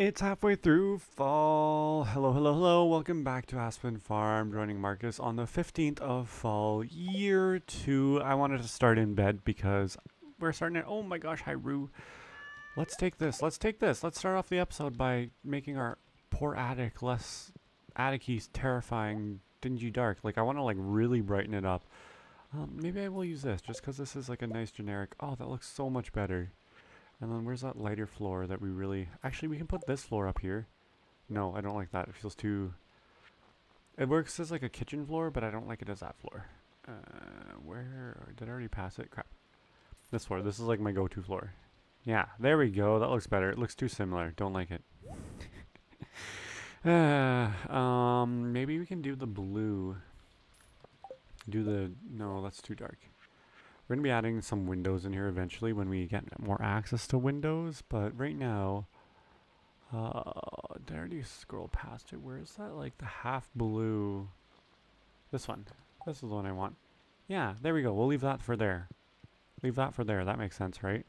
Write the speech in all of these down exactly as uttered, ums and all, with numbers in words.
It's halfway through fall. Hello, hello, hello. Welcome back to Aspen Farm. Joining Marcus on the fifteenth of fall, year two. I wanted to start in bed because we're starting at, oh my gosh, hi Rue. Let's take this, let's take this. Let's start off the episode by making our poor attic less attic-y, terrifying, dingy dark. Like I want to like really brighten it up. Um, maybe I will use this just because this is like a nice generic. Oh, that looks so much better. And then where's that lighter floor that we really... Actually, we can put this floor up here. No, I don't like that. It feels too... It works as like a kitchen floor, but I don't like it as that floor. Uh, where... Did I already pass it? Crap. This floor. This is like my go-to floor. Yeah, there we go. That looks better. It looks too similar. Don't like it. uh, um, maybe we can do the blue. Do the... No, that's too dark. We're going to be adding some windows in here eventually when we get more access to windows, but right now, uh, did I already scroll past it? Where is that? Like the half blue. This one. This is the one I want. Yeah, there we go. We'll leave that for there. Leave that for there. That makes sense, right?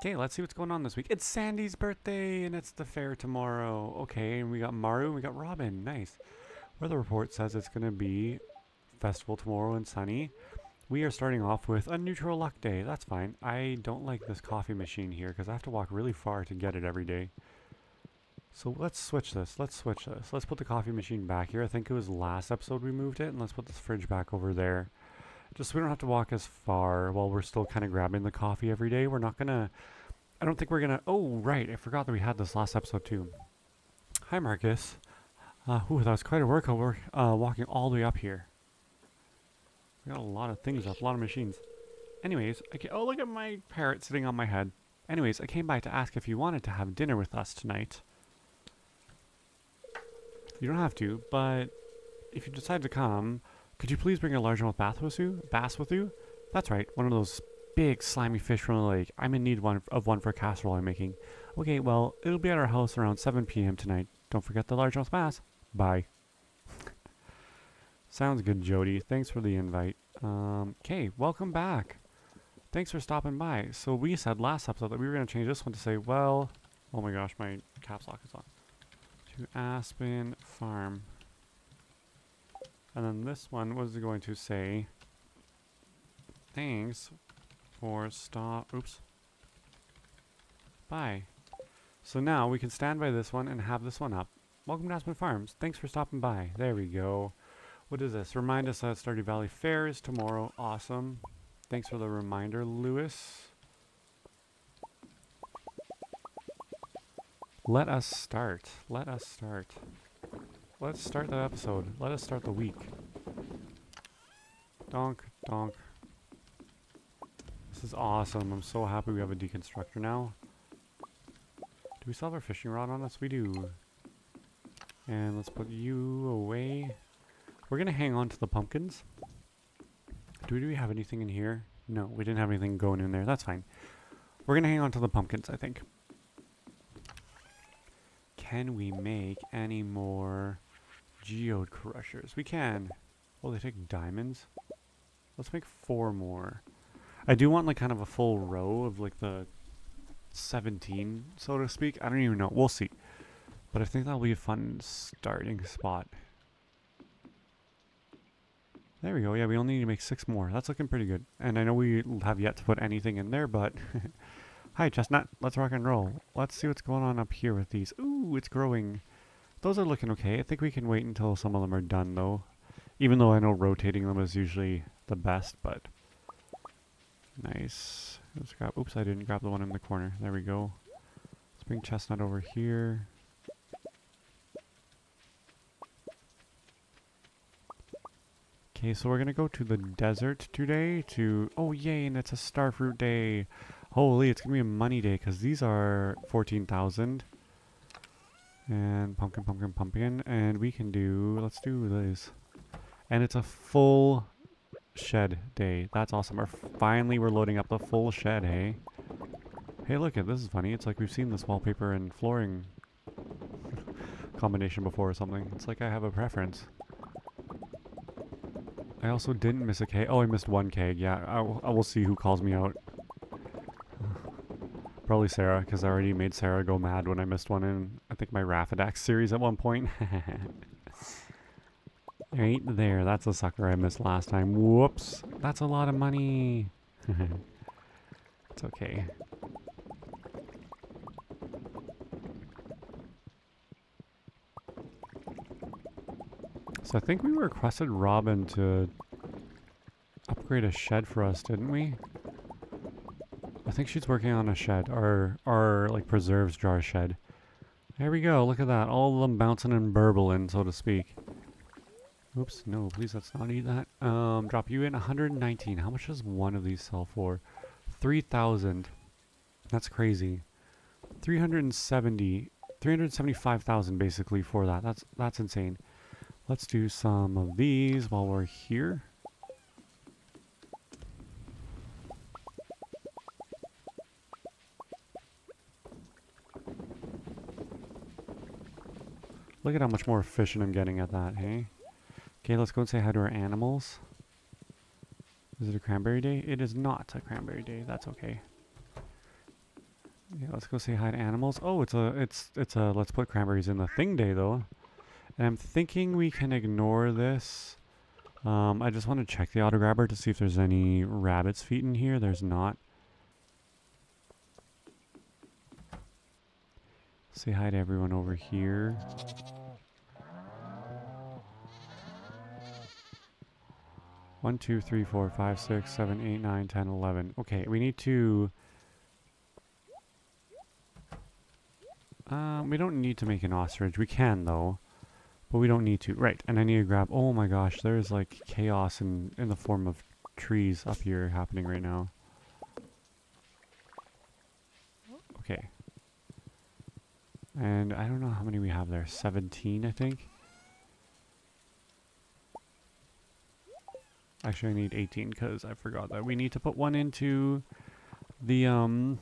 Okay, let's see what's going on this week. It's Sandy's birthday, and it's the fair tomorrow. Okay, and we got Maru, and we got Robin. Nice. Weather report says it's going to be festival tomorrow and sunny. We are starting off with a neutral luck day. That's fine. I don't like this coffee machine here because I have to walk really far to get it every day. So let's switch this. Let's switch this. Let's put the coffee machine back here. I think it was last episode we moved it. And let's put this fridge back over there. Just so we don't have to walk as far while we're still kind of grabbing the coffee every day. We're not going to... I don't think we're going to... Oh, right. I forgot that we had this last episode too. Hi, Marcus. Uh, ooh, that was quite a workover uh, walking all the way up here. We got a lot of things up, a lot of machines. Anyways, I ca- oh, look at my parrot sitting on my head. Anyways, I came by to ask if you wanted to have dinner with us tonight. You don't have to, but if you decide to come, could you please bring a largemouth bass with you? Bass with you? That's right, one of those big slimy fish from the lake. I'm in need one of one for a casserole I'm making. Okay, well, it'll be at our house around seven p m tonight. Don't forget the largemouth bass. Bye. Sounds good, Jody. Thanks for the invite. Um, okay, welcome back. Thanks for stopping by. So we said last episode that we were going to change this one to say, well... Oh my gosh, my caps lock is on. To Aspen Farm. And then this one was going to say... Thanks for stop... Oops. Bye. So now we can stand by this one and have this one up. Welcome to Aspen Farms. Thanks for stopping by. There we go. What is this? Remind us that Stardew Valley Fair is tomorrow. Awesome. Thanks for the reminder, Lewis. Let us start. Let us start. Let's start the episode. Let us start the week. Donk, donk. This is awesome. I'm so happy we have a deconstructor now. Do we still have our fishing rod on us? We do. And let's put you away. We're going to hang on to the pumpkins. Do we, do we have anything in here? No, we didn't have anything going in there. That's fine. We're going to hang on to the pumpkins, I think. Can we make any more geode crushers? We can. Oh, they take diamonds. Let's make four more. I do want like kind of a full row of like the seventeen, so to speak. I don't even know. We'll see. But I think that'll be a fun starting spot. There we go. Yeah, we only need to make six more. That's looking pretty good. And I know we have yet to put anything in there, but... Hi, Chestnut. Let's rock and roll. Let's see what's going on up here with these. Ooh, it's growing. Those are looking okay. I think we can wait until some of them are done, though. Even though I know rotating them is usually the best, but... Nice. Let's grab... Oops, I didn't grab the one in the corner. There we go. Let's bring Chestnut over here. Okay, so we're going to go to the desert today to... Oh, yay, and it's a starfruit day. Holy, it's going to be a money day because these are fourteen thousand. And pumpkin, pumpkin, pumpkin. And we can do... Let's do this. And it's a full shed day. That's awesome. We're finally, we're loading up the full shed, hey? Hey, look, at this is funny. It's like we've seen this wallpaper and flooring combination before or something. It's like I have a preference. I also didn't miss a keg. Oh, I missed one keg. Yeah, I, w I will see who calls me out. Probably Sarah, because I already made Sarah go mad when I missed one in, I think, my Rapidax series at one point. Right there, that's a sucker I missed last time. Whoops, that's a lot of money. It's okay. So I think we requested Robin to upgrade a shed for us, didn't we? I think she's working on a shed, or, or like preserves jar shed. There we go, look at that, all of them bouncing and burbling, so to speak. Oops, no, please let's not eat that. Um, drop you in one hundred nineteen. How much does one of these sell for? three thousand. That's crazy. three hundred seventy, three hundred seventy-five thousand basically for that. That's, that's insane. Let's do some of these while we're here. Look at how much more efficient I'm getting at that, hey? Okay, let's go and say hi to our animals. Is it a cranberry day? It is not a cranberry day, that's okay. Yeah, let's go say hi to animals. Oh, it's a, it's, it's a, let's put cranberries in the thing day though. And I'm thinking we can ignore this. Um, I just want to check the auto grabber to see if there's any rabbit's feet in here. There's not. Say hi to everyone over here. One, two, three, four, five, six, seven, eight, nine, ten, eleven. Okay, we need to... Um, we don't need to make an ostrich. We can, though. But we don't need to. Right, and I need to grab... Oh my gosh, there's like chaos in, in the form of trees up here happening right now. Okay. And I don't know how many we have there. seventeen, I think. Actually, I need eighteen because I forgot that. We need to put one into the, um,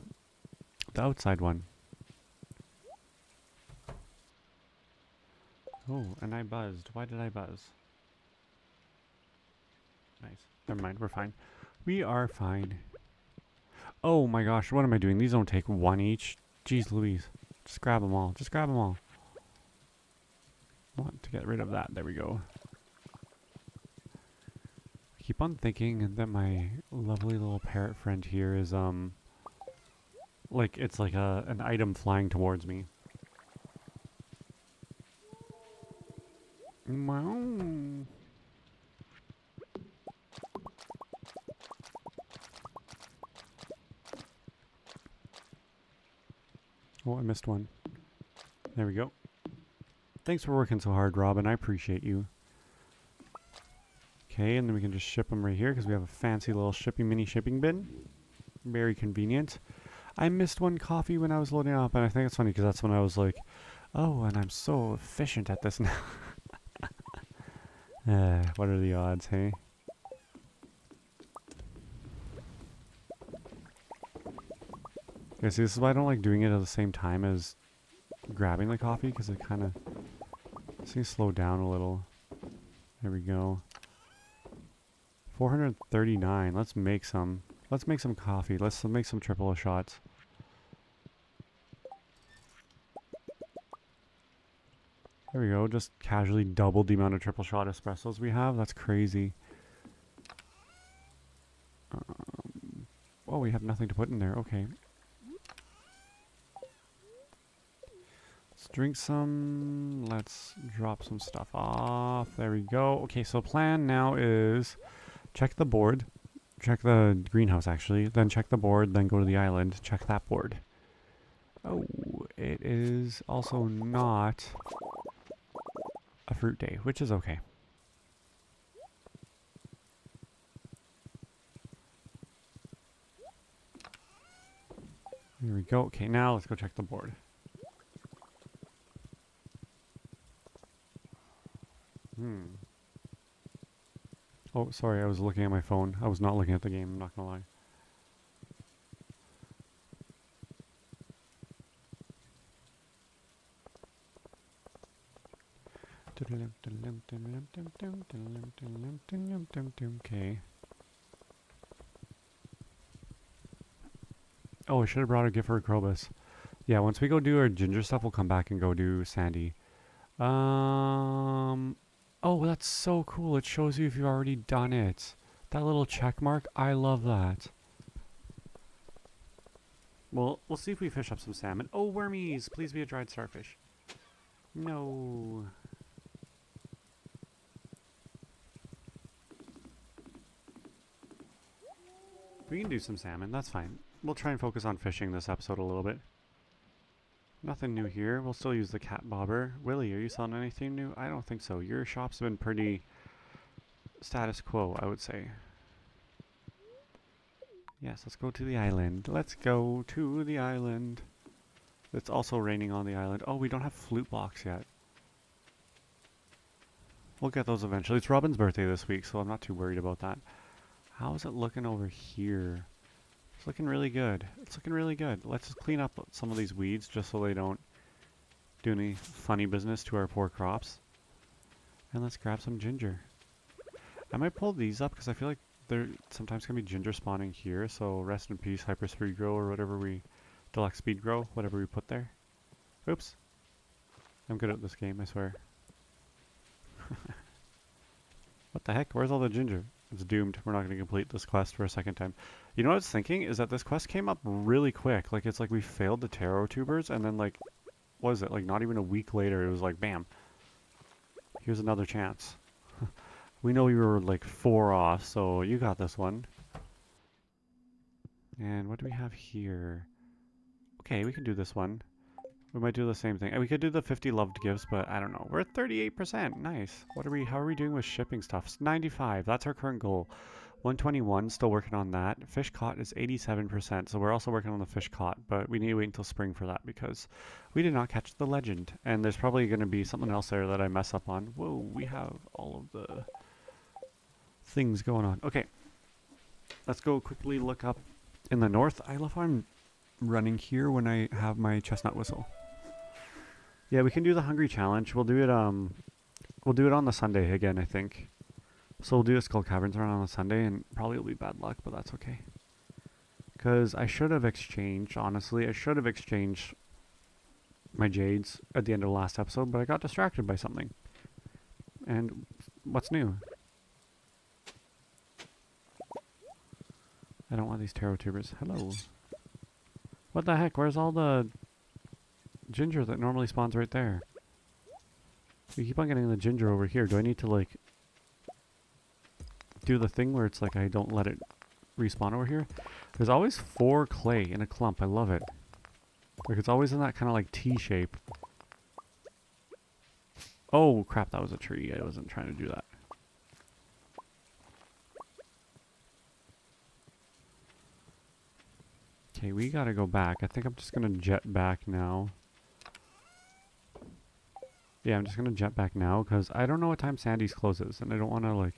the outside one. Oh, and I buzzed. Why did I buzz? Nice. Never mind. We're fine. We are fine. Oh my gosh. What am I doing? These don't take one each. Jeez Louise. Just grab them all. Just grab them all. I want to get rid of that. There we go. I keep on thinking that my lovely little parrot friend here is, um, like, it's like a, an item flying towards me. Oh, I missed one. There we go. Thanks for working so hard, Robin. I appreciate you. Okay, and then we can just ship them right here because we have a fancy little shipping mini shipping bin. Very convenient. I missed one coffee when I was loading up, and I think it's funny because that's when I was like, oh, and I'm so efficient at this now. Uh, what are the odds, hey? Yeah, see, this is why I don't like doing it at the same time as grabbing the coffee, because it kind of... Just need to slow down a little. There we go. four hundred thirty-nine. Let's make some. Let's make some coffee. Let's make some triple shots. There we go, just casually doubled the amount of triple shot espressos we have. That's crazy. Um, oh, we have nothing to put in there. Okay. Let's drink some. Let's drop some stuff off. There we go. Okay, so plan now is check the board. Check the greenhouse, actually. Then check the board, then go to the island. Check that board. Oh, it is also not... a fruit day, which is okay. There we go. Okay, now let's go check the board. Hmm. Oh, sorry, I was looking at my phone. I was not looking at the game, I'm not gonna lie. Okay. Oh, I should have brought a gift for Krobus. Yeah, once we go do our ginger stuff, we'll come back and go do Sandy. Um, oh, that's so cool. It shows you if you've already done it. That little check mark, I love that. Well, we'll see if we fish up some salmon. Oh, wormies, please be a dried starfish. No. We can do some salmon, that's fine. We'll try and focus on fishing this episode a little bit. Nothing new here. We'll still use the cat bobber. Willy, are you selling anything new? I don't think so. Your shop's been pretty status quo, I would say. Yes, let's go to the island. Let's go to the island. It's also raining on the island. Oh, we don't have flute blocks yet. We'll get those eventually. It's Robin's birthday this week, so I'm not too worried about that. How is it looking over here? It's looking really good. It's looking really good. Let's just clean up some of these weeds just so they don't do any funny business to our poor crops. And let's grab some ginger. I might pull these up because I feel like there sometimes can be ginger spawning here, so rest in peace, hyper speed grow or whatever we deluxe speed grow, whatever we put there. Oops. I'm good at this game, I swear. What the heck? Where's all the ginger? It's doomed. We're not going to complete this quest for a second time. You know what I was thinking is that this quest came up really quick. Like, it's like we failed the tarot tubers and then, like, what is it? Like, not even a week later, it was like, bam. Here's another chance. We know you were like four off, so you got this one. And what do we have here? Okay, we can do this one. We might do the same thing. And we could do the fifty loved gifts, but I don't know. We're at thirty-eight percent. Nice. What are we, how are we doing with shipping stuff? It's ninety-five. That's our current goal. one twenty-one, still working on that. Fish caught is eighty-seven percent, so we're also working on the fish caught, but we need to wait until spring for that because we did not catch the legend. And there's probably going to be something else there that I mess up on. Whoa, we have all of the things going on. Okay, let's go quickly look up in the north. I love how I'm running here when I have my chestnut whistle. Yeah, we can do the hungry challenge. We'll do it. Um, we'll do it on the Sunday again, I think. So we'll do a Skull Caverns run on a Sunday, and probably it'll be bad luck, but that's okay. Because I should have exchanged, honestly, I should have exchanged my jades at the end of the last episode, but I got distracted by something. And what's new? I don't want these tarot tubers. Hello. What the heck? Where's all the ginger that normally spawns right there? We keep on getting the ginger over here. Do I need to, like, do the thing where it's like I don't let it respawn over here? There's always four clay in a clump. I love it. Like, it's always in that kind of like T shape. Oh crap, that was a tree. I wasn't trying to do that. Okay, we gotta go back. I think I'm just gonna jet back now. Yeah, I'm just gonna jet back now because I don't know what time Sandy's closes and I don't want to like...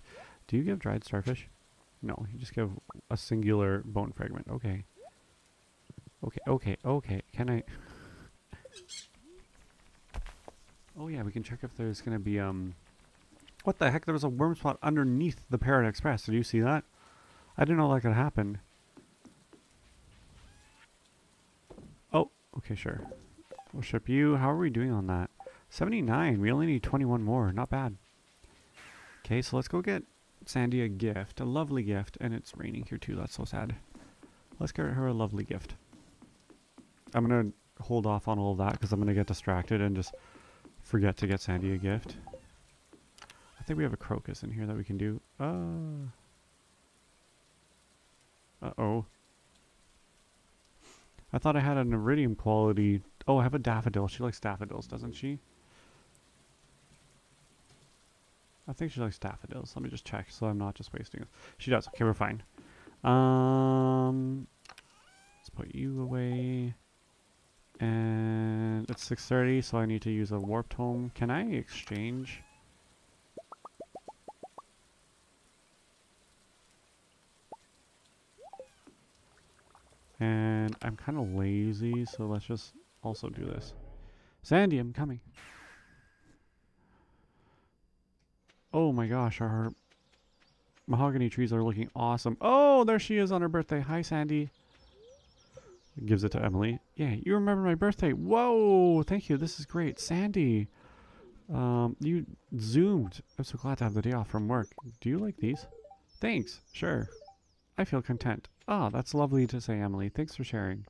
Do you give dried starfish? No, you just give a singular bone fragment. Okay. Okay, okay, okay. Can I... Oh yeah, we can check if there's going to be... um. What the heck? There was a worm spot underneath the Parrot Express. Did you see that? I didn't know that could happen. Oh, okay, sure. We'll ship you. How are we doing on that? seventy-nine. We only need twenty-one more. Not bad. Okay, so let's go get Sandy a gift, a lovely gift, and it's raining here too, that's so sad. Let's get her a lovely gift. I'm gonna hold off on all of that because I'm gonna get distracted and just forget to get Sandy a gift. I think we have a crocus in here that we can do. Uh, uh oh, I thought I had an iridium quality. Oh, I have a daffodil. She likes daffodils, doesn't she? I think she likes daffodils. Let me just check so I'm not just wasting it. She does. Okay, we're fine. Um, let's put you away. And it's six thirty, so I need to use a warped home. Can I exchange? And I'm kind of lazy, so let's just also do this. Sandy, I'm coming. Oh my gosh, our, our mahogany trees are looking awesome. Oh, there she is on her birthday. Hi, Sandy. Gives it to Emily. Yeah, you remember my birthday. Whoa, thank you. This is great. Sandy, um, you zoomed. I'm so glad to have the day off from work. Do you like these? Thanks. Sure. I feel content. Ah, oh, that's lovely to say, Emily. Thanks for sharing.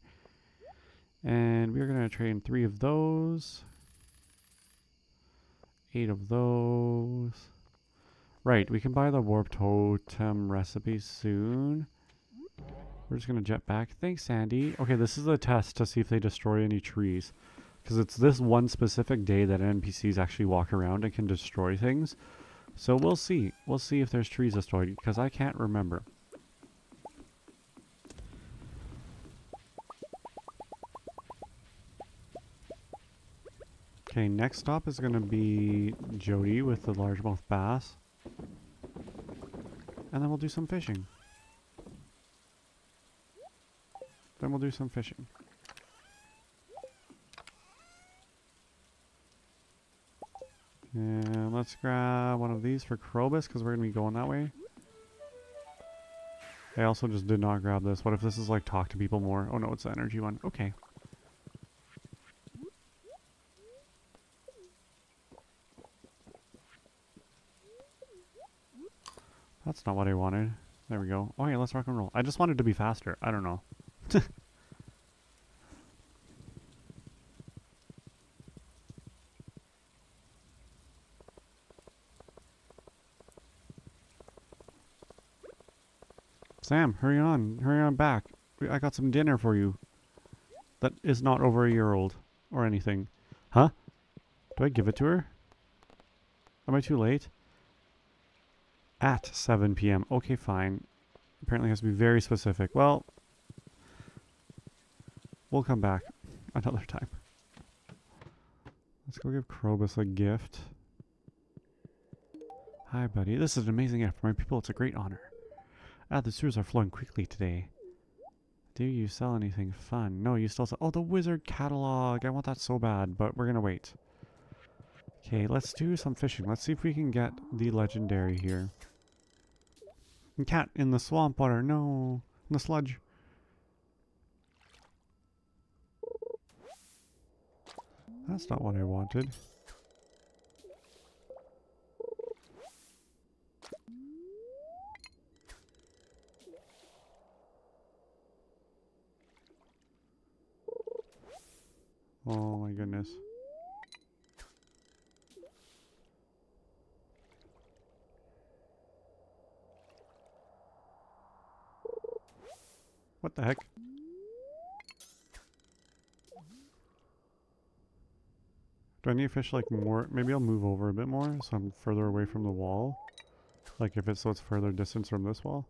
And we're going to train three of those. Eight of those. Right, we can buy the Warp Totem recipe soon. We're just going to jet back. Thanks, Sandy. Okay, this is a test to see if they destroy any trees. Because it's this one specific day that N P Cs actually walk around and can destroy things. So we'll see. We'll see if there's trees destroyed, because I can't remember. Okay, next stop is going to be Jody with the largemouth bass. And then we'll do some fishing. Then we'll do some fishing. And let's grab one of these for Krobus, because we're going to be going that way. I also just did not grab this. What if this is like talk to people more? Oh no, it's the energy one. Okay. That's not what I wanted. There we go. Okay, let's rock and roll. I just wanted to be faster. I don't know. Sam, hurry on. Hurry on back. I got some dinner for you. That is not over a year old or anything. Huh? Do I give it to her? Am I too late? At seven P M Okay, fine. Apparently has to be very specific. Well, we'll come back another time. Let's go give Krobus a gift. Hi, buddy. This is an amazing gift for my people. It's a great honor. Ah, the sewers are flowing quickly today. Do you sell anything fun? No, you still sell... Oh, the wizard catalog. I want that so bad, but we're going to wait. Okay, let's do some fishing. Let's see if we can get the legendary here. Cat in the swamp water. No. In the sludge. That's not what I wanted. Oh my goodness. What the heck? Do I need to fish like more? Maybe I'll move over a bit more so I'm further away from the wall. Like if it's so it's further distance from this wall.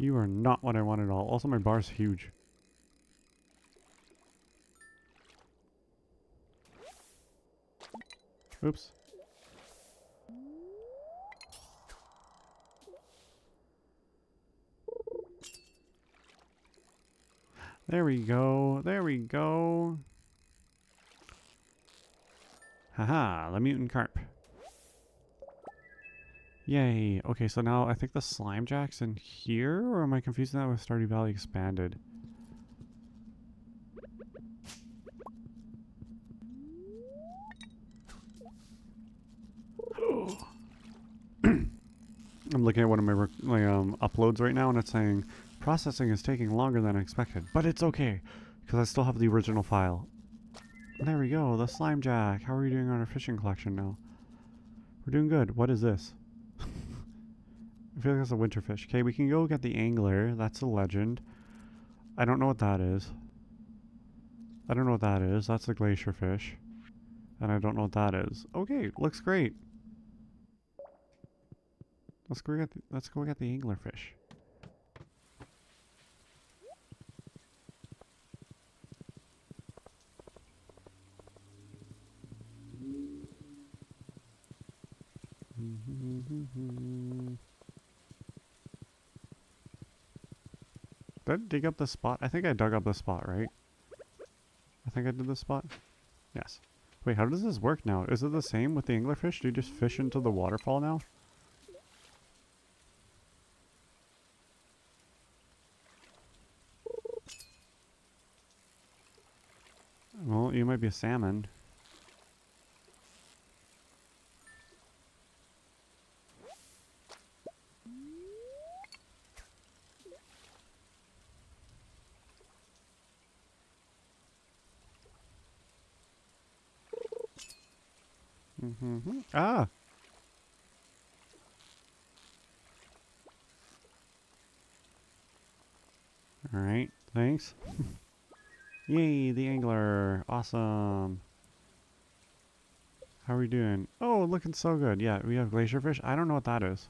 You are not what I want at all. Also, my bar's huge. Oops. There we go. There we go. Haha, the mutant carp. Yay. Okay, so now I think the slime jack's in here, or am I confusing that with Stardew Valley Expanded? I'm looking at one of my, my um, uploads right now and it's saying processing is taking longer than expected, but it's okay because I still have the original file. There we go, the slime jack. How are we doing on our fishing collection now? We're doing good. What is this? I feel like that's a winter fish. Okay, we can go get the angler. That's a legend. I don't know what that is. I don't know what that is. That's a glacier fish. And I don't know what that is. Okay, looks great. Let's go get the, let's go get the angler fish. Did I dig up the spot? I think I dug up the spot, right? I think I did the spot. Yes. Wait, how does this work now? Is it the same with the anglerfish? Do you just fish into the waterfall now? Well, you might be a salmon. Mm-hmm. Ah! Alright, thanks. Yay, the angler. Awesome. How are we doing? Oh, looking so good. Yeah, we have glacier fish. I don't know what that is.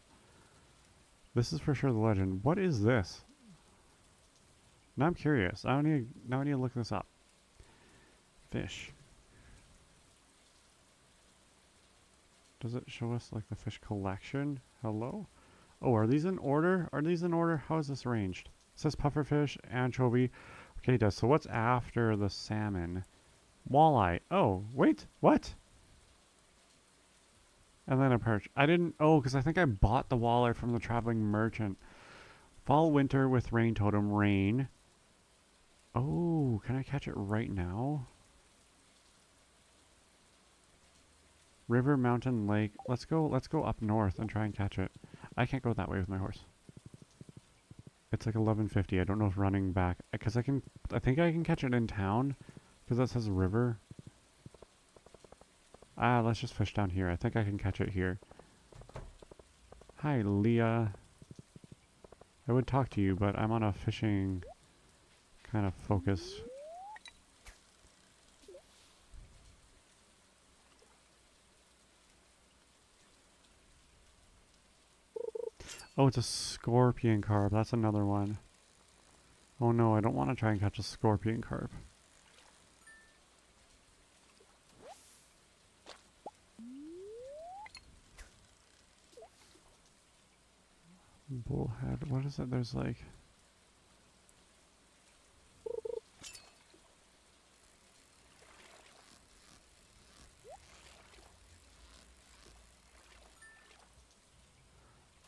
This is for sure the legend. What is this? Now I'm curious. I don't need, now I need to look this up. Fish. Does it show us like the fish collection? Hello? Oh, are these in order? Are these in order? How is this arranged? It says pufferfish, anchovy. Okay, it does. So what's after the salmon? Walleye. Oh, wait. What? And then a perch. I didn't... Oh, because I think I bought the walleye from the traveling merchant. Fall, winter with rain totem. Rain. Oh, can I catch it right now? River, mountain, lake. Let's go, let's go up north and try and catch it. I can't go that way with my horse. It's like eleven fifty. I don't know if running back, because I can, I think I can catch it in town, because that says river. Ah, let's just fish down here. I think I can catch it here. Hi, Leah. I would talk to you, but I'm on a fishing kind of focus. Oh, it's a scorpion carp. That's another one. Oh no, I don't want to try and catch a scorpion carp. Bullhead. What is it? There's like...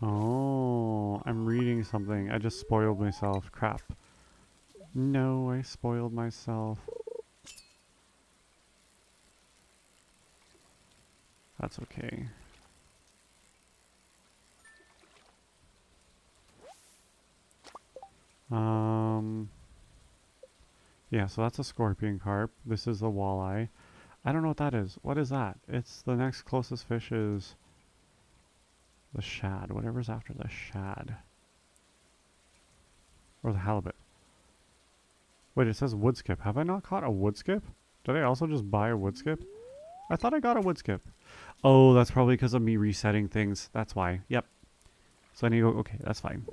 Oh, I'm reading something. I just spoiled myself. Crap. No, I spoiled myself. That's okay. Um. Yeah, so that's a scorpion carp. This is the walleye. I don't know what that is. What is that? It's the next closest fish is... the shad, whatever's after the shad. Or the halibut. Wait, it says wood skip. Have I not caught a wood skip? Did I also just buy a wood skip? I thought I got a wood skip. Oh, that's probably because of me resetting things. That's why. Yep. So I need to go, okay, that's fine.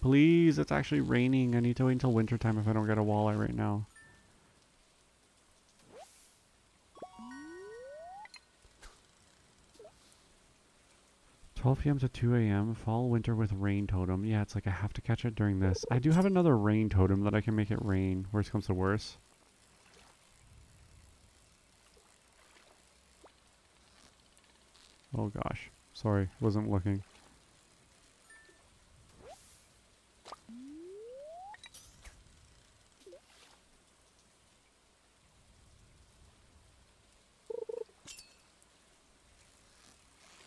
Please, it's actually raining. I need to wait until wintertime if I don't get a walleye right now. twelve p m to two a m Fall, winter with rain totem. Yeah, it's like I have to catch it during this. I do have another rain totem that I can make it rain. Worst comes to worst. Oh gosh. Sorry, wasn't looking.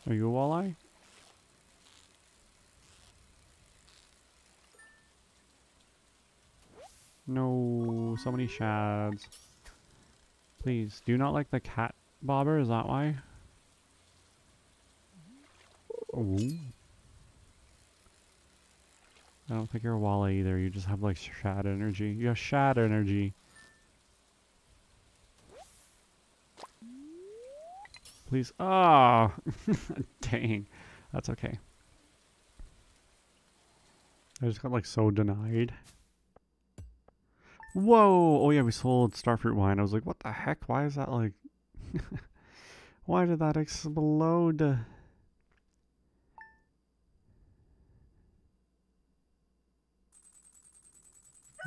Are you a walleye? No, so many shads. Please, do you not like the cat bobber? Is that why? Ooh. I don't think you're a walleye either. You just have like shad energy. You have shad energy. Please. Ah, oh. Dang. That's okay. I just got like so denied. Whoa! Oh yeah, we sold starfruit wine. I was like, what the heck? Why is that like... Why did that explode?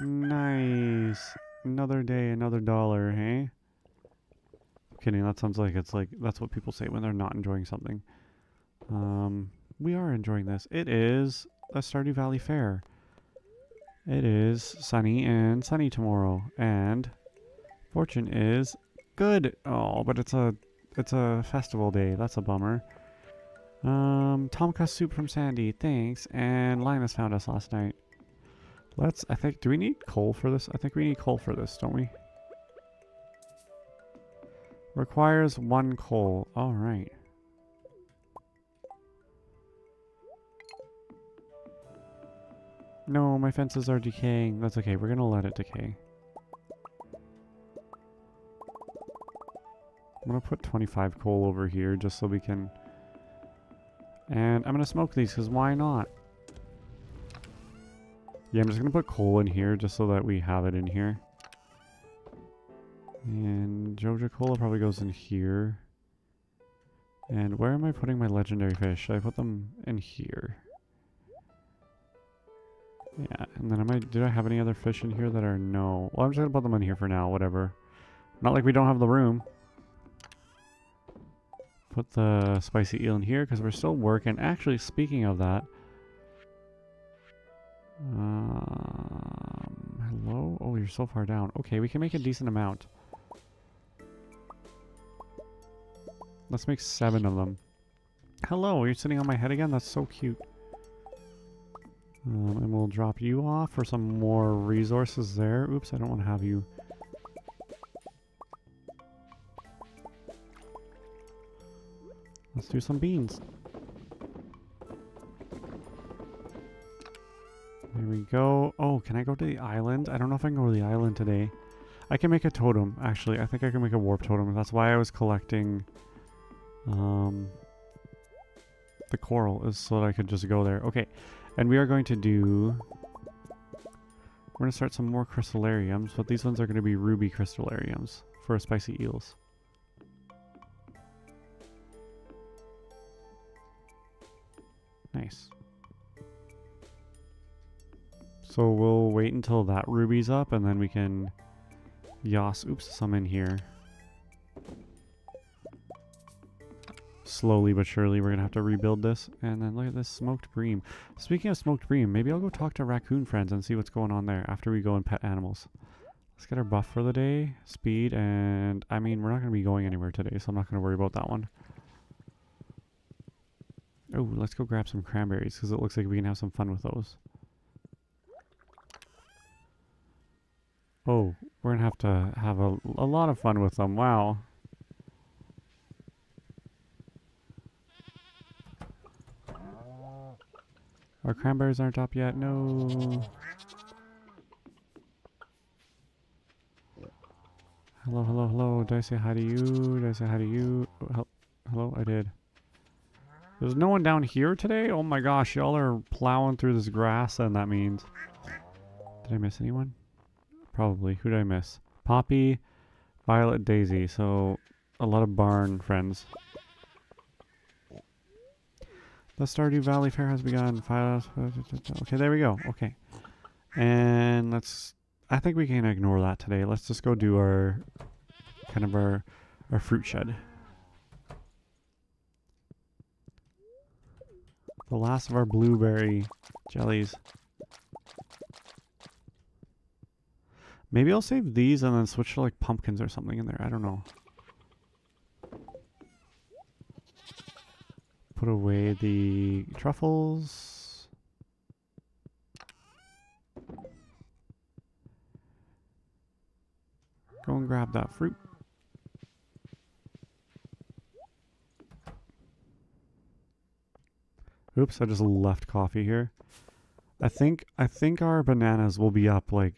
Nice. Another day, another dollar, hey? I'm kidding, that sounds like it's like... That's what people say when they're not enjoying something. Um, we are enjoying this. It is a Stardew Valley Fair. It is sunny and sunny tomorrow, and fortune is good. Oh, but it's a it's a festival day. That's a bummer. Um, Tomka soup from Sandy. Thanks. And Linus found us last night. Let's. I think. Do we need coal for this? I think we need coal for this, don't we? Requires one coal. All right. No, my fences are decaying. That's okay. We're gonna let it decay. I'm gonna put twenty-five coal over here just so we can. And I'm gonna smoke these because why not? Yeah, I'm just gonna put coal in here just so that we have it in here. And Georgia Cola probably goes in here. And where am I putting my legendary fish? Should I put them in here? Yeah, and then am I, did I have any other fish in here that are no? Well, I'm just gonna put them in here for now, whatever. Not like we don't have the room. Put the spicy eel in here because we're still working. Actually, speaking of that. Um, hello? Oh, you're so far down. Okay, we can make a decent amount. Let's make seven of them. Hello, you're sitting on my head again? That's so cute. Um, and we'll drop you off for some more resources there. Oops, I don't want to have you. Let's do some beans. There we go. Oh, can I go to the island? I don't know if I can go to the island today. I can make a totem, actually. I think I can make a warp totem. That's why I was collecting um, the coral, is so that I could just go there. Okay. And we are going to do... We're going to start some more crystallariums, but these ones are going to be ruby crystallariums for spicy eels. Nice. So we'll wait until that ruby's up, and then we can yas, oops, some in here. Slowly but surely, we're going to have to rebuild this. And then look at this smoked bream. Speaking of smoked bream, maybe I'll go talk to raccoon friends and see what's going on there after we go and pet animals. Let's get our buff for the day. Speed, and I mean, we're not going to be going anywhere today, so I'm not going to worry about that one. Oh, let's go grab some cranberries, because it looks like we can have some fun with those. Oh, we're going to have to have a, a lot of fun with them. Wow. Our cranberries aren't up yet. No. Hello, hello, hello. Did I say hi to you? Did I say hi to you? Oh, hello, I did. There's no one down here today? Oh my gosh, y'all are plowing through this grass, and that means... Did I miss anyone? Probably. Who did I miss? Poppy, Violet, Daisy. So, a lot of barn friends. The Stardew Valley Fair has begun. Okay, there we go. Okay. And let's... I think we can ignore that today. Let's just go do our... Kind of our, our fruit shed. The last of our blueberry jellies. Maybe I'll save these and then switch to like pumpkins or something in there. I don't know. Put away the truffles. Go and grab that fruit. Oops, I just left coffee here. I think I think our bananas will be up like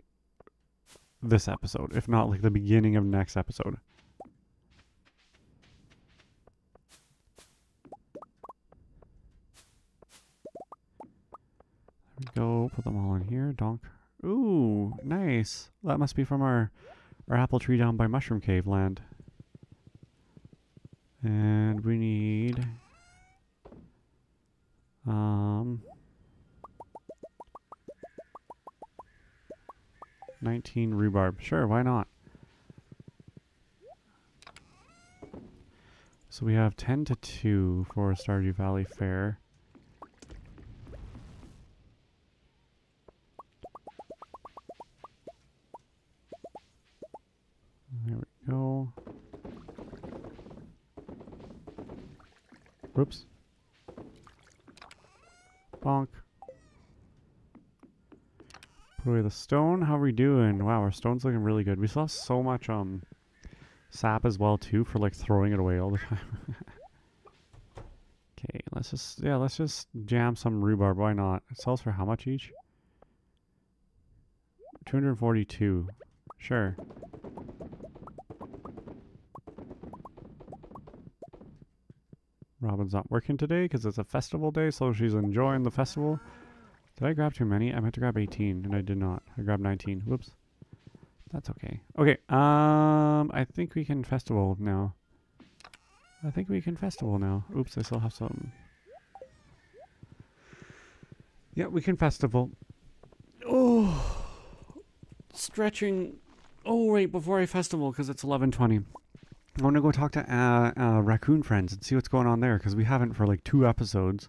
this episode, if not like the beginning of next episode. There we go, put them all in here, donk. Ooh, nice. That must be from our, our apple tree down by Mushroom Cave land. And we need... Um, nineteen rhubarb. Sure, why not? So we have ten to two for Stardew Valley Fair. Go. Whoops. Bonk. Put away the stone. How are we doing? Wow, our stone's looking really good. We still have so much um sap as well too for like throwing it away all the time. Okay, let's just yeah, let's just jam some rhubarb. Why not? It sells for how much each? two hundred forty-two. Sure. Robin's not working today because it's a festival day, so she's enjoying the festival. Did I grab too many? I meant to grab eighteen, and I did not. I grabbed nineteen. Whoops. That's okay. Okay, um, I think we can festival now. I think we can festival now. Oops, I still have some. Yeah, we can festival. Oh, stretching. Oh, wait, before I festival, because it's eleven twenty. I want to go talk to uh, uh, Raccoon Friends and see what's going on there, because we haven't for like two episodes.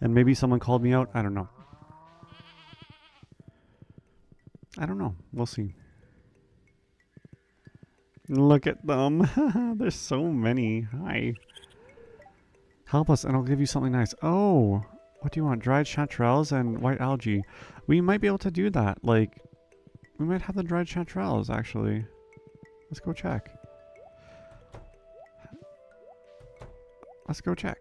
And maybe someone called me out. I don't know. I don't know. We'll see. Look at them. There's so many. Hi. Help us and I'll give you something nice. Oh, what do you want? Dried chanterelles and white algae. We might be able to do that. Like, we might have the dried chanterelles, actually. Let's go check. Let's go check.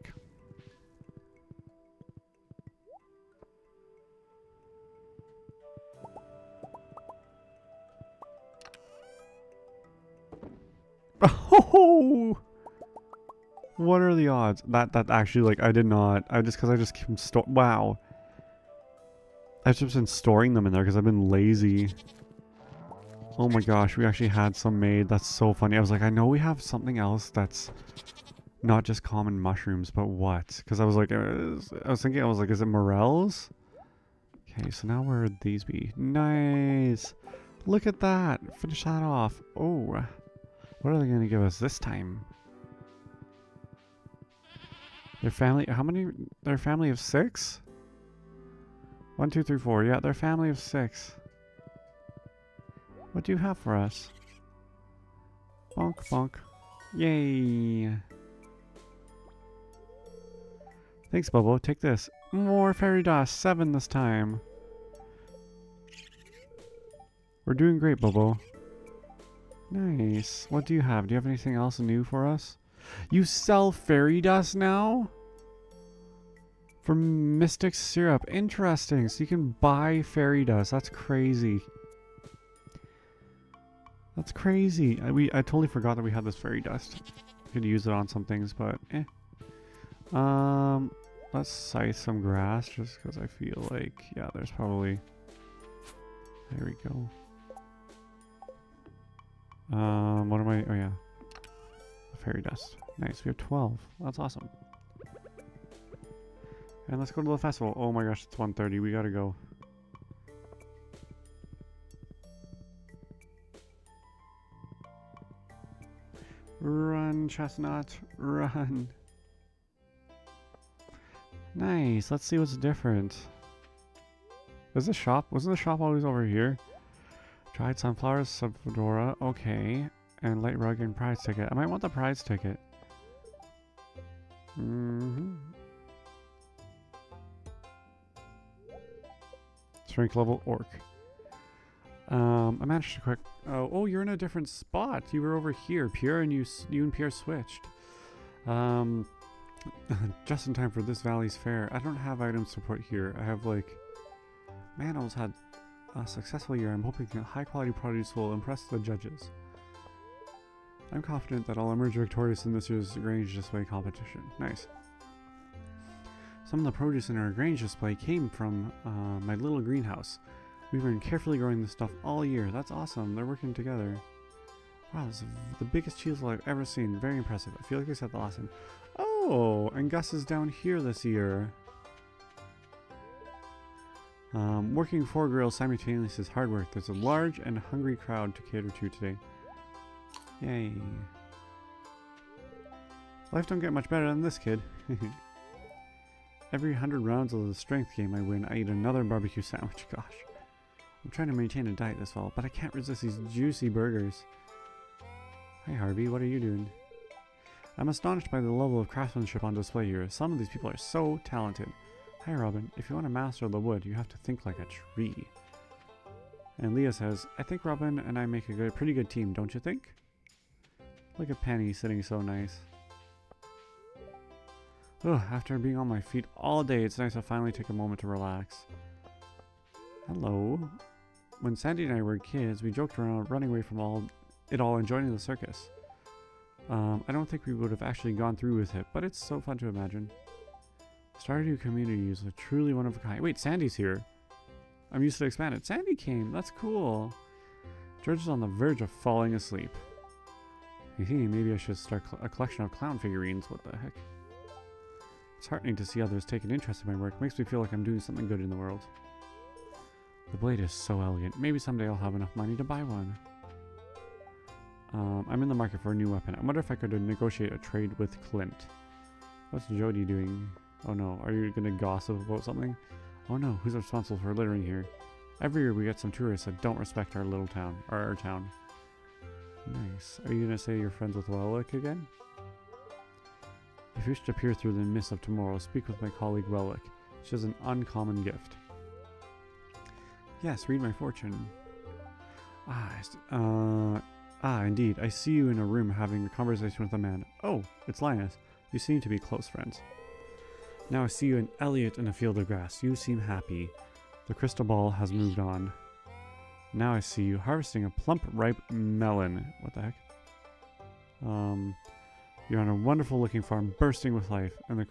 Oh! What are the odds? That that actually, like, I did not. I just because I just keep store. Wow. I've just been storing them in there because I've been lazy. Oh my gosh, we actually had some made. That's so funny. I was like, I know we have something else that's not just common mushrooms, but what? Because I was like, I was thinking, I was like, is it morels? Okay, so now where would these be? Nice. Look at that. Finish that off. Oh, what are they gonna give us this time? Their family. How many? Their family of six. One, two, three, four. Yeah, their family of six. What do you have for us? Bonk, bonk. Yay. Thanks, Bobo. Take this. More fairy dust. Seven this time. We're doing great, Bobo. Nice. What do you have? Do you have anything else new for us? You sell fairy dust now? For mystic syrup. Interesting. So you can buy fairy dust. That's crazy. That's crazy. I, we, I totally forgot that we had this fairy dust. Could use it on some things, but eh. Um... Let's scythe some grass just because I feel like, yeah, there's probably, there we go. Um, what am I, oh yeah, fairy dust. Nice, we have twelve. That's awesome. And let's go to the festival. Oh my gosh, it's one thirty. We gotta go. Run, Chestnut, run. Nice, let's see what's different. Is the shop, wasn't the shop always over here? Dried sunflowers, subfedora, okay. And light rug and prize ticket. I might want the prize ticket. Mm-hmm. Strength level orc. Um, I managed to quick, oh, oh, you're in a different spot. You were over here, Pierre, and you, you and Pierre switched. Um, Just in time for this valley's fair. I don't have items to put here. I have like... Man, I almost had a successful year. I'm hoping that high quality produce will impress the judges. I'm confident that I'll emerge victorious in this year's Grange Display competition. Nice. Some of the produce in our Grange Display came from uh, my little greenhouse. We've been carefully growing this stuff all year. That's awesome. They're working together. Wow, this is the biggest chisel I've ever seen. Very impressive. I feel like I said the last time. Oh, and Gus is down here this year. Um, working four grills simultaneously is hard work. There's a large and hungry crowd to cater to today. Yay. Life don't get much better than this, kid. Every hundred rounds of the strength game I win, I eat another barbecue sandwich. Gosh. I'm trying to maintain a diet this fall, but I can't resist these juicy burgers. Hi Harvey, what are you doing? I'm astonished by the level of craftsmanship on display here. Some of these people are so talented. Hi Robin, if you want to master the wood, you have to think like a tree. And Leah says, I think Robin and I make a good, pretty good team, don't you think? Look at Penny sitting so nice. Ugh, after being on my feet all day, it's nice to finally take a moment to relax. Hello. When Sandy and I were kids, we joked around running away from all it all and joining the circus. Um, I don't think we would have actually gone through with it, but it's so fun to imagine. Stardew community is truly one of a kind. Wait, Sandy's here. I'm used to expanded. Sandy came. That's cool. George is on the verge of falling asleep. You see, maybe I should start a collection of clown figurines. What the heck? It's heartening to see others take an interest in my work. It makes me feel like I'm doing something good in the world. The blade is so elegant. Maybe someday I'll have enough money to buy one. Um, I'm in the market for a new weapon. I wonder if I could negotiate a trade with Clint. What's Jody doing? Oh no, are you going to gossip about something? Oh no, who's responsible for littering here? Every year we get some tourists that don't respect our little town, or our town. Nice. Are you going to say you're friends with Wellick again? If you wish to appear through the mist of tomorrow, speak with my colleague Wellick. She has an uncommon gift. Yes, read my fortune. Ah, uh, ah, indeed. I see you in a room having a conversation with a man. Oh, it's Linus. You seem to be close friends. Now I see you and Elliot in a field of grass. You seem happy. The crystal ball has moved on. Now I see you harvesting a plump, ripe melon. What the heck? Um, you're on a wonderful-looking farm, bursting with life, and the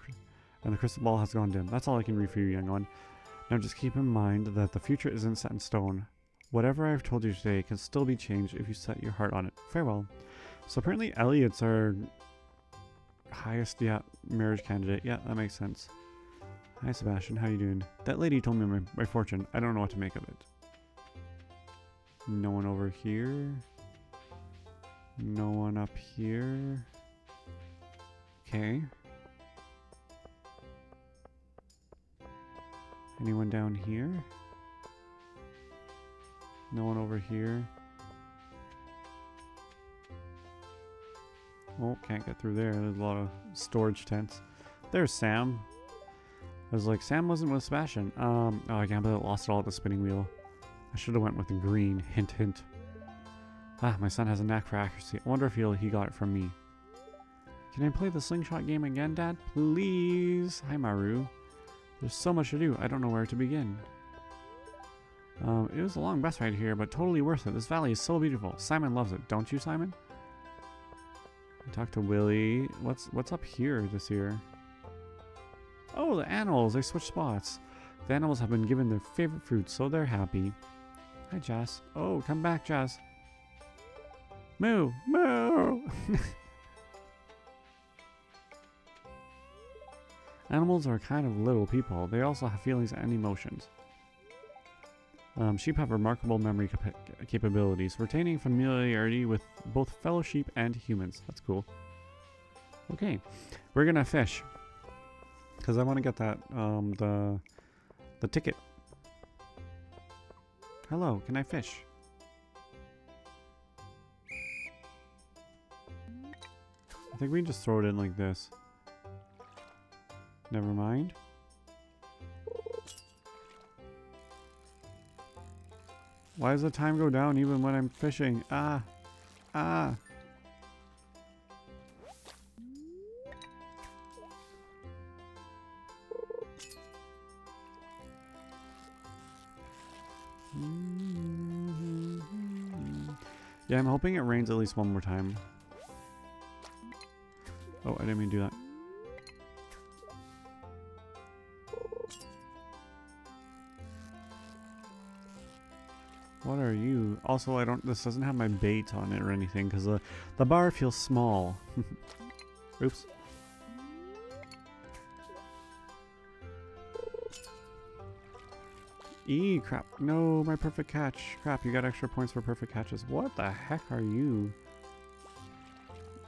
and the crystal ball has gone dim. That's all I can read for you, young one. Now just keep in mind that the future isn't set in stone. Whatever I've told you today can still be changed if you set your heart on it. Farewell. So apparently Elliot's our highest yeah, marriage candidate. Yeah, that makes sense. Hi Sebastian, how you doing? That lady told me my, my fortune. I don't know what to make of it. No one over here. No one up here. Okay. Anyone down here? No one over here. Oh, can't get through there. There's a lot of storage tents. There's Sam. I was like, Sam wasn't with Sebastian. Um, oh, I can't believe I lost it all at the spinning wheel. I should have went with the green. Hint, hint. Ah, my son has a knack for accuracy. I wonder if he'll, he got it from me. Can I play the slingshot game again, Dad? Please. Hi, Maru. There's so much to do, I don't know where to begin. Um, it was a long bus ride here, but totally worth it. This valley is so beautiful. Simon loves it, don't you, Simon? I talked to Willy. What's what's up here this year? Oh, the animals, they switched spots. The animals have been given their favorite food, so they're happy. Hi, Jess. Oh, come back, Jess. Moo! Moo! Animals are kind of little people. They also have feelings and emotions. Um, sheep have remarkable memory cap capabilities, retaining familiarity with both fellow sheep and humans. That's cool. Okay, we're gonna fish because I want to get that um, the the ticket. Hello, can I fish? I think we can just throw it in like this. Never mind. Why does the time go down even when I'm fishing? Ah! Ah! Yeah, I'm hoping it rains at least one more time. Oh, I didn't mean to do that. What are you? Also, I don't. This doesn't have my bait on it or anything because the the bar feels small. Oops. Eee, crap! No, my perfect catch. Crap! You got extra points for perfect catches. What the heck are you?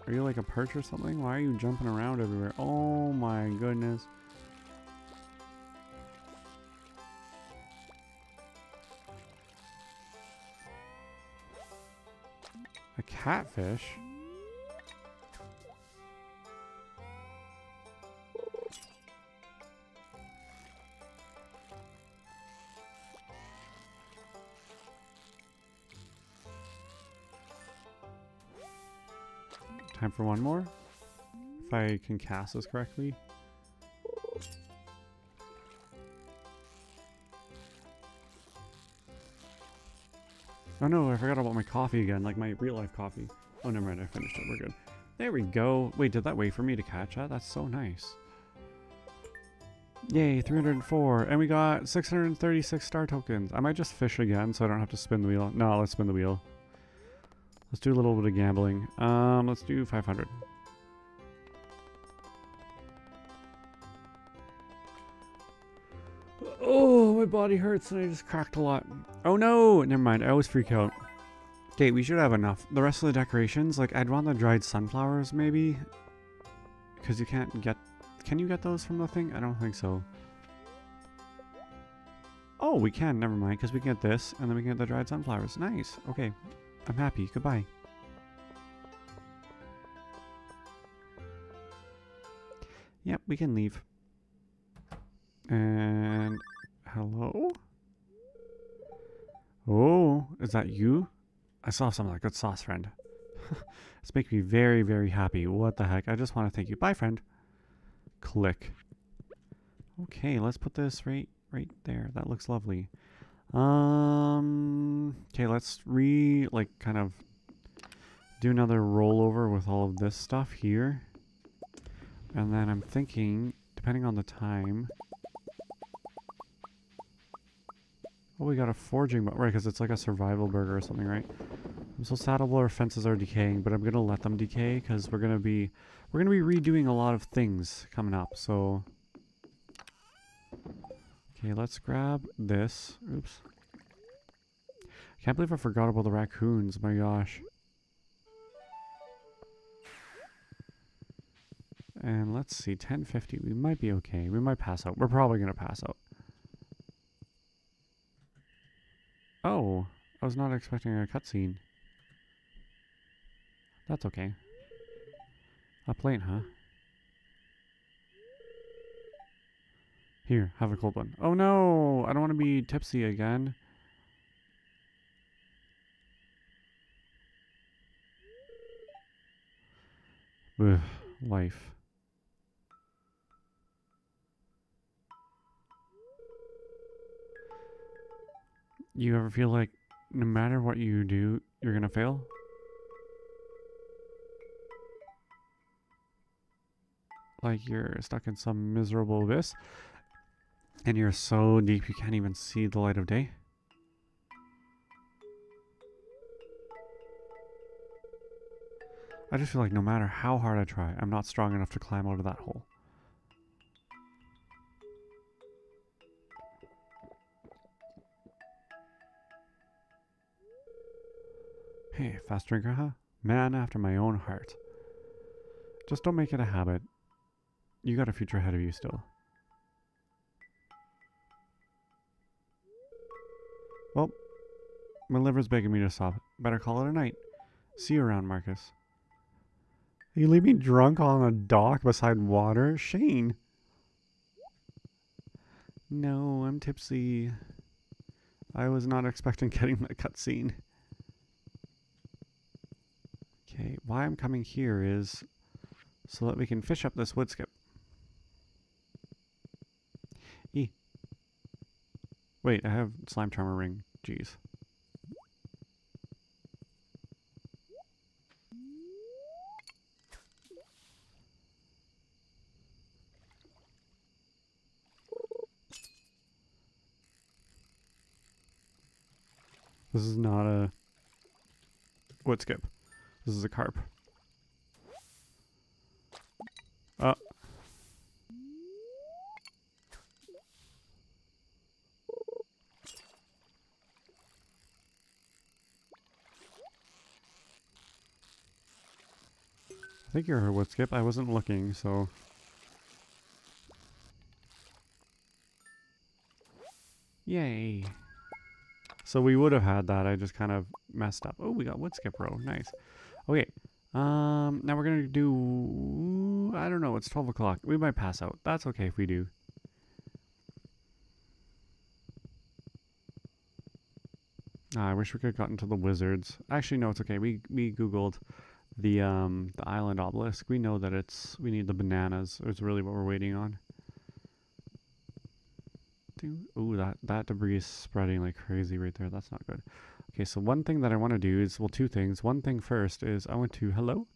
Are you like a perch or something? Why are you jumping around everywhere? Oh my goodness! Catfish? Time for one more. If I can cast this correctly. Oh no, I forgot about my coffee again, like my real life coffee. Oh, never mind, I finished it, we're good. There we go. Wait, did that wait for me to catch that? That's so nice. Yay, three hundred four. And we got six hundred thirty-six star tokens. I might just fish again so I don't have to spin the wheel. No, let's spin the wheel. Let's do a little bit of gambling. Um, let's do five hundred. Oh, my body hurts and I just cracked a lot. Oh no! Never mind, I always freak out. Okay, we should have enough. The rest of the decorations, like I'd want the dried sunflowers maybe. Because you can't get... Can you get those from the thing? I don't think so. Oh, we can. Never mind, because we can get this and then we can get the dried sunflowers. Nice. Okay. I'm happy. Goodbye. Yep, we can leave. And... Hello? Oh, is that you? I saw some of that good sauce, friend. It's making me very, very happy. What the heck? I just want to thank you. Bye, friend. Click. Okay, let's put this right, right there. That looks lovely. Um. Okay, let's re, like, kind of do another rollover with all of this stuff here. And then I'm thinking, depending on the time... Oh, we got a forging, right, because it's like a survival burger or something, right? I'm so sad all our fences are decaying, but I'm going to let them decay because we're going to be, we're going to be redoing a lot of things coming up, so. Okay, let's grab this. Oops. I can't believe I forgot about the raccoons, my gosh. And let's see, ten fifty, we might be okay. We might pass out. We're probably going to pass out. Oh, I was not expecting a cutscene. That's okay. Up late, huh? Here, have a cold one. Oh no, I don't want to be tipsy again. Ugh, life. You ever feel like no matter what you do, you're gonna fail? Like you're stuck in some miserable abyss, and you're so deep you can't even see the light of day? I just feel like no matter how hard I try, I'm not strong enough to climb out of that hole. Hey, fast drinker, huh? Man after my own heart. Just don't make it a habit. You got a future ahead of you still. Well, my liver's begging me to stop. Better call it a night. See you around, Marcus. You leave me drunk on a dock beside water? Shane! No, I'm tipsy. I was not expecting getting that cutscene. Okay, why I'm coming here is so that we can fish up this wood skip. E. Wait, I have slime charmer ring. Jeez. This is not a wood skip. This is a carp. Uh. I think you're her wood skip. I wasn't looking, so. Yay. So we would have had that. I just kind of messed up. Oh, we got wood skip row. Nice. Okay, um, now we're going to do, I don't know, it's twelve o'clock. We might pass out. That's okay if we do. Ah, I wish we could have gotten to the wizards. Actually, no, it's okay. We we Googled the um the island obelisk, we know that it's we need the bananas. It's really what we're waiting on. Ooh, that that debris is spreading like crazy right there. That's not good. Okay, so one thing that I want to do is, well, two things. One thing first is I want to, hello,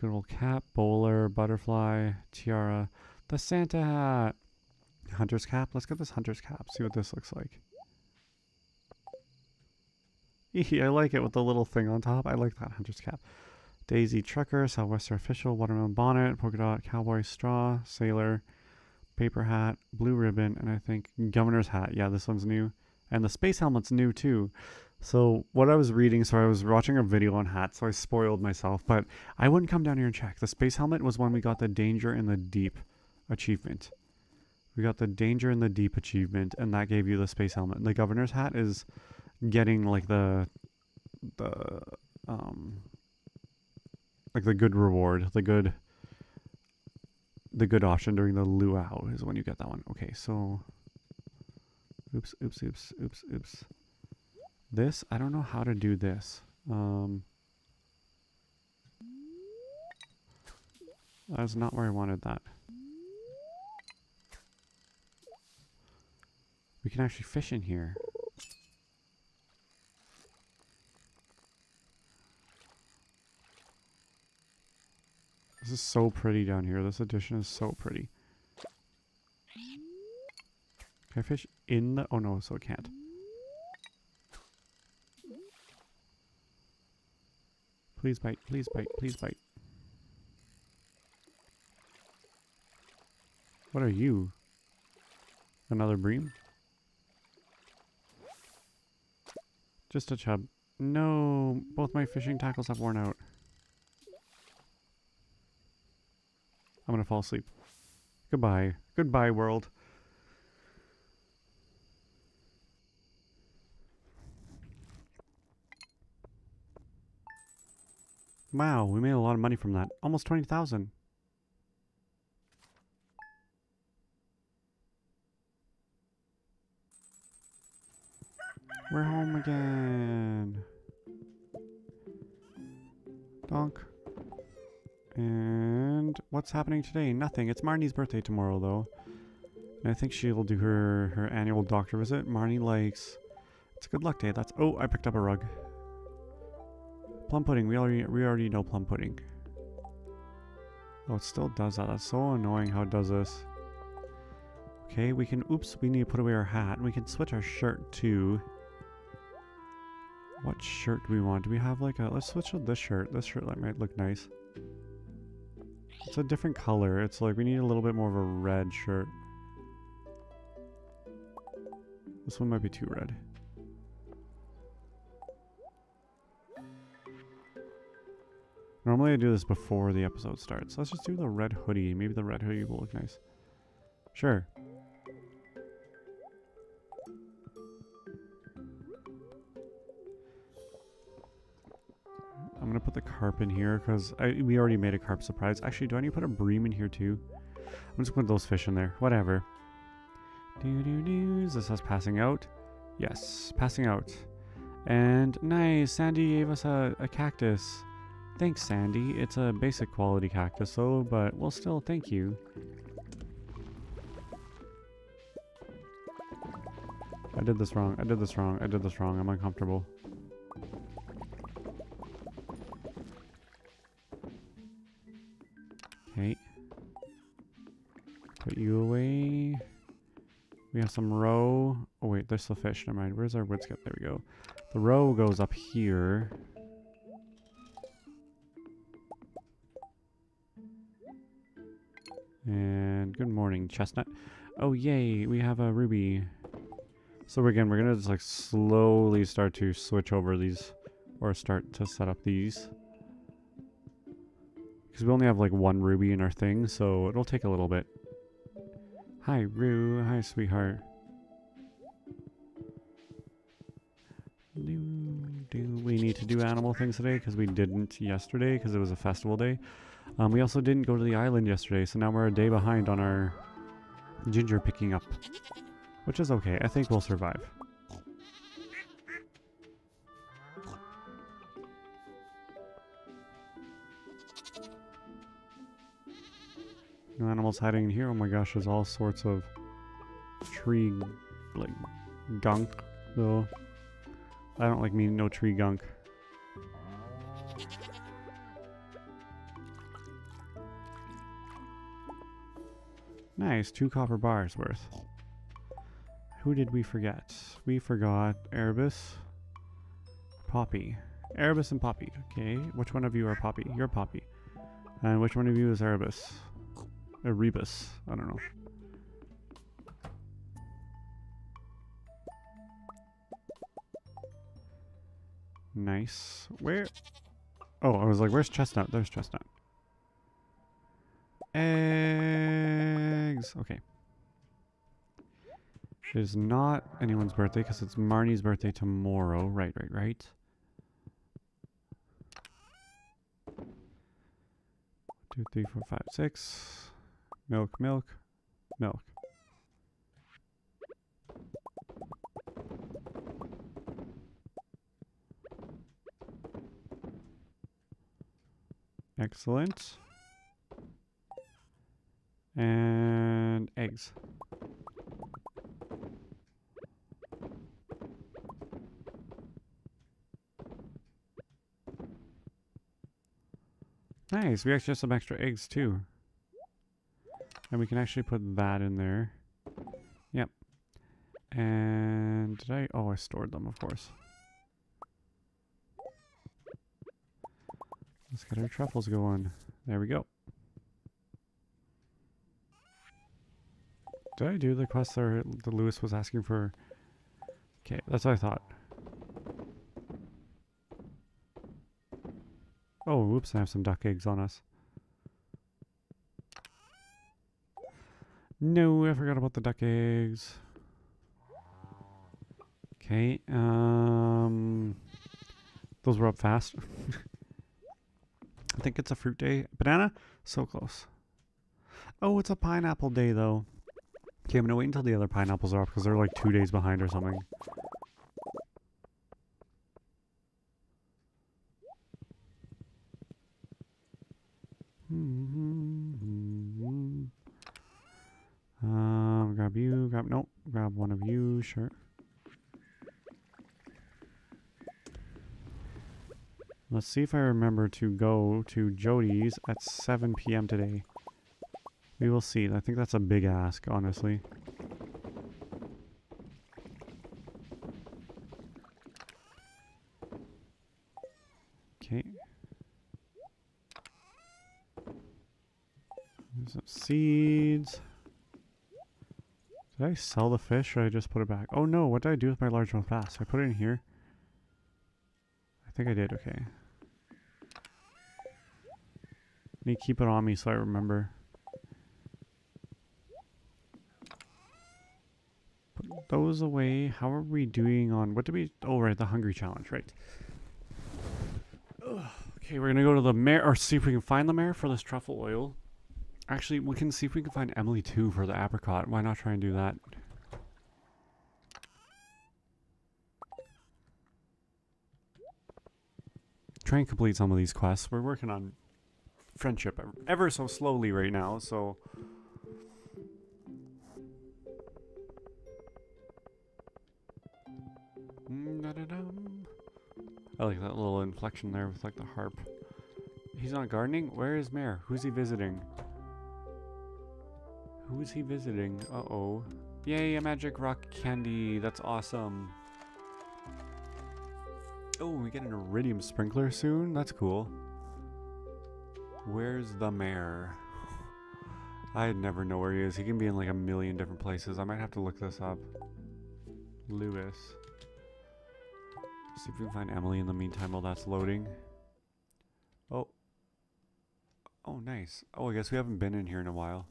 good old cap, bowler, butterfly, tiara, the Santa hat, hunter's cap. Let's get this hunter's cap. See what this looks like. Eee, I like it with the little thing on top. I like that hunter's cap. Daisy trucker, southwester official, watermelon bonnet, polka dot, cowboy straw, sailor, paper hat, blue ribbon, and I think governor's hat. Yeah, this one's new. And the space helmet's new too. So what I was reading, so I was watching a video on hats, so I spoiled myself, but I wouldn't come down here and check. The space helmet was when we got the danger in the deep achievement. We got the danger in the deep achievement, and that gave you the space helmet. And the governor's hat is getting like the the um like the good reward, the good the good option during the luau is when you get that one. Okay, so oops, oops, oops, oops, oops. This, I don't know how to do this. Um, that's not where I wanted that. We can actually fish in here. This is so pretty down here. This edition is so pretty. Can I fish in the... Oh no, so it can't. Please bite, please bite, please bite. What are you? Another bream? Just a chub. No, both my fishing tackles have worn out. I'm gonna fall asleep. Goodbye. Goodbye, world. Wow, we made a lot of money from that. Almost twenty thousand. We're home again. Donk. And what's happening today? Nothing. It's Marnie's birthday tomorrow, though. And I think she'll do her, her annual doctor visit. Marnie likes... It's a good luck day. That's... Oh, I picked up a rug. Plum pudding. We already, we already know plum pudding. Oh, it still does that. That's so annoying how it does this. Okay, we can... Oops, we need to put away our hat. We can switch our shirt to... What shirt do we want? Do we have like a... Let's switch to this shirt. This shirt that might look nice. It's a different color. It's like we need a little bit more of a red shirt. This one might be too red. Normally I do this before the episode starts. Let's just do the red hoodie. Maybe the red hoodie will look nice. Sure. I'm gonna put the carp in here because we already made a carp surprise. Actually, do I need to put a bream in here too? I'm just putting those fish in there. Whatever. Do do do. Is this us passing out? Yes, passing out. And nice. Sandy gave us a, a cactus. Thanks, Sandy. It's a basic quality cactus though, but we'll still thank you. I did this wrong. I did this wrong. I did this wrong. I'm uncomfortable. Okay. Put you away. We have some roe. Oh wait, there's the fish. Never mind. Where's our wood skip? There we go. The roe goes up here. And good morning, Chestnut. Oh yay, we have a ruby. So again, we're gonna just like slowly start to switch over these, or start to set up these. Because we only have like one ruby in our thing, so it'll take a little bit. Hi, Rue. Hi, sweetheart. Do we need to do animal things today? Because we didn't yesterday, because it was a festival day. Um, we also didn't go to the island yesterday, so now we're a day behind on our ginger picking up. Which is okay. I think we'll survive. some animals hiding in here. Oh my gosh, there's all sorts of tree, like, gunk, though. I don't like me no tree gunk. Nice, two copper bars worth. Who did we forget? We forgot Erebus, Poppy. Erebus and Poppy. Okay, which one of you are Poppy? You're Poppy. And which one of you is Erebus? Erebus. I don't know. Nice. Where? Oh, I was like, where's Chestnut? There's Chestnut. Eggs. Okay. It is not anyone's birthday because it's Marnie's birthday tomorrow. Right, right, right. Two, three, four, five, six. Milk, milk, milk. Excellent. And eggs. Nice, we actually have some extra eggs too. And we can actually put that in there. Yep. And did I? Oh, I stored them, of course. Let's get our truffles going. There we go. Did I do the quest that Lewis was asking for? Okay, that's what I thought. Oh, whoops, I have some duck eggs on us. No, I forgot about the duck eggs. Okay, um... those were up fast. I think it's a fruit day. Banana? So close. Oh, it's a pineapple day, though. Okay, I'm gonna wait until the other pineapples are up, because they're like two days behind or something. Um, grab you, grab, no, grab one of you, sure. Let's see if I remember to go to Jody's at seven p m today. We will see. I think that's a big ask, honestly. Okay. There's some seeds. Did I sell the fish or did I just put it back? Oh no, what did I do with my largemouth bass? I put it in here. I think I did, okay. I need to keep it on me so I remember. Put those away. How are we doing on... what did we... oh, right, the hungry challenge, right. Ugh. Okay, we're gonna go to the mare, or see if we can find the mare for this truffle oil. Actually, we can see if we can find Emily too for the apricot. Why not try and do that? Try and complete some of these quests. We're working on friendship ever so slowly right now, so... I like that little inflection there with like the harp. He's not gardening? Where is Mare? Who's he visiting? Who is he visiting? Uh-oh. Yay, a magic rock candy. That's awesome. Oh, we get an iridium sprinkler soon? That's cool. Where's the mare? I'd never know where he is. He can be in like a million different places. I might have to look this up. Lewis. See if we can find Emily in the meantime while that's loading. Oh. Oh, nice. Oh, I guess we haven't been in here in a while.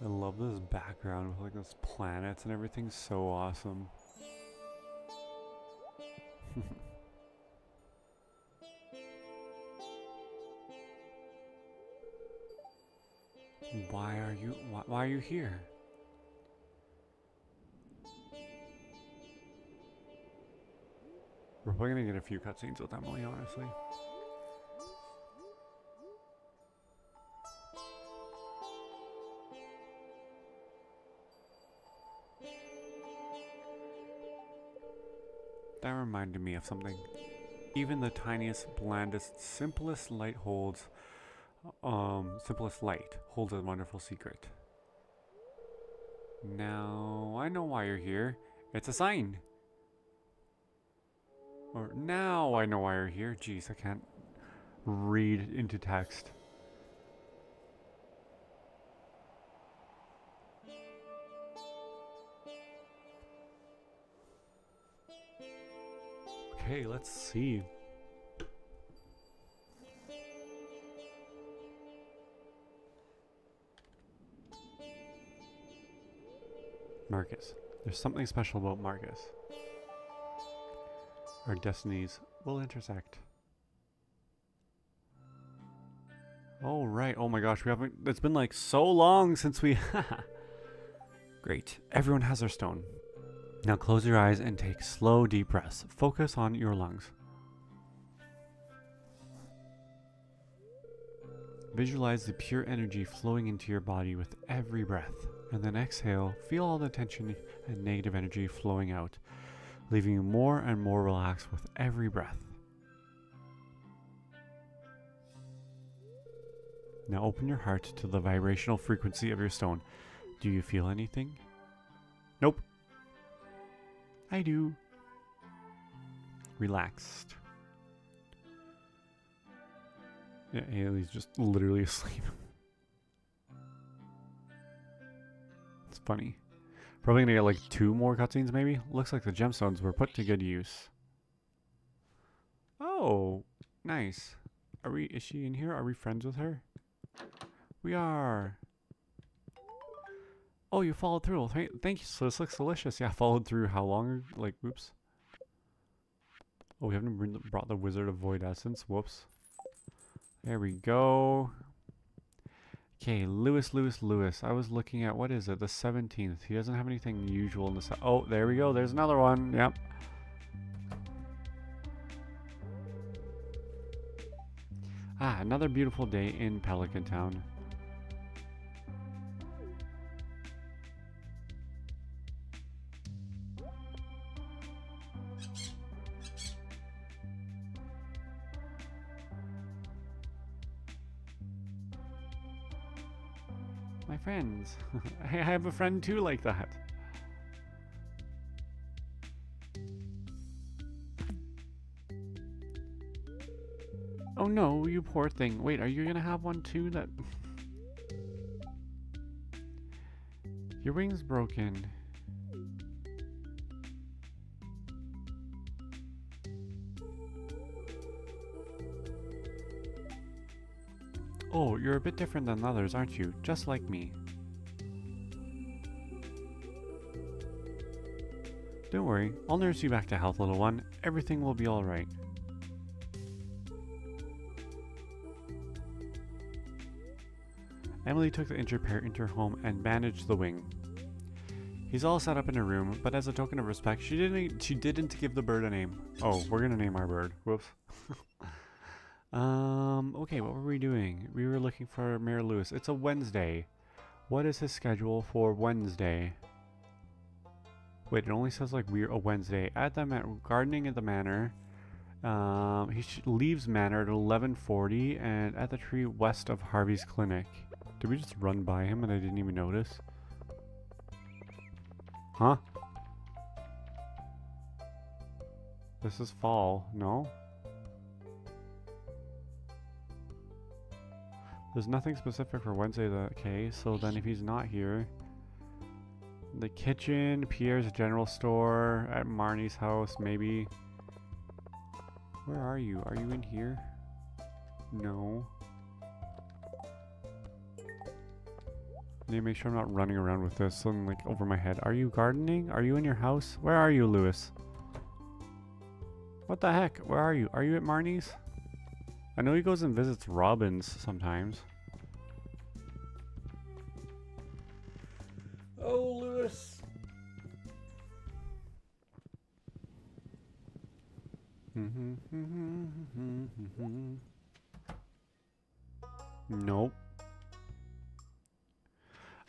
I love this background with like those planets and everything's so awesome. Why are you why, why are you here? We're probably gonna get a few cutscenes with Emily, honestly. That reminded me of something. Even the tiniest, blandest, simplest light holds um simplest light holds a wonderful secret. Now I know why you're here. It's a sign. Or now I know why you're here. Jeez, I can't read into text. Okay, let's see. Marcus. There's something special about Marcus. Our destinies will intersect. Oh, right. Oh my gosh, we haven't... It's been like so long since we... Great. Everyone has their stone. Now close your eyes and take slow, deep breaths. Focus on your lungs. Visualize the pure energy flowing into your body with every breath. And then exhale, feel all the tension and negative energy flowing out, leaving you more and more relaxed with every breath. Now open your heart to the vibrational frequency of your stone. Do you feel anything? Nope. I do. Relaxed. Yeah, Haley's just literally asleep. It's funny. Probably gonna get like two more cutscenes maybe? Looks like the gemstones were put to good use. Oh, nice. Are we, is she in here? Are we friends with her? We are. Oh, you followed through. Thank you. So this looks delicious. Yeah, followed through how long? Like, whoops. Oh, we haven't brought the Wizard of Void Essence. Whoops. There we go. Okay, Lewis, Lewis, Lewis. I was looking at, what is it? The seventeenth. He doesn't have anything usual in the... Oh, there we go. There's another one. Yep. Ah, another beautiful day in Pelican Town. Friends. I have a friend too like that. Oh no, you poor thing. Wait, are you gonna have one too that... Your wing's broken. Oh, you're a bit different than others, aren't you? Just like me. Don't worry, I'll nurse you back to health, little one. Everything will be alright. Emily took the injured pair into her home and bandaged the wing. He's all set up in her room, but as a token of respect, she didn't she didn't give the bird a name. Oh, we're gonna name our bird. Whoops. Um, okay, what were we doing? We were looking for Mayor Lewis. It's a Wednesday. What is his schedule for Wednesday? Wait, it only says like we're a Wednesday. At the man gardening at the manor. Um, he sh leaves manor at eleven forty and at the tree west of Harvey's clinic. Did we just run by him and I didn't even notice? Huh? This is fall, no? There's nothing specific for Wednesday, though. Okay, so then if he's not here, the kitchen, Pierre's general store, at Marnie's house, maybe. Where are you? Are you in here? No. I need to make sure I'm not running around with this, something like over my head. Are you gardening? Are you in your house? Where are you, Lewis? What the heck? Where are you? Are you at Marnie's? I know he goes and visits Robin's sometimes. Oh, Lewis. Nope.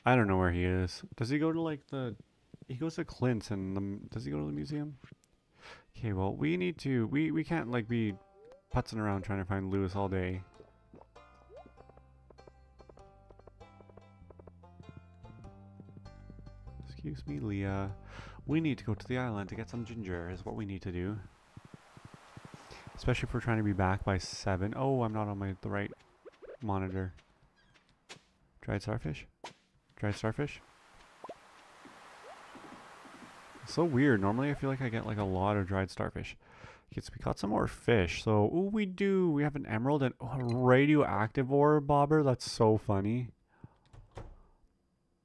I don't know where he is. Does he go to like the... He goes to Clint's and the, does he go to the museum? Okay, well, we need to... We, we can't like be putzing around trying to find Lewis all day. Excuse me, Leah. We need to go to the island to get some ginger is what we need to do. Especially if we're trying to be back by seven. Oh, I'm not on my the right monitor. Dried starfish? Dried starfish? It's so weird. Normally I feel like I get like a lot of dried starfish. Okay, so we caught some more fish. So, ooh, we do. We have an emerald and oh, a radioactive orb bobber. That's so funny.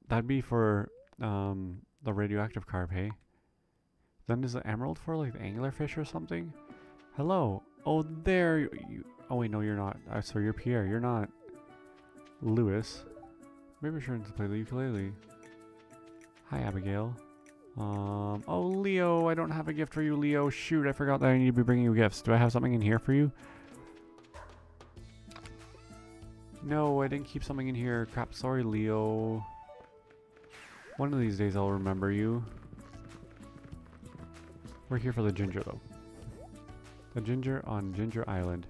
That'd be for... Um, the radioactive carp, hey? Then is the emerald for like the anglerfish or something? Hello. Oh, there you, you. Oh wait, no, you're not. Uh, so you're Pierre. You're not Lewis. Maybe sure to play the ukulele. Hi, Abigail. Um. Oh, Leo. I don't have a gift for you, Leo. Shoot, I forgot that I need to be bringing you gifts. Do I have something in here for you? No, I didn't keep something in here. Crap. Sorry, Leo. One of these days I'll remember you. We're here for the ginger though. The ginger on Ginger Island.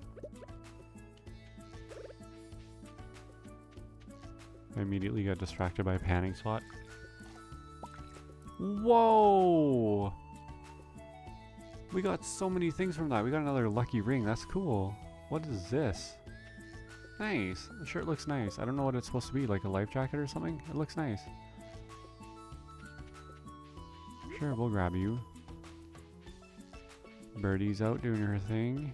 I immediately got distracted by a panning slot. Whoa! We got so many things from that. We got another lucky ring. That's cool. What is this? Nice. The shirt looks nice. I don't know what it's supposed to be. Like a life jacket or something? It looks nice. Sure, we'll grab you. Birdie's out doing her thing.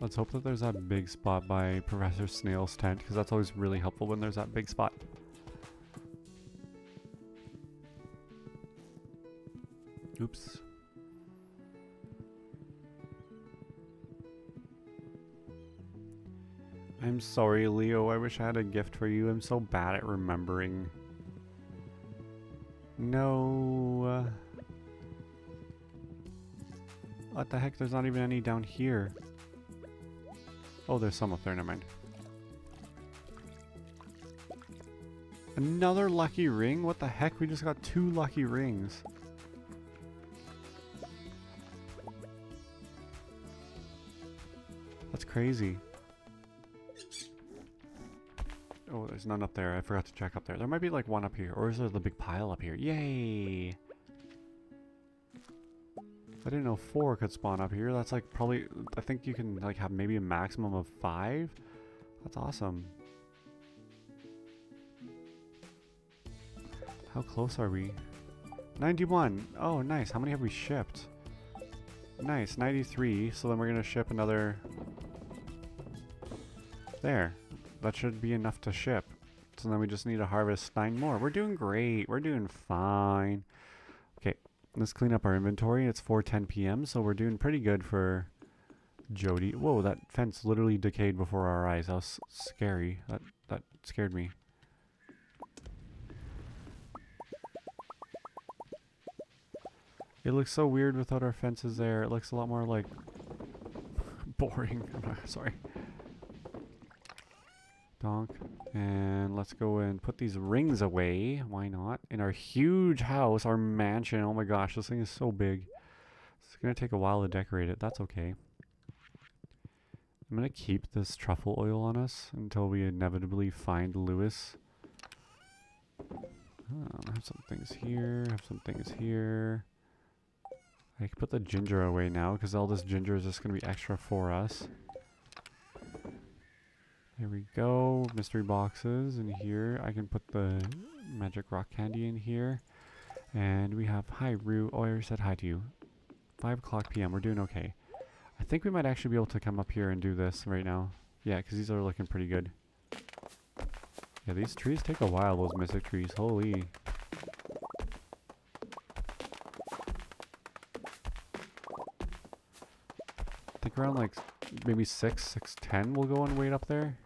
Let's hope that there's that big spot by Professor Snail's tent, because that's always really helpful when there's that big spot. Oops. I'm sorry, Leo. I wish I had a gift for you. I'm so bad at remembering. No. What the heck? There's not even any down here. Oh, there's some up there. Never mind. Another lucky ring? What the heck? We just got two lucky rings. That's crazy. Oh, there's none up there. I forgot to check up there. There might be like one up here. Or is there the big pile up here? Yay! I didn't know four could spawn up here. That's like probably... I think you can like have maybe a maximum of five. That's awesome. How close are we? ninety-one! Oh, nice. How many have we shipped? Nice. ninety-three. So then we're going to ship another... There. That should be enough to ship. So then we just need to harvest nine more. We're doing great. We're doing fine. Okay, let's clean up our inventory. It's four ten p m, so we're doing pretty good for Jody. Whoa, that fence literally decayed before our eyes. That was scary. That, that scared me. It looks so weird without our fences there. It looks a lot more like boring. I'm not, sorry. And let's go and put these rings away. Why not? In our huge house, our mansion. Oh my gosh, this thing is so big. It's gonna take a while to decorate it. That's okay. I'm gonna keep this truffle oil on us until we inevitably find Lewis. Oh, I have some things here. I have some things here. I can put the ginger away now because all this ginger is just gonna be extra for us. Here we go, mystery boxes in here. I can put the magic rock candy in here. And we have, hi Rue, oh I already said hi to you. five o'clock p m, we're doing okay. I think we might actually be able to come up here and do this right now. Yeah, because these are looking pretty good. Yeah, these trees take a while, those mystic trees, holy. like around like maybe six, six ten. We'll go and wait up there.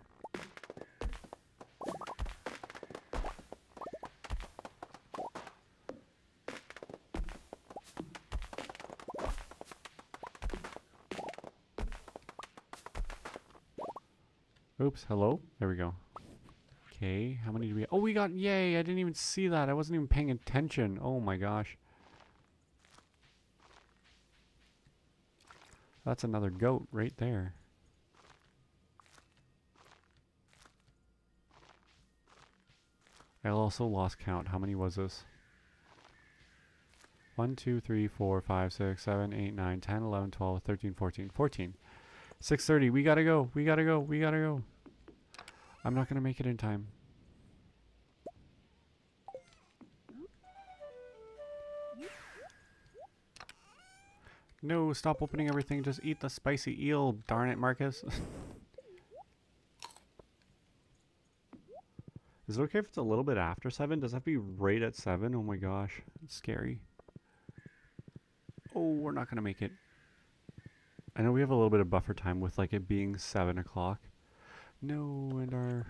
Oops, hello? There we go. Okay, how many do we have? Oh, we got, yay! I didn't even see that. I wasn't even paying attention. Oh my gosh. That's another goat right there. I also lost count. How many was this? one, two, three, four, five, six, seven, eight, nine, ten, eleven, twelve, thirteen, fourteen. fourteen. six thirty. We gotta go. We gotta go. We gotta go. I'm not gonna make it in time. No, stop opening everything. Just eat the spicy eel. Darn it, Marcus. Is it okay if it's a little bit after seven? Does that have to be right at seven? Oh my gosh. It's scary. Oh, we're not gonna make it. I know we have a little bit of buffer time with like it being seven o'clock. No, and our...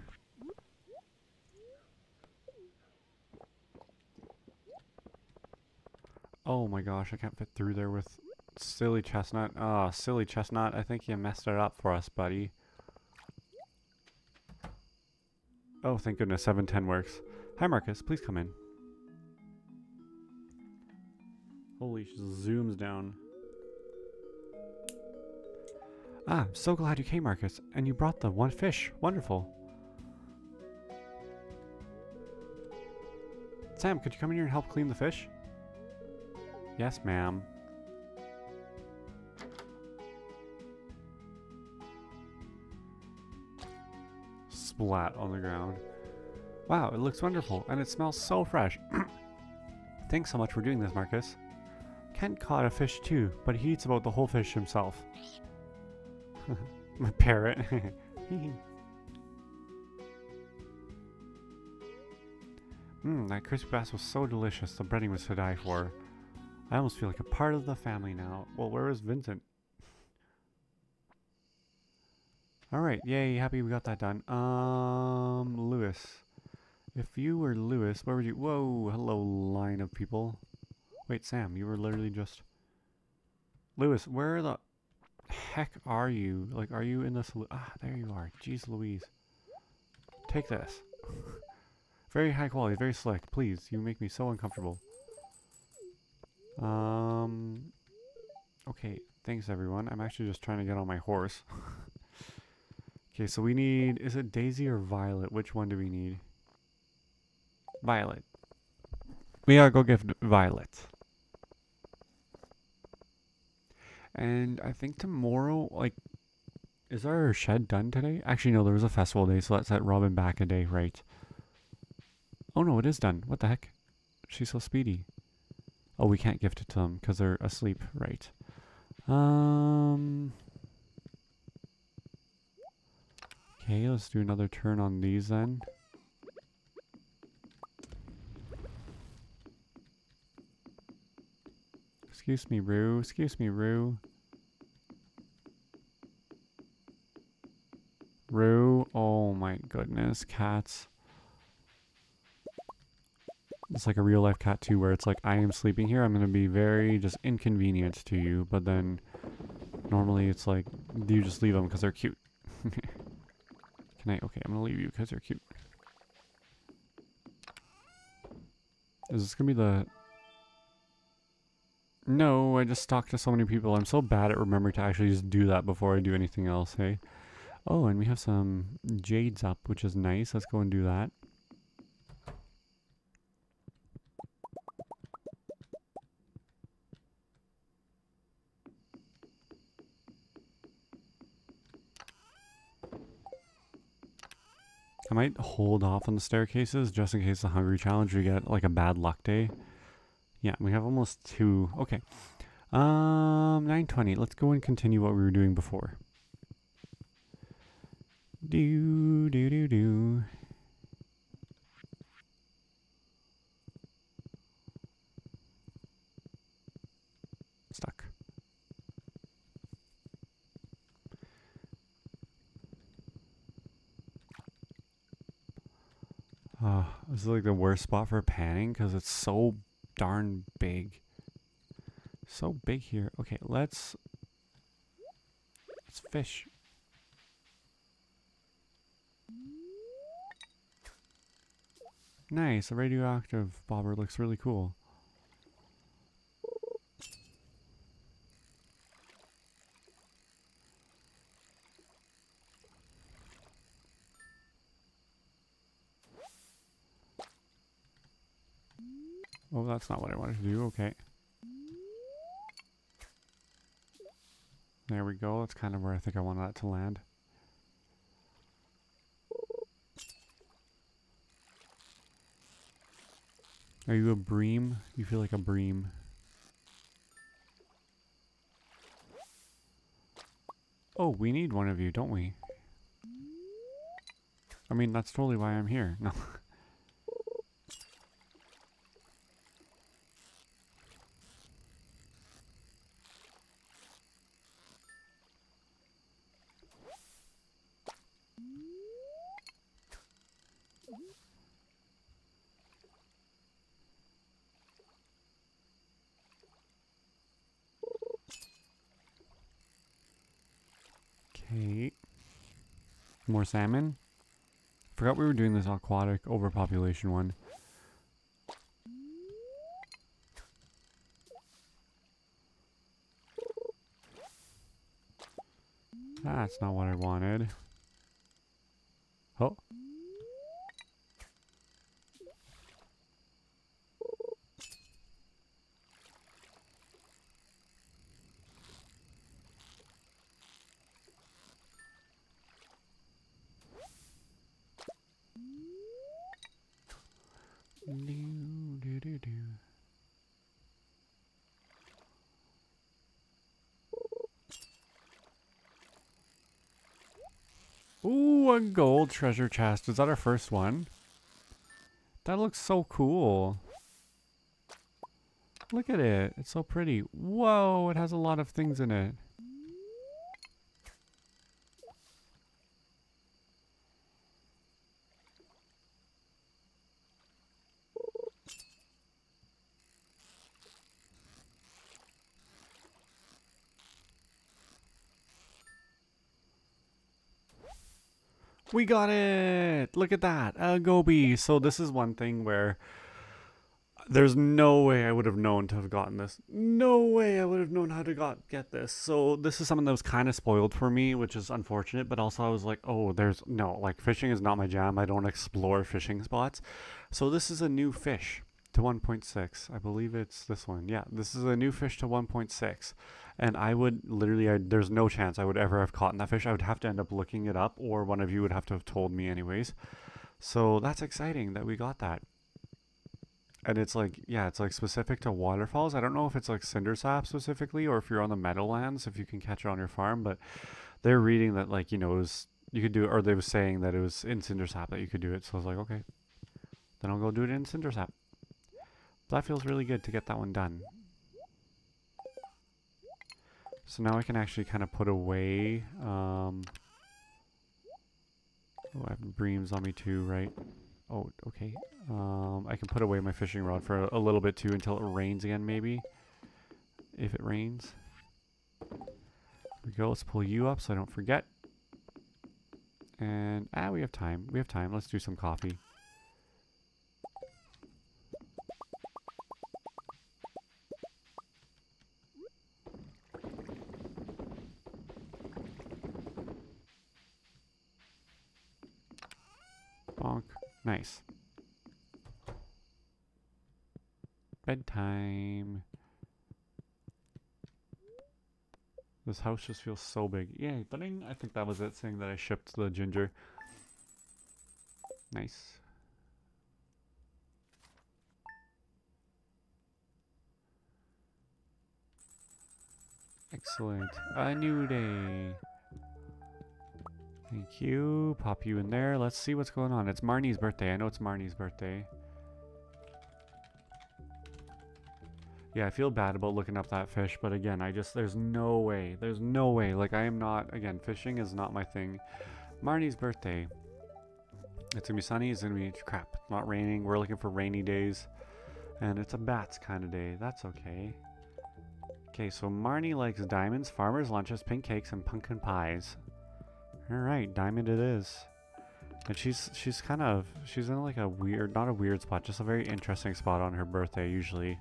Oh my gosh, I can't fit through there with silly Chestnut. Ah, oh, silly Chestnut, I think you messed it up for us, buddy. Oh, thank goodness, seven ten works. Hi Marcus, please come in. Holy, she zooms down. Ah, I'm so glad you came, Marcus. And you brought the one fish. Wonderful. Sam, could you come in here and help clean the fish? Yes, ma'am. Splat on the ground. Wow, it looks wonderful, and it smells so fresh. Thanks so much for doing this, Marcus. Kent caught a fish too, but he eats about the whole fish himself. My parrot. Mmm, that crispy bass was so delicious. The breading was to die for. I almost feel like a part of the family now. Well, where is Vincent? Alright, yay, happy we got that done. Um, Lewis. If you were Lewis, where would you... Whoa, hello, line of people. Wait, Sam, you were literally just... Lewis, where the heck are you? Like, are you in the... Ah, there you are. Jeez Louise. Take this. Very high quality, very slick. Please, you make me so uncomfortable. Um, okay, thanks everyone. I'm actually just trying to get on my horse. Okay, so we need, is it Daisy or Violet? Which one do we need? Violet. We gotta go get Violet. And I think tomorrow, like, is our shed done today? Actually, no, there was a festival day, so let's set Robin back a day, right? Oh no, it is done. What the heck? She's so speedy. Oh, we can't gift it to them because they're asleep, right? Um. Okay, let's do another turn on these then. Excuse me, Rue. Excuse me, Rue. Rue. Oh my goodness, cats. It's like a real life cat too, where it's like, I am sleeping here, I'm going to be very just inconvenient to you, but then normally it's like, you just leave them because they're cute. Can I? Okay, I'm going to leave you because they're cute. Is this going to be the... No, I just talked to so many people. I'm so bad at remembering to actually just do that before I do anything else, hey? Oh, and we have some jades up, which is nice. Let's go and do that. I might hold off on the staircases just in case the hungry challenge we get like a bad luck day. Yeah, we have almost two. Okay. Um, nine twenty. Let's go and continue what we were doing before. Do, do, do, do. Stuck. Oh, this is like the worst spot for panning because it's so darn big. So big here. Okay, let's let's fish. Nice, a radioactive bobber looks really cool. Oh, that's not what I wanted to do. Okay. There we go. That's kind of where I think I wanted that to land. Are you a bream? You feel like a bream. Oh, we need one of you, don't we? I mean, that's totally why I'm here. No. More salmon. Forgot we were doing this aquatic overpopulation one. That's not what I wanted. Oh. Ooh, a gold treasure chest. Is that our first one? That looks so cool. Look at it. It's so pretty. Whoa, it has a lot of things in it. We got it! Look at that! A goby! So this is one thing where there's no way I would have known to have gotten this. No way I would have known how to got, get this. So this is something that was kind of spoiled for me, which is unfortunate, but also I was like, oh, there's no, like fishing is not my jam. I don't explore fishing spots. So this is a new fish to one point six. I believe it's this one. Yeah, this is a new fish to one point six. And I would literally, I, there's no chance I would ever have caught that fish. I would have to end up looking it up, or one of you would have to have told me anyways. So that's exciting that we got that. And it's like, yeah, it's like specific to waterfalls. I don't know if it's like Cindersap specifically, or if you're on the meadowlands, if you can catch it on your farm. But they're reading that, like, you know, it was, you could do, or they were saying that it was in Cindersap that you could do it. So I was like, okay, then I'll go do it in Cindersap. That feels really good to get that one done. So now I can actually kind of put away, um, oh, I have breams on me too, right? Oh, okay. Um, I can put away my fishing rod for a, a little bit too until it rains again, maybe. If it rains. There we go, let's pull you up so I don't forget. And, ah, we have time, we have time. Let's do some coffee. Nice. Bedtime. This house just feels so big. Yay, ding. I think that was it, saying that I shipped the ginger. Nice. Excellent. A new day. Thank you. Pop you in there. Let's see what's going on. It's Marnie's birthday. I know it's Marnie's birthday. Yeah, I feel bad about looking up that fish, but again, I just, there's no way. There's no way. Like, I am not, again, fishing is not my thing. Marnie's birthday. It's gonna be sunny, it's gonna be crap, not raining. We're looking for rainy days, and it's a bats kind of day. That's okay. Okay, so Marnie likes diamonds, farmers' lunches, pink cakes, and pumpkin pies. All right, diamond it is. And she's she's kind of she's in like a weird, not a weird spot, just a very interesting spot on her birthday usually.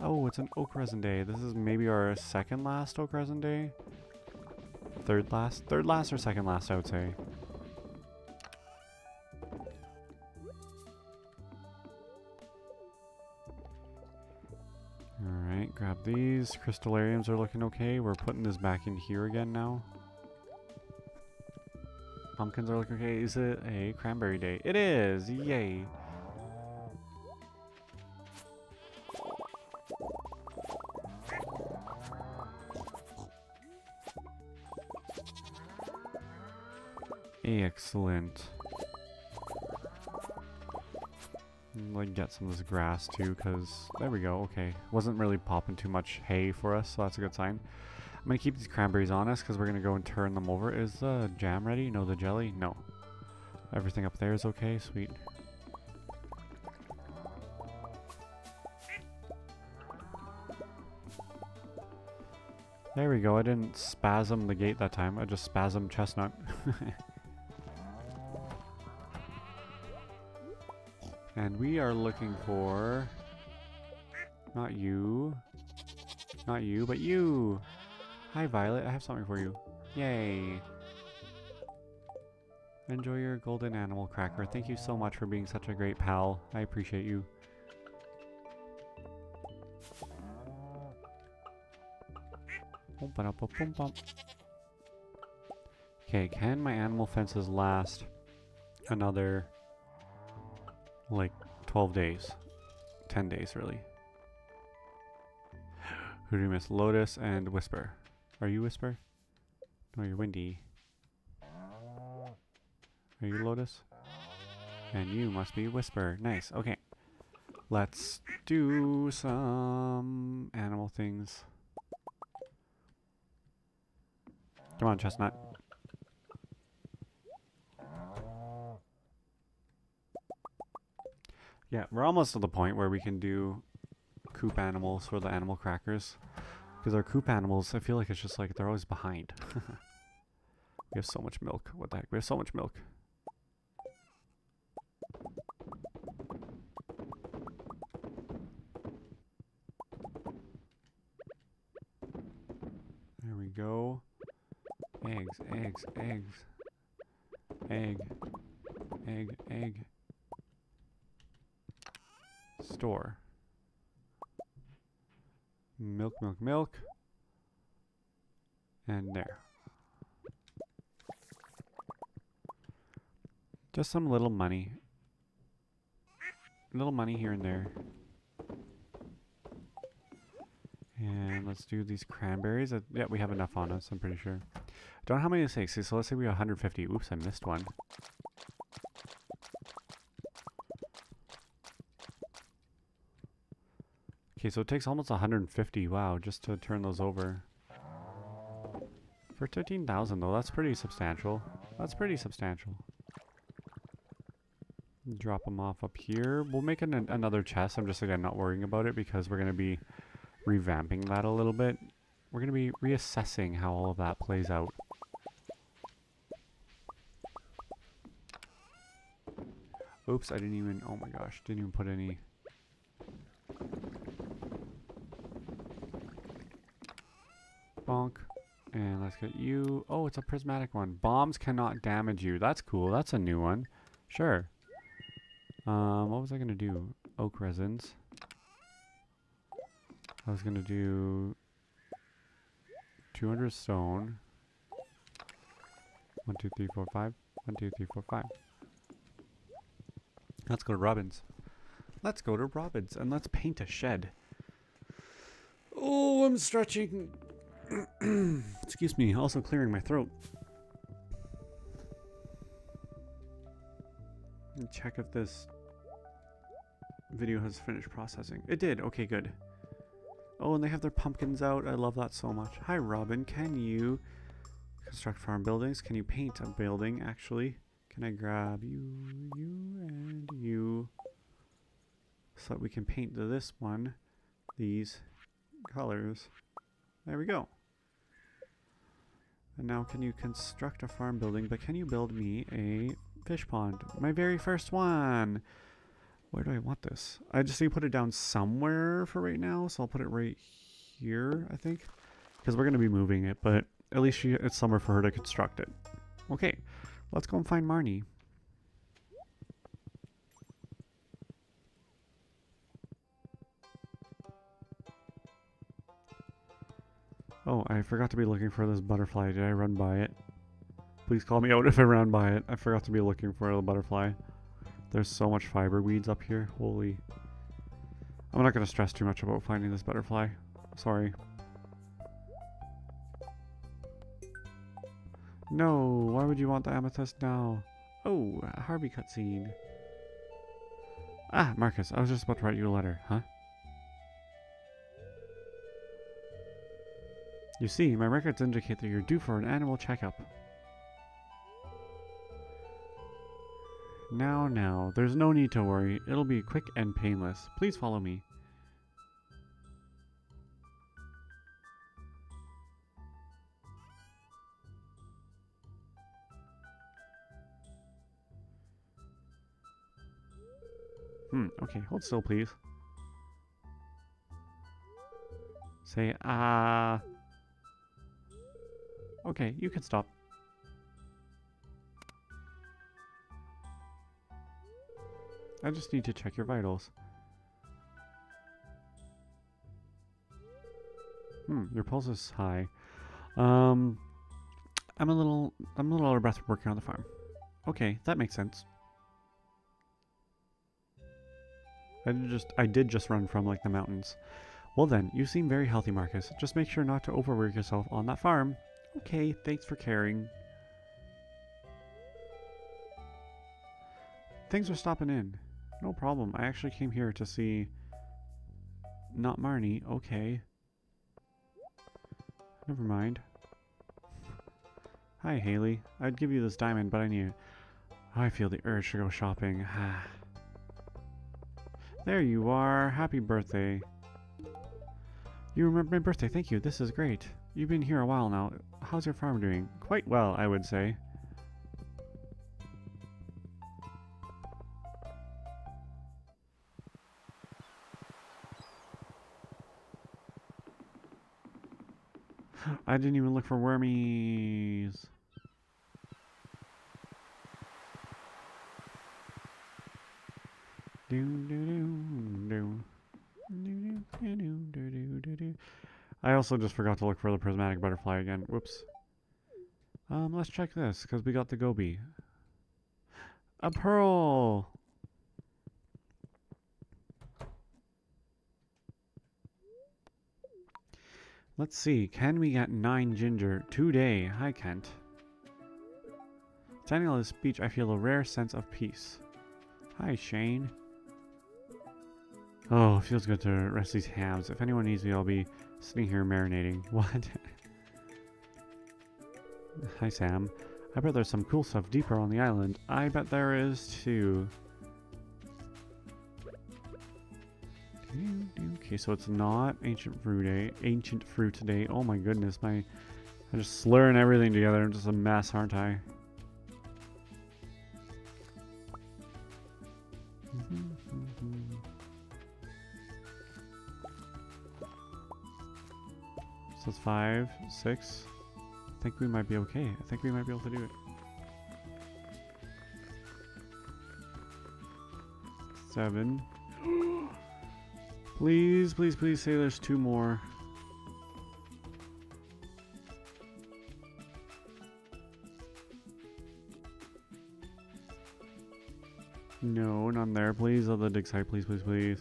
Oh, it's an oak resin day. This is maybe our second last oak resin day. Third last, third last or second last, I would say. Alright, grab these. Crystallariums are looking okay. We're putting this back in here again now. Pumpkins are looking okay. Is it a cranberry day? It is! Yay! Excellent. Like, get some of this grass too, because there we go. Okay, wasn't really popping too much hay for us, so that's a good sign. I'm gonna keep these cranberries on us because we're gonna go and turn them over. Is the jam ready? No, the jelly? No. Everything up there is okay. Sweet. There we go. I didn't spasm the gate that time. I just spasmed Chestnut. And we are looking for, not you, not you, but you. Hi, Violet, I have something for you. Yay. Enjoy your golden animal cracker. Thank you so much for being such a great pal. I appreciate you. Okay, can my animal fences last another like twelve days, ten days really? Who do we miss? Lotus and Whisper. Are you Whisper? No, you're Windy. Are you Lotus? And you must be Whisper. Nice. Okay, let's do some animal things. Come on, Chestnut. Yeah, we're almost to the point where we can do coop animals for the animal crackers. Because our coop animals, I feel like it's just like they're always behind. We have so much milk. What the heck? We have so much milk. There we go. Eggs, eggs, eggs. Egg, egg, egg. Store. Milk, milk, milk. And there. Just some little money. Little money here and there. And let's do these cranberries. Uh, yeah, we have enough on us, I'm pretty sure. I don't know how many this takes. So let's say we have one hundred fifty. Oops, I missed one. Okay, so it takes almost one hundred fifty, wow, just to turn those over. For thirteen thousand though, that's pretty substantial. That's pretty substantial. Drop them off up here. We'll make an, an, another chest. I'm just, again, not worrying about it because we're going to be revamping that a little bit. We're going to be reassessing how all of that plays out. Oops, I didn't even, oh my gosh, didn't even put any... Bonk. And let's get you. Oh, it's a prismatic one. Bombs cannot damage you. That's cool. That's a new one. Sure. Um, what was I going to do? Oak resins. I was going to do two hundred stone. one, two, three, four, five. one, two, three, four, five. Let's go to Robin's. Let's go to Robin's and let's paint a shed. Oh, I'm stretching. Excuse me, also clearing my throat. Check if this video has finished processing. It did. Okay, good. Oh, and they have their pumpkins out. I love that so much. Hi, Robin. Can you construct farm buildings? Can you paint a building, actually? Can I grab you, you, and you? So that we can paint this one these colors. There we go. And now can you construct a farm building, but can you build me a fish pond? My very first one! Where do I want this? I just need to put it down somewhere for right now, so I'll put it right here, I think. Because we're going to be moving it, but at least she, it's somewhere for her to construct it. Okay, let's go and find Marnie. Oh, I forgot to be looking for this butterfly. Did I run by it? Please call me out if I ran by it. I forgot to be looking for the butterfly. There's so much fiber weeds up here. Holy. I'm not going to stress too much about finding this butterfly. Sorry. No, why would you want the amethyst now? Oh, a Harvey cutscene. Ah, Marcus, I was just about to write you a letter, huh? You see, my records indicate that you're due for an annual checkup. Now, now, there's no need to worry. It'll be quick and painless. Please follow me. Hmm, okay, hold still, please. Say, ah... Uh... Okay, you can stop. I just need to check your vitals. Hmm, your pulse is high. Um, I'm a little, I'm a little out of breath from working on the farm. Okay, that makes sense. I just, I did just run from like the mountains. Well then, you seem very healthy, Marcus. Just make sure not to overwork yourself on that farm. Okay, thanks for caring. Things are stopping in. No problem. I actually came here to see... Not Marnie. Okay. Never mind. Hi, Haley. I'd give you this diamond, but I need it. I feel the urge to go shopping. There you are. Happy birthday. You remember my birthday. Thank you. This is great. You've been here a while now. How's your farm doing? Quite well, I would say. I didn't even look for wormies. Do do do do do do do do do do. I also just forgot to look for the prismatic butterfly again. Whoops. Um, let's check this, because we got the goby. A pearl! Let's see. Can we get nine ginger today? Hi, Kent. Standing on this beach, I feel a rare sense of peace. Hi, Shane. Oh, it feels good to rest these hams. If anyone needs me, I'll be sitting here marinating. What? Hi, Sam. I bet there's some cool stuff deeper on the island. I bet there is, too. Okay, so it's not ancient fruit day. Ancient fruit day. Oh my goodness, my... I'm just slurring everything together. I'm just a mess, aren't I? So it's five, six. I think we might be okay. I think we might be able to do it. Seven. Please, please, please say there's two more. No, none there. Please, other dig site. Please, please, please.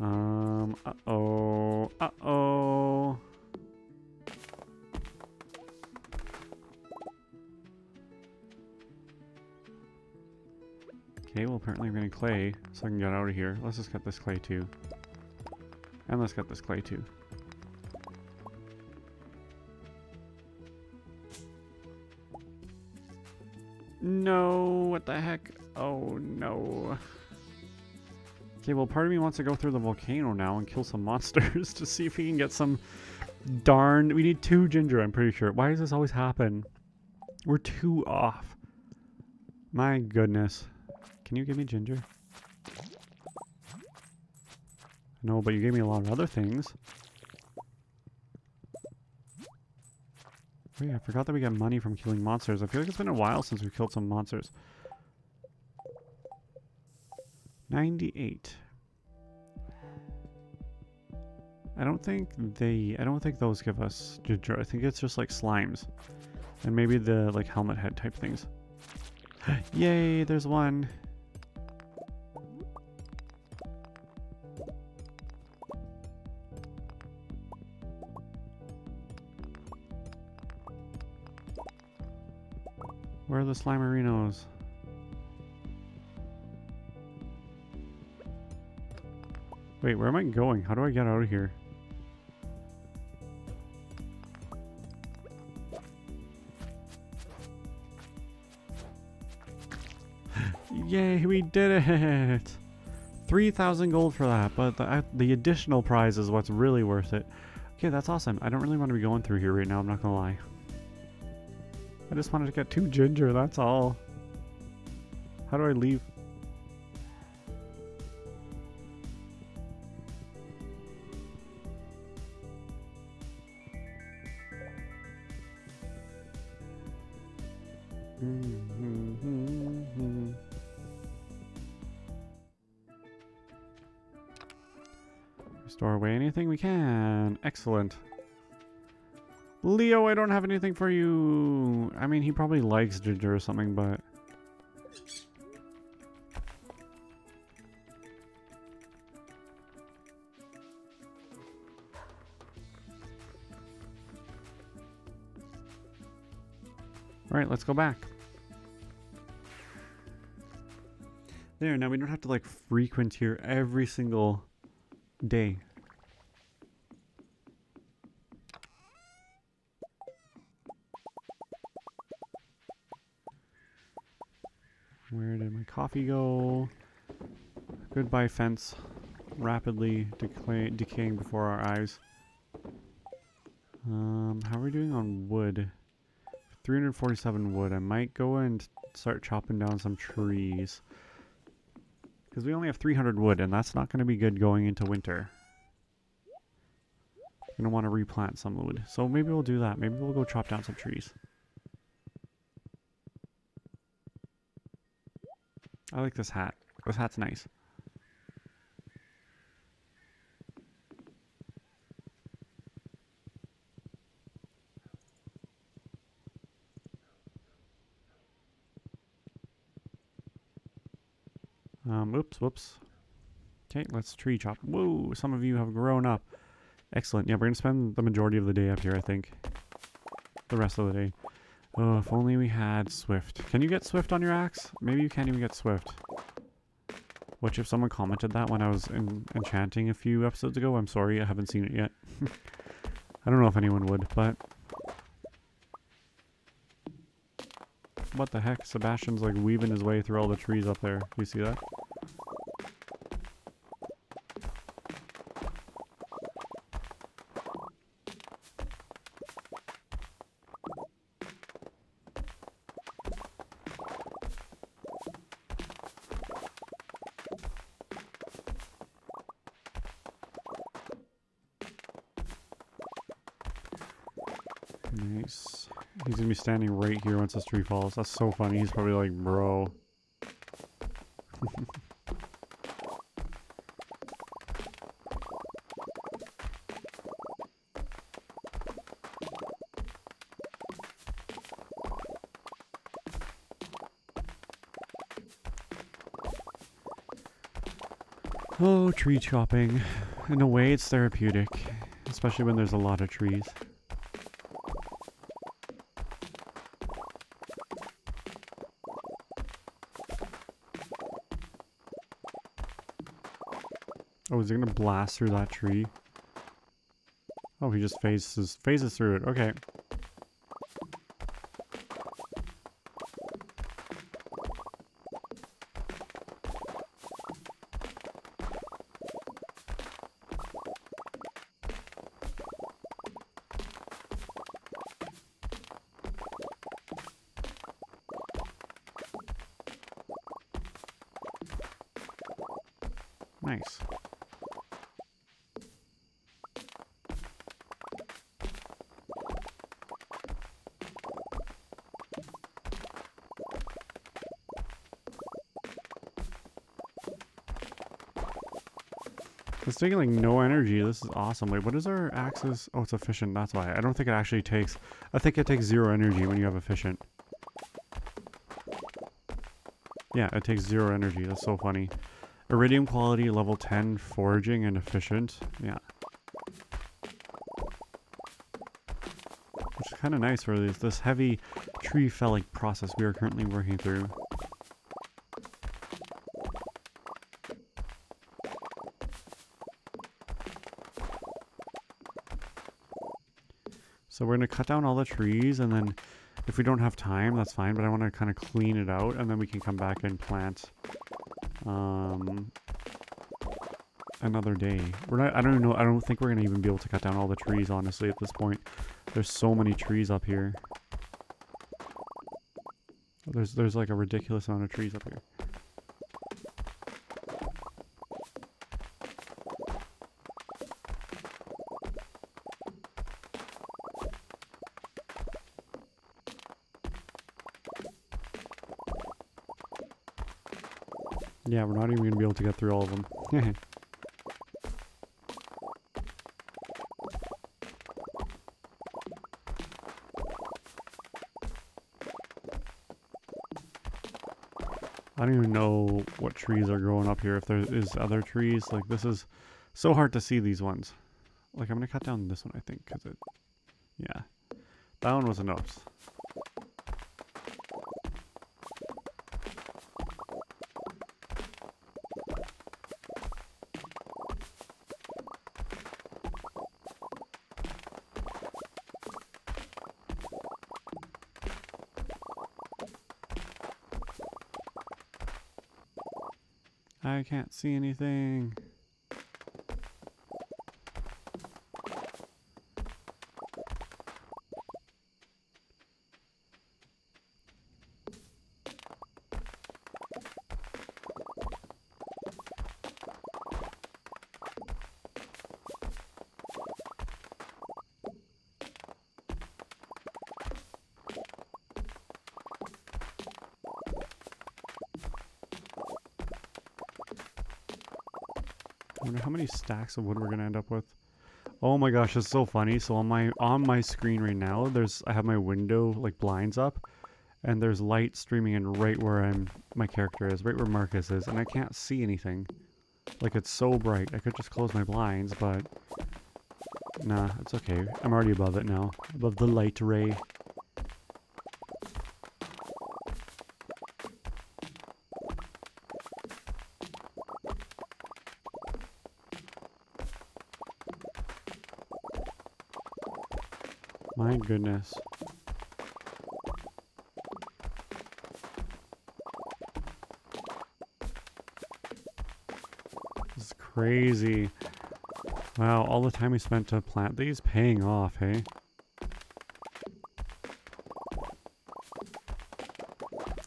Um, uh-oh, uh-oh. Okay, well apparently I'm getting clay, so I can get out of here. Let's just get this clay too. And let's get this clay too. No, what the heck? Oh, no. Okay, well, part of me wants to go through the volcano now and kill some monsters to see if we can get some darn... We need two ginger, I'm pretty sure. Why does this always happen? We're two off. My goodness. Can you give me ginger? No, but you gave me a lot of other things. Wait, I forgot that we got money from killing monsters. I feel like it's been a while since we killed some monsters. ninety-eight. I don't think they... I don't think those give us ginger. I think it's just like slimes. And maybe the like helmet head type things. Yay, there's one. Where are the Slimerinos? Wait, where am I going? How do I get out of here? Yay, we did it! three thousand gold for that, but the, the additional prize is what's really worth it. Okay, that's awesome. I don't really want to be going through here right now, I'm not gonna lie. I just wanted to get two ginger, that's all. How do I leave? Store away anything we can. Excellent. Leo, I don't have anything for you. I mean, he probably likes ginger or something, but... Alright, let's go back. There, now we don't have to, like, frequent here every single day. Where did my coffee go? Goodbye, fence. Rapidly decay- decaying before our eyes. Um, how are we doing on wood? three hundred forty-seven wood. I might go and start chopping down some trees. Because we only have three hundred wood, and that's not going to be good going into winter. I'm going to want to replant some wood. So maybe we'll do that. Maybe we'll go chop down some trees. I like this hat. This hat's nice. Um, oops, whoops. Okay, let's tree chop. Whoa, some of you have grown up. Excellent. Yeah, we're going to spend the majority of the day up here, I think. The rest of the day. Oh, if only we had Swift. Can you get Swift on your axe? Maybe you can't even get Swift. Which, if someone commented that when I was en enchanting a few episodes ago, I'm sorry, I haven't seen it yet. I don't know if anyone would, but... What the heck? Sebastian's like weaving his way through all the trees up there. You see that? Nice. He's gonna be standing right here once this tree falls. That's so funny. He's probably like, bro. Oh, tree chopping. In a way, it's therapeutic, especially when there's a lot of trees. Oh, is it gonna blast through that tree? Oh, he just phases phases through it. Okay. Nice. It's taking like no energy. This is awesome. Wait, what is our axis? Oh, it's efficient. That's why. I don't think it actually takes. I think it takes zero energy when you have efficient. Yeah, it takes zero energy. That's so funny. Iridium quality, level ten, foraging and efficient. Yeah. Which is kind of nice for this, this heavy tree felling process we are currently working through. So we're going to cut down all the trees, and then if we don't have time, that's fine, but I want to kind of clean it out, and then we can come back and plant um, another day. We're not, I don't know, I don't think we're going to even be able to cut down all the trees, honestly, at this point. There's so many trees up here. There's, there's like a ridiculous amount of trees up here. Yeah, we're not even going to be able to get through all of them. I don't even know what trees are growing up here. If there is other trees, like this is so hard to see these ones. Like I'm going to cut down this one, I think, because it, yeah, that one was enough. I can't see anything. Stacks of wood we're gonna end up with. Oh my gosh, it's so funny. So on my on my screen right now, there's I have my window like blinds up, and there's light streaming in right where I'm my character is, right where Marcus is, and I can't see anything. Like it's so bright. I could just close my blinds, but nah, it's okay. I'm already above it now, above the light ray. My goodness. This is crazy. Wow, all the time we spent to plant these paying off, hey?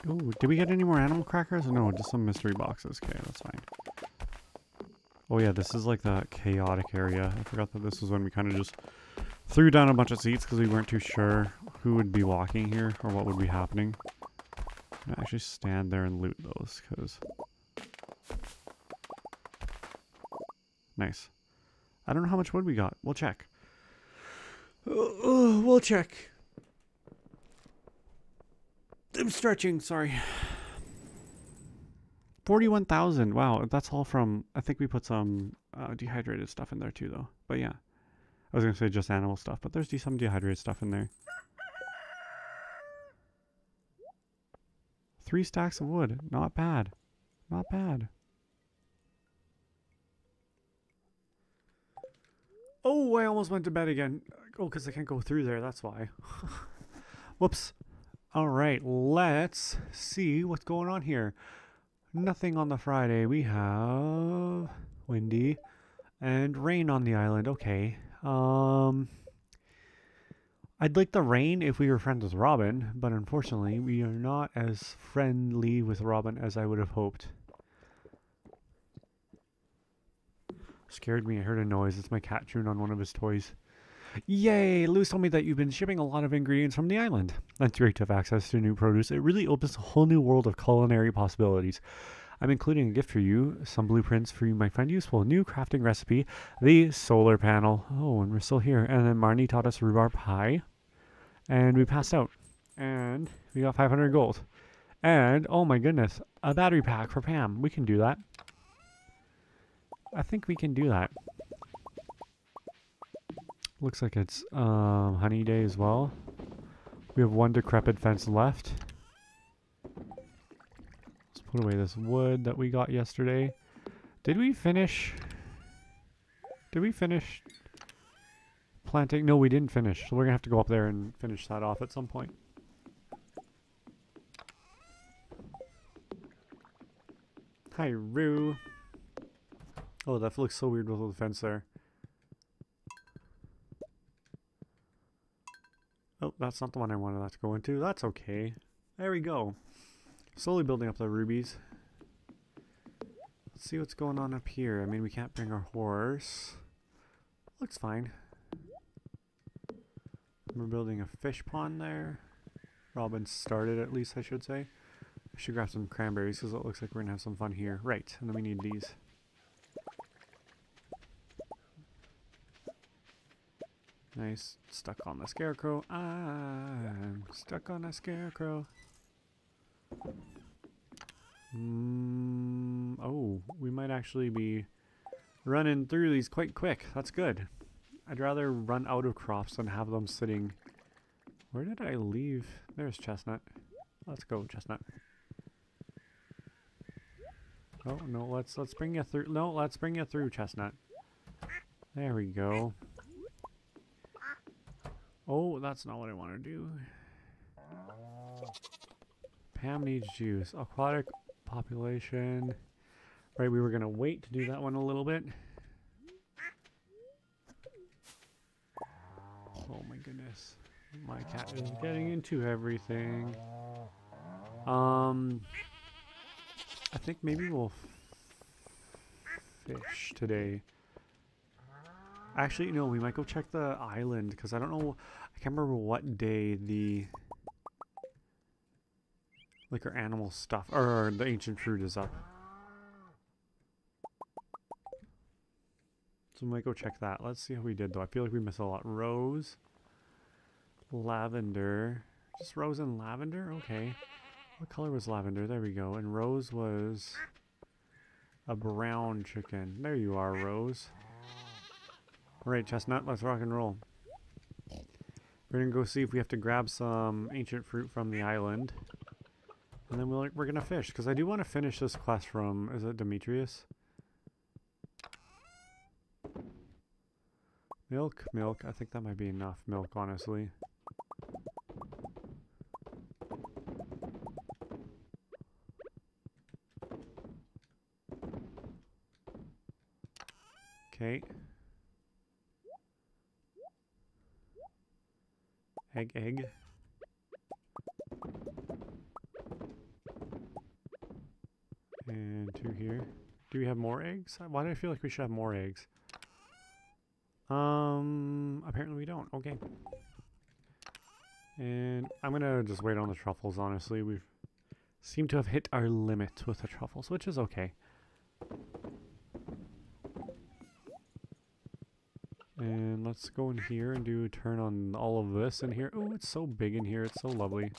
Ooh, did we get any more animal crackers? No, just some mystery boxes. Okay, that's fine. Oh yeah, this is like the chaotic area. I forgot that this was when we kind of just threw down a bunch of seats because we weren't too sure who would be walking here or what would be happening. I'm gonna actually stand there and loot those because... Nice. I don't know how much wood we got. We'll check. Uh, uh, we'll check. I'm stretching, sorry. forty-one thousand. Wow, that's all from... I think we put some uh, dehydrated stuff in there too though. But yeah. I was going to say just animal stuff, but there's some dehydrated stuff in there. Three stacks of wood. Not bad. Not bad. Oh, I almost went to bed again. Oh, because I can't go through there. That's why. Whoops. All right. Let's see what's going on here. Nothing on the Friday. We have windy and rain on the island. Okay. Um, I'd like the rain if we were friends with Robin, but unfortunately we are not as friendly with Robin as I would have hoped. Scared me. I heard a noise. It's my cat chewing on one of his toys. Yay! Lewis told me that you've been shipping a lot of ingredients from the island. That's great to have access to new produce. It really opens a whole new world of culinary possibilities. I'm including a gift for you. Some blueprints for you might find useful. New crafting recipe. The solar panel. Oh, and we're still here. And then Marnie taught us rhubarb pie. And we passed out. And we got five hundred gold. And, oh my goodness, a battery pack for Pam. We can do that. I think we can do that. Looks like it's um, honey day as well. We have one decrepit fence left. Let's put away this wood that we got yesterday. Did we finish? Did we finish planting? No, we didn't finish. So we're going to have to go up there and finish that off at some point. Hi, Rue. Oh, that looks so weird with all the fence there. Oh, that's not the one I wanted that to go into. That's okay. There we go. Slowly building up the rubies. Let's see what's going on up here. I mean, we can't bring our horse. Looks fine. We're building a fish pond there. Robin started, at least, I should say. I should grab some cranberries because it looks like we're going to have some fun here. Right, and then we need these. Nice. Stuck on the scarecrow. I'm stuck on a scarecrow. Mm, oh, we might actually be running through these quite quick. That's good. I'd rather run out of crops than have them sitting. Where did I leave? There's Chestnut. Let's go, Chestnut. Oh no, let's let's bring you through. No, let's bring you through, Chestnut. There we go. Oh, that's not what I want to do. Pam needs juice. Aquatic population. Right, we were going to wait to do that one a little bit. Oh my goodness. My cat is getting into everything. Um, I think maybe we'll fish today. Actually, no, we might go check the island, because I don't know, I can't remember what day the, like, our animal stuff, or the ancient fruit is up. So we might go check that. Let's see how we did, though. I feel like we missed a lot. Rose, lavender, just rose and lavender? Okay. What color was lavender? There we go. And rose was a brown chicken. There you are, Rose. Alright, Chestnut, let's rock and roll. We're gonna go see if we have to grab some ancient fruit from the island. And then we'll, we're gonna fish, because I do want to finish this quest from, is it Demetrius? Milk, milk, I think that might be enough milk, honestly. Okay. Egg, egg. And two here. Do we have more eggs? Why do I feel like we should have more eggs? Um, apparently we don't. Okay. And I'm gonna just wait on the truffles, honestly. We've seemed to have hit our limit with the truffles, which is okay. And let's go in here and do a turn on all of this in here. Oh, it's so big in here. It's so lovely.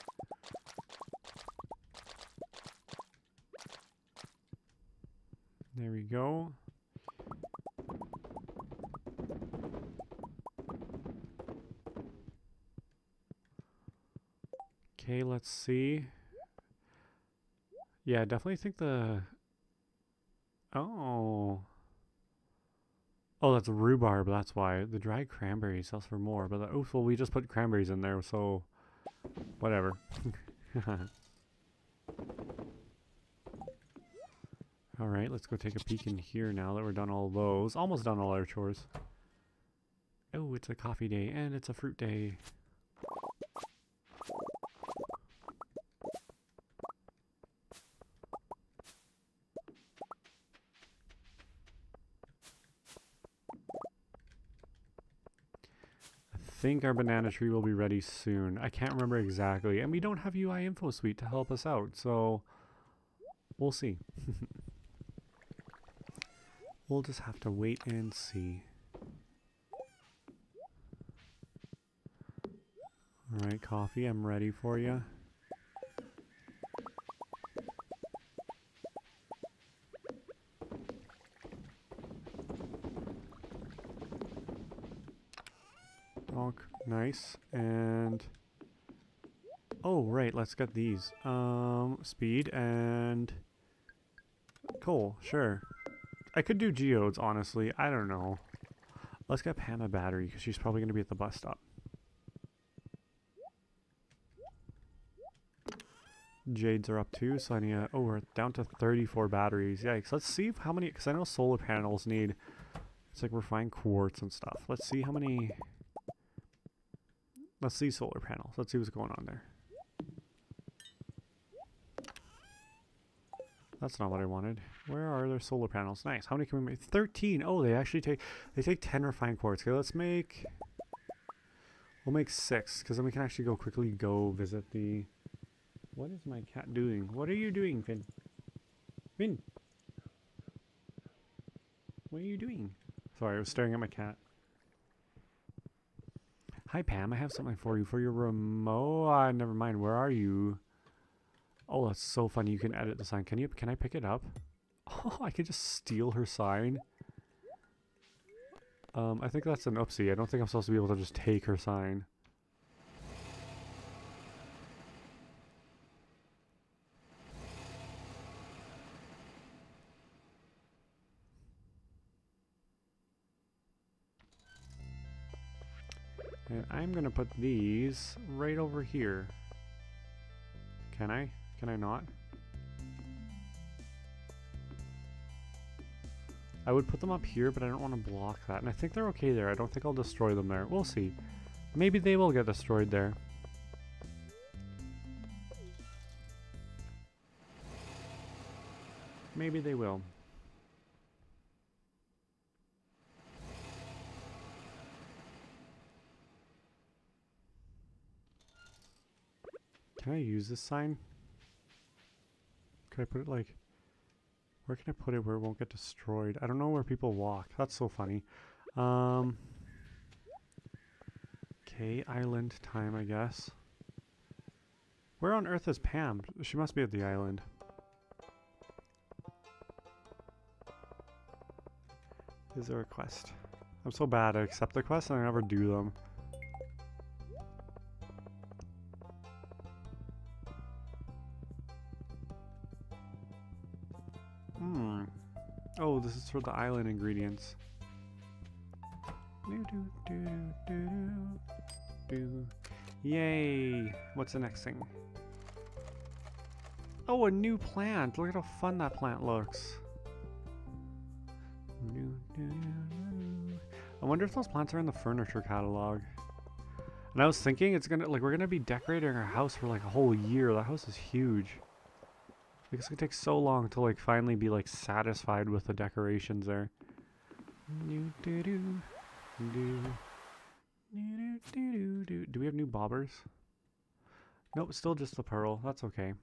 There we go. Okay, let's see. Yeah, I definitely think the... Oh... Oh, that's rhubarb, that's why. The dried cranberries sells for more, but the, oops, well, we just put cranberries in there, so whatever. Alright, let's go take a peek in here now that we're done all those. Almost done all our chores. Oh, it's a coffee day, and it's a fruit day. think our banana tree will be ready soon. I can't remember exactly. And we don't have U I Info Suite to help us out, so we'll see. We'll just have to wait and see. Alright, coffee, I'm ready for you. Dog, nice. And oh, right, let's get these. Um, speed and coal, sure. I could do geodes, honestly. I don't know. Let's get Pam a battery, because she's probably going to be at the bus stop. Jades are up too, so I need a, oh, we're down to thirty-four batteries. Yikes. Let's see how many, because I know solar panels need, it's like refined quartz and stuff. Let's see how many, let's see solar panels. Let's see what's going on there. That's not what I wanted. Where are their solar panels? Nice. How many can we make? thirteen. Oh, they actually take, they take ten refined quartz. Okay, let's make, we'll make six, because then we can actually go quickly go visit the, what is my cat doing? What are you doing, Finn? Finn! What are you doing? Sorry, I was staring at my cat. Hi, Pam. I have something for you. For your remote... Uh, never mind. Where are you? Oh, that's so funny. You can edit the sign. Can you? Can I pick it up? Oh, I can just steal her sign. Um, I think that's an oopsie. I don't think I'm supposed to be able to just take her sign. And I'm gonna put these right over here. Can I? Can I not? I would put them up here, but I don't want to block that. And I think they're okay there. I don't think I'll destroy them there. We'll see. Maybe they will get destroyed there. Maybe they will. Can I use this sign? Could I put it like... Where can I put it where it won't get destroyed? I don't know where people walk. That's so funny. Um, okay, island time, I guess. Where on earth is Pam? She must be at the island. Is there a quest? I'm so bad. I accept the quests and I never do them. This is for the island ingredients. Do, do, do, do, do. Yay! What's the next thing? Oh, a new plant! Look at how fun that plant looks. Do, do, do. I wonder if those plants are in the furniture catalog. And I was thinking it's gonna like we're gonna be decorating our house for like a whole year. That house is huge. Because it takes so long to like finally be like satisfied with the decorations there. Do we have new bobbers? Nope, still just the pearl. That's okay.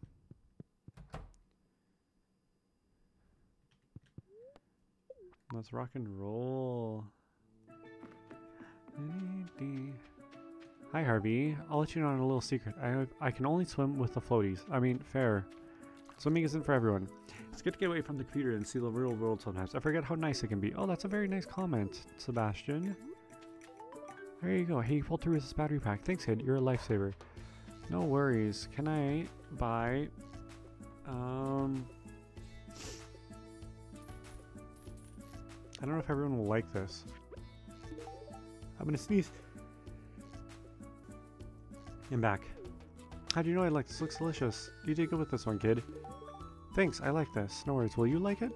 Let's rock and roll. Hi, Harvey. I'll let you know on a little secret. I I can only swim with the floaties. I mean, fair. Swimming isn't for everyone. It's good to get away from the computer and see the real world sometimes. I forget how nice it can be. Oh, that's a very nice comment, Sebastian. There you go. Hey, you pulled through with this battery pack. Thanks, kid. You're a lifesaver. No worries. Can I buy... Um... I don't know if everyone will like this. I'm gonna sneeze. I'm back. How do you know I like this? Looks delicious. You did good with this one, kid. Thanks, I like this. No worries. Will you like it?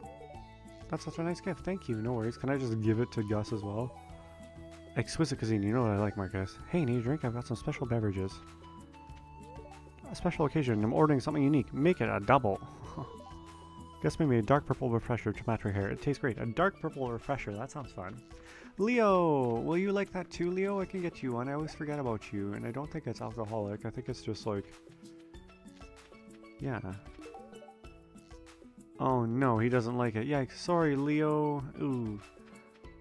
That's such a nice gift. Thank you. No worries. Can I just give it to Gus as well? Exquisite cuisine. You know what I like, Marcus. Hey, need a drink? I've got some special beverages. A special occasion. I'm ordering something unique. Make it a double. Gus made me a dark purple refresher to match her hair. It tastes great. A dark purple refresher. That sounds fun. Leo! Will you like that too, Leo? I can get you one. I always forget about you. And I don't think it's alcoholic. I think it's just like... yeah. Oh no, he doesn't like it. Yikes. Sorry, Leo. Ooh.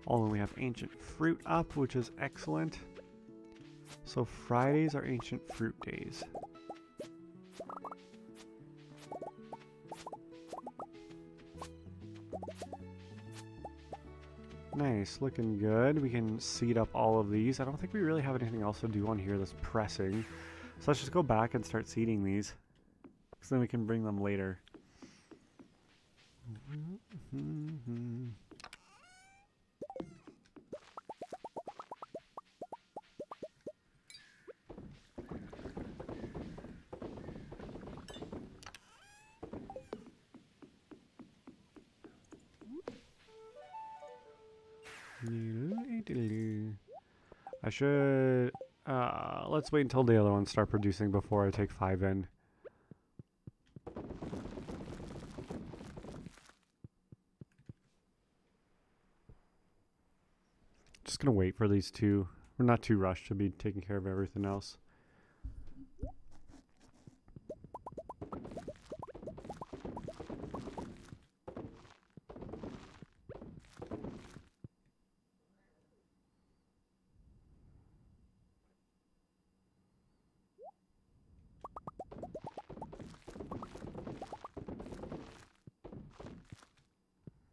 Oh, and we have ancient fruit up, which is excellent. So Fridays are ancient fruit days. Nice, looking good. We can seed up all of these. I don't think we really have anything else to do on here that's pressing. So let's just go back and start seeding these. Because then we can bring them later. I should... Uh, let's wait until the other ones start producing before I take five in. Just gonna wait for these two. We're not too rushed to be taking care of everything else.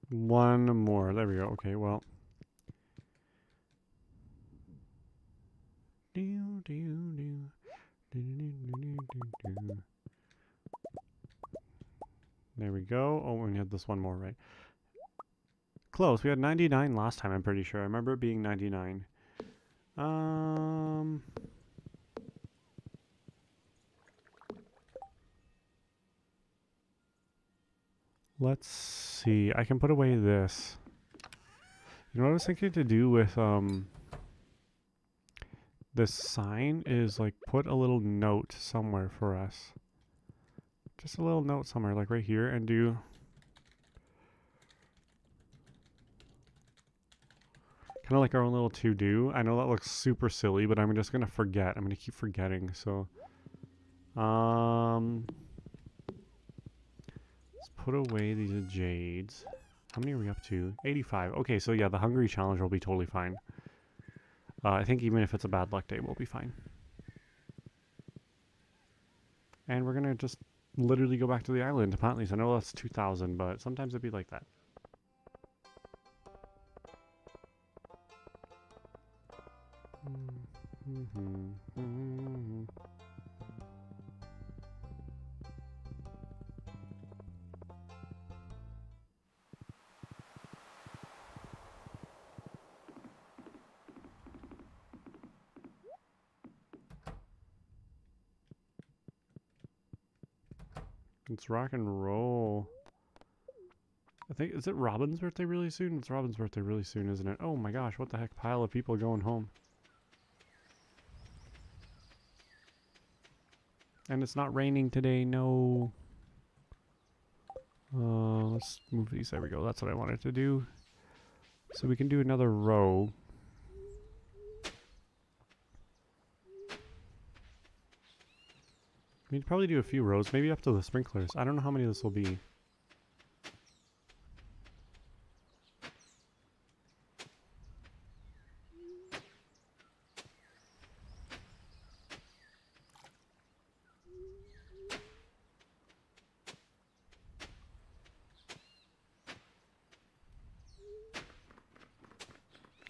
One more. There we go. Okay, well. There we go. Oh, we had this one more, right? Close. We had ninety-nine last time, I'm pretty sure. I remember it being ninety-nine. Um... Let's see, I can put away this. You know what I was thinking to do with um, this sign is like put a little note somewhere for us. Just a little note somewhere, like right here, and do... kind of like our own little to-do. I know that looks super silly, but I'm just going to forget. I'm going to keep forgetting, so... Um... put away these jades. How many are we up to? eighty-five. Okay, so yeah, the hungry challenge will be totally fine. Uh, I think even if it's a bad luck day, we'll be fine. And we're going to just literally go back to the island, apparently. So I know that's two thousand, but sometimes it'd be like that. Mm-hmm. Mm-hmm. Let's rock and roll. I think, is it Robin's birthday really soon? It's Robin's birthday really soon, isn't it? Oh my gosh, what the heck, pile of people going home. And it's not raining today, no. Uh, let's move these, there we go, that's what I wanted to do. So we can do another row. We'd probably do a few rows, maybe up to the sprinklers. I don't know how many this will be.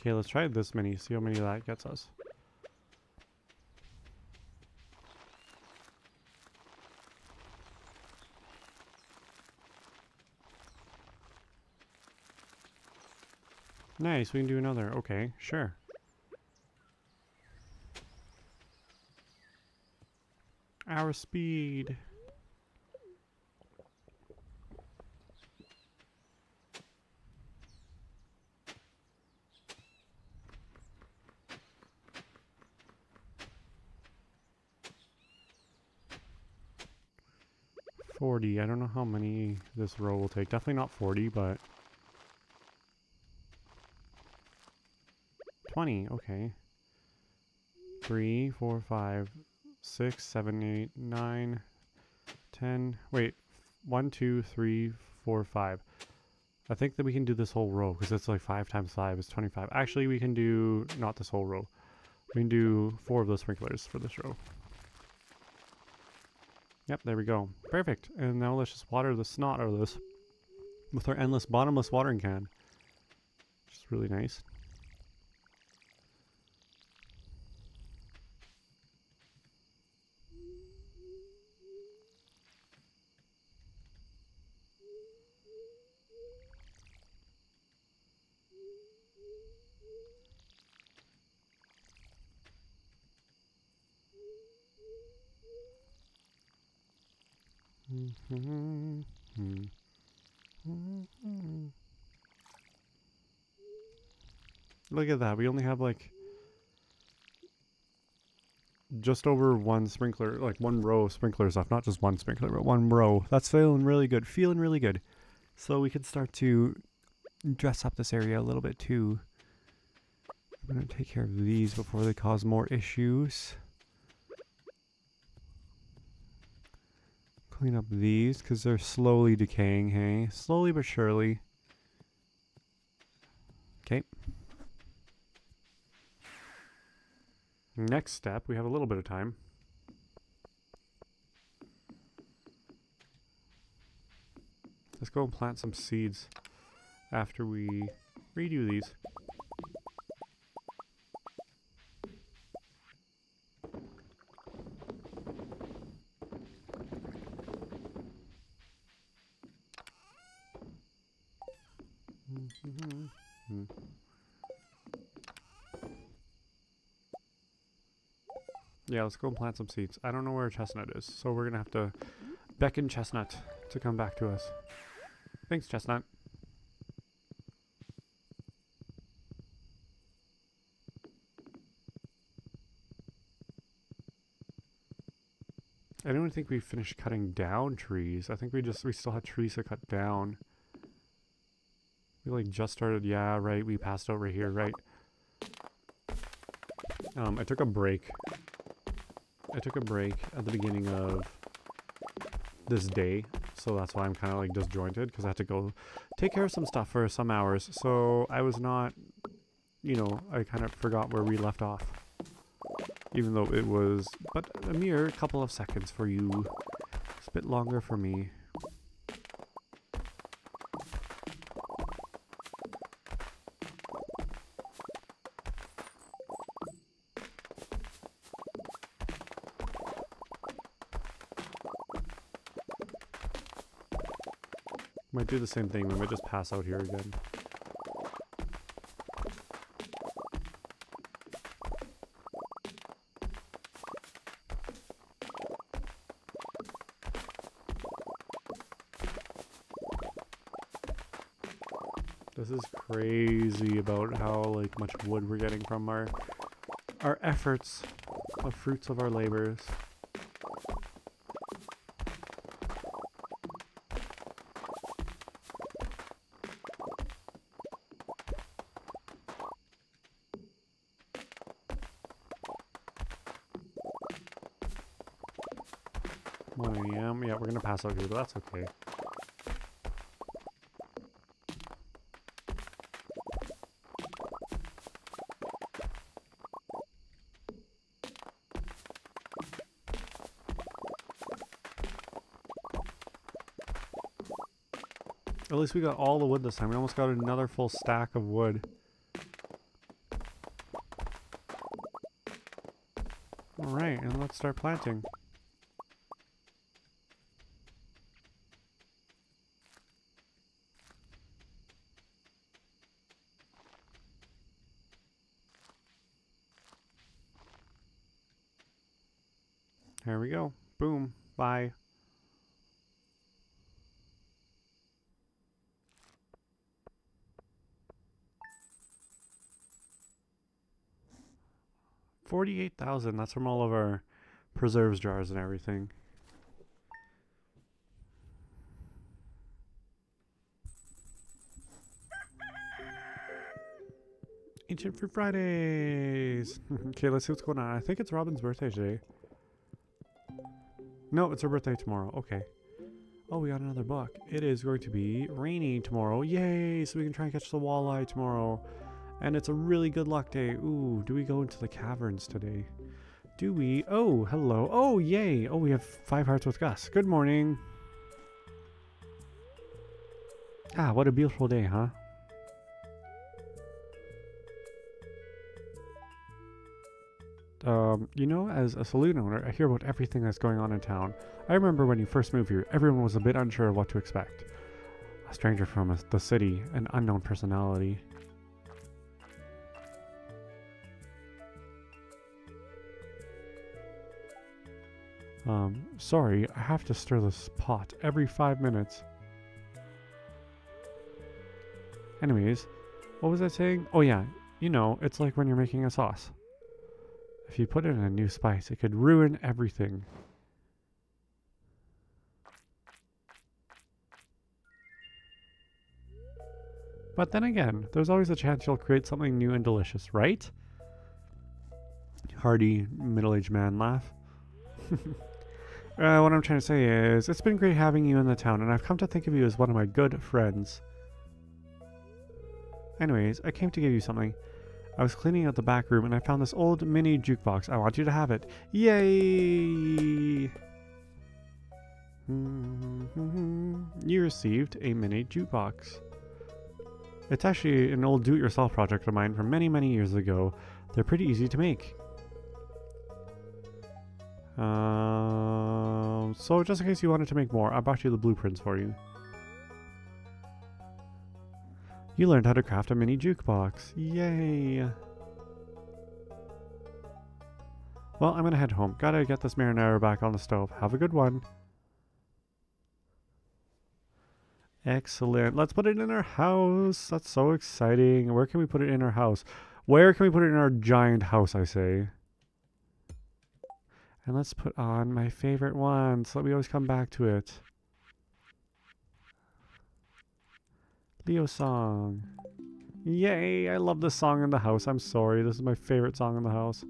Okay, let's try this many, see how many that gets us. Nice, we can do another. Okay, sure. Our speed. forty. I don't know how many this row will take. Definitely not forty, but... twenty. Okay. three, four, five, six, seven, eight, nine, ten. Wait. one, two, three, four, five. I think that we can do this whole row because that's like five times five is twenty-five. Actually, we can do not this whole row. We can do four of those sprinklers for this row. Yep, there we go. Perfect. And now let's just water the snot out of this with our endless bottomless watering can. Which is really nice. Look at that, we only have like just over one sprinkler, like one row of sprinklers off, not just one sprinkler, but one row. That's feeling really good, feeling really good. So we can start to dress up this area a little bit too. I'm gonna take care of these before they cause more issues. Clean up these because they're slowly decaying, hey? Slowly but surely. Okay. Next step, we have a little bit of time. Let's go and plant some seeds after we redo these. Yeah, let's go and plant some seeds. I don't know where Chestnut is, so we're gonna have to beckon Chestnut to come back to us. Thanks, Chestnut. I don't think we finished cutting down trees. I think we just, we still had trees to cut down. We like just started, yeah, right, we passed over here, right? Um, I took a break. I took a break at the beginning of this day, so that's why I'm kind of like disjointed, because I had to go take care of some stuff for some hours, so I was not, you know, I kind of forgot where we left off, even though it was but a mere couple of seconds for you. It's a bit longer for me. Might do the same thing, we might just pass out here again. This is crazy about how like much wood we're getting from our our efforts, the fruits of our labors. one A M Yeah, we're gonna pass out here, but that's okay. At least we got all the wood this time. We almost got another full stack of wood. Alright, and let's start planting. There we go. Boom. Bye. forty-eight thousand. That's from all of our preserves jars and everything. kitchen for Fridays. Okay, let's see what's going on. I think it's Robin's birthday today. No, it's her birthday tomorrow. Okay. Oh, we got another buck. It is going to be rainy tomorrow. Yay! So we can try and catch the walleye tomorrow. And it's a really good luck day. Ooh, do we go into the caverns today? Do we? Oh, hello. Oh, yay. Oh, we have five hearts with Gus. Good morning. Ah, what a beautiful day, huh? Um, you know, as a saloon owner, I hear about everything that's going on in town. I remember when you first moved here, everyone was a bit unsure of what to expect. A stranger from a, the city, an unknown personality. Um, sorry, I have to stir this pot every five minutes. Anyways, what was I saying? Oh yeah, you know, it's like when you're making a sauce. If you put in a new spice, it could ruin everything. But then again, there's always a chance you'll create something new and delicious, right? Hardy middle-aged man laugh. Uh, what I'm trying to say is, it's been great having you in the town, and I've come to think of you as one of my good friends. Anyways, I came to give you something. I was cleaning out the back room, and I found this old mini jukebox. I want you to have it. Yay! Mm-hmm. You received a mini jukebox. It's actually an old do-it-yourself project of mine from many, many years ago. They're pretty easy to make. Um, so just in case you wanted to make more, I bought you the blueprints for you. You learned how to craft a mini jukebox. Yay! Well, I'm gonna head home. Gotta get this marinara back on the stove. Have a good one. Excellent. Let's put it in our house. That's so exciting. Where can we put it in our house? Where can we put it in our giant house, I say? And let's put on my favorite one so that we always come back to it. Leo song. Yay! I love this song in the house. I'm sorry. This is my favorite song in the house.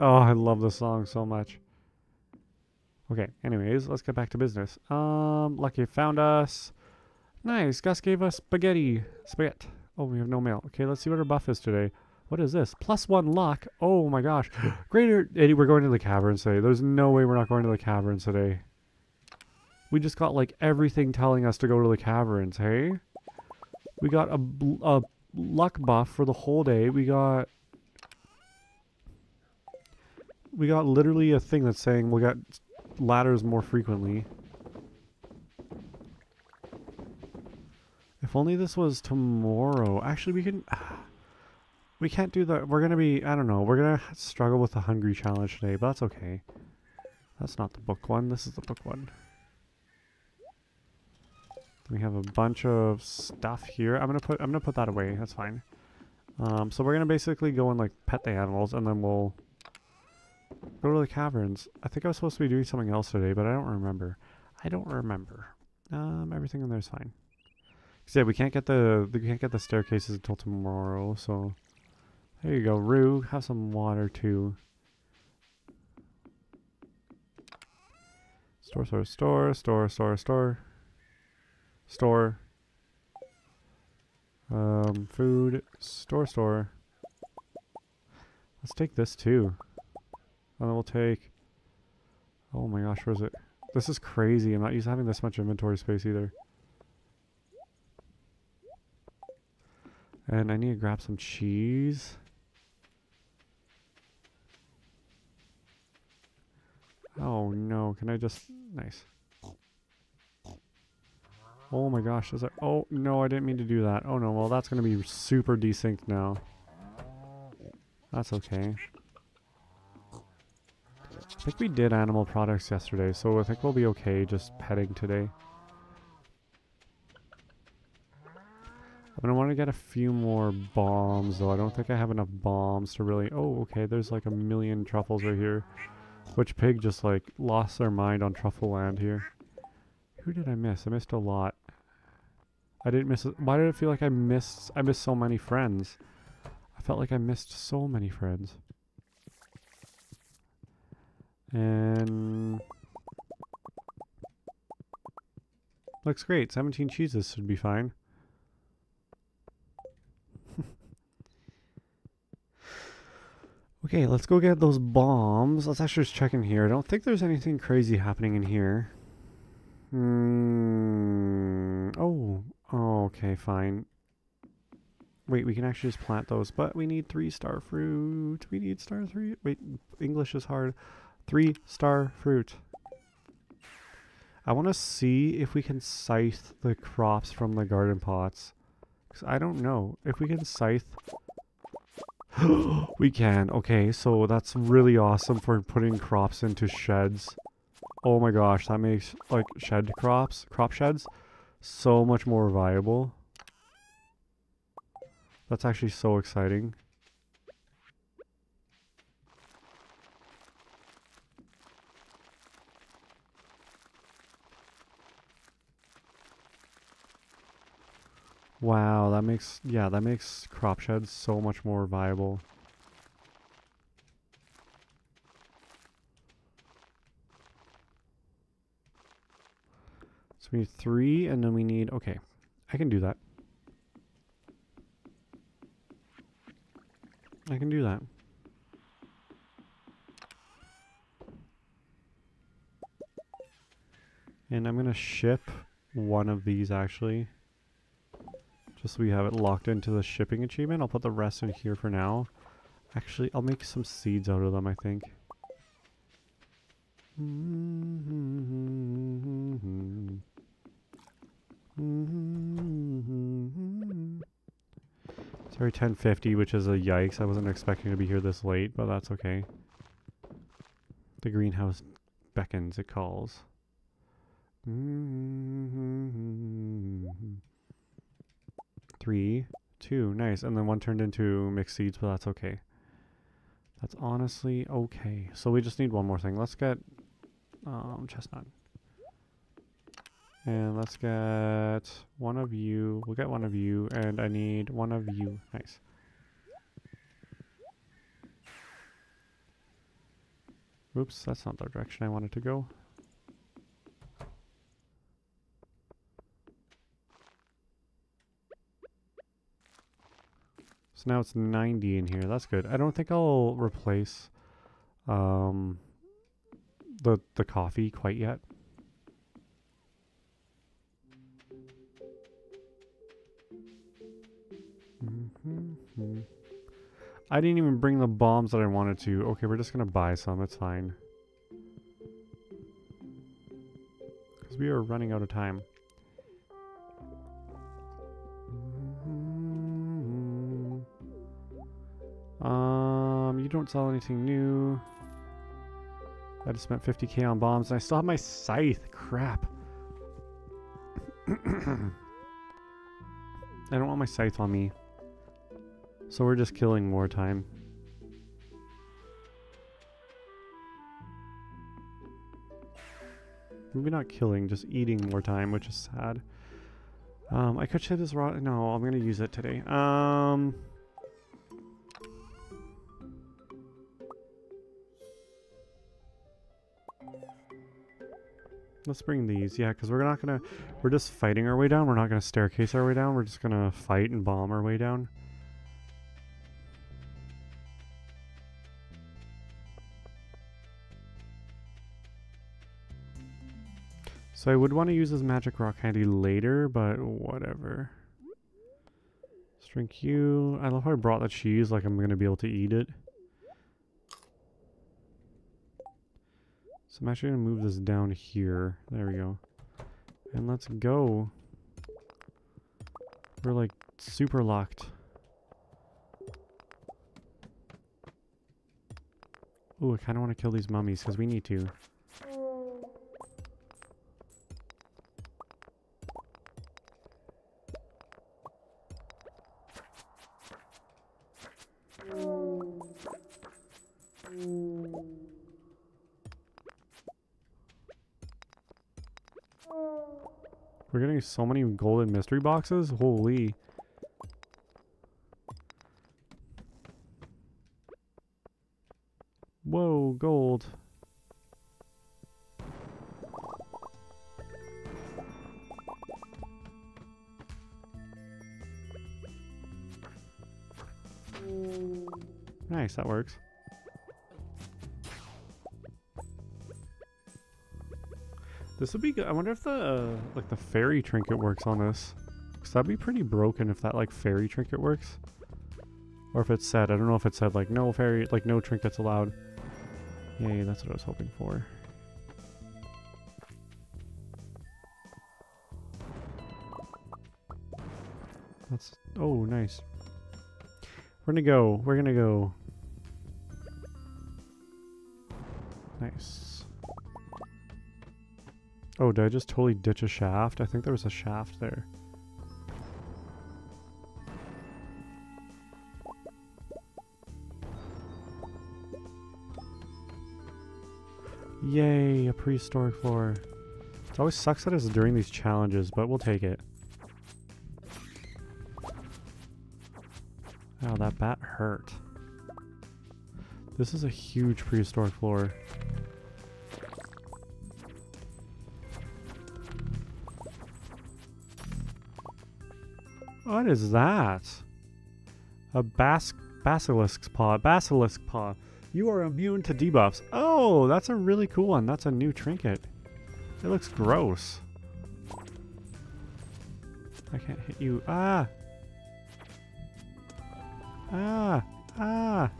Oh, I love this song so much. Okay, anyways, let's get back to business. Um, Lucky found us. Nice. Gus gave us spaghetti. Spaghetti. Oh, we have no mail. Okay, let's see what our buff is today. What is this? Plus one luck. Oh my gosh. Greater Eddie, we're going to the caverns today. There's no way we're not going to the caverns today. We just got like everything telling us to go to the caverns, hey? We got a, a luck buff for the whole day. We got... We got literally a thing that's saying we got ladders more frequently. If only this was tomorrow. Actually, we can... We can't do that. We're going to be... I don't know. We're going to struggle with the hungry challenge today, but that's okay. That's not the book one. This is the book one. We have a bunch of stuff here. I'm going to put I'm gonna put that away. That's fine. Um, so we're going to basically go and like pet the animals, and then we'll go to the caverns. I think I was supposed to be doing something else today, but I don't remember. I don't remember. Um, everything in there is fine. Yeah, we can't get the we can't get the staircases until tomorrow, so there you go, Rue. Have some water too. Store, store, store, store, store, store, store. Um, food, store, store. Let's take this too, and then we'll take. Oh my gosh, where's it? This is crazy. I'm not used to having this much inventory space either. And I need to grab some cheese. Oh no, can I just... Nice. Oh my gosh, is there... Oh no, I didn't mean to do that. Oh no, well that's going to be super desynced now. That's okay. I think we did animal products yesterday, so I think we'll be okay just petting today. I'm going to want to get a few more bombs, though. I don't think I have enough bombs to really... Oh, okay, there's like a million truffles right here. Which pig just, like, lost their mind on truffle land here. Who did I miss? I missed a lot. I didn't miss... Why did it feel like I missed... I missed so many friends. I felt like I missed so many friends. And... Looks great. seventeen cheeses should be fine. Okay, let's go get those bombs. Let's actually just check in here. I don't think there's anything crazy happening in here. Mm. Oh. Oh, okay, fine. Wait, we can actually just plant those, but we need three star fruit. We need star three. Wait, English is hard. Three star fruit. I want to see if we can scythe the crops from the garden pots. Because I don't know. If we can scythe... We can. Okay, so that's really awesome for putting crops into sheds. Oh my gosh, that makes, like, shed crops, crop sheds, so much more viable. That's actually so exciting. Wow, that makes, yeah, that makes crop sheds so much more viable. So we need three, and then we need, okay, I can do that. I can do that. And I'm going to ship one of these, actually. Just so we have it locked into the shipping achievement. I'll put the rest in here for now. Actually, I'll make some seeds out of them, I think. It's already ten fifty, which is a yikes. I wasn't expecting to be here this late, but that's okay. The greenhouse beckons, it calls. Three, two, nice. And then one turned into mixed seeds, but that's okay. That's honestly okay. So we just need one more thing. Let's get um, chestnut. And let's get one of you. We'll get one of you, and I need one of you. Nice. Oops, that's not the direction I wanted to go. So now it's ninety in here. That's good. I don't think I'll replace um, the the coffee quite yet. Mm-hmm. I didn't even bring the bombs that I wanted to. Okay, we're just going to buy some. It's fine. Because we are running out of time. Um, you don't sell anything new. I just spent fifty K on bombs, and I still have my scythe. Crap. I don't want my scythe on me. So we're just killing more time. Maybe not killing, just eating more time, which is sad. Um, I could shave this raw. No, I'm gonna use it today. Um... Let's bring these, yeah, because we're not gonna, we're just fighting our way down. We're not gonna staircase our way down. We're just gonna fight and bomb our way down. So I would want to use this magic rock candy later, but whatever. Let's drink you. I love how I brought the cheese, like I'm gonna be able to eat it. So I'm actually going to move this down here. There we go. And let's go. We're like super locked. Ooh, I kind of want to kill these mummies because we need to. We're getting so many golden mystery boxes. Holy. Whoa, gold. Nice, that works. This would be good. I wonder if the uh, like the fairy trinket works on this, because that'd be pretty broken if that like fairy trinket works, or if it said, I don't know if it said like no fairy, like no trinkets allowed. Yay, that's what I was hoping for. That's, oh nice. We're gonna go. We're gonna go. Nice. Oh, did I just totally ditch a shaft? I think there was a shaft there. Yay, a prehistoric floor. It always sucks that it's during these challenges, but we'll take it. Wow, that bat hurt. This is a huge prehistoric floor. What is that? A bas basilisk's paw. Basilisk paw. You are immune to debuffs. Oh, that's a really cool one. That's a new trinket. It looks gross. I can't hit you. Ah! Ah! Ah!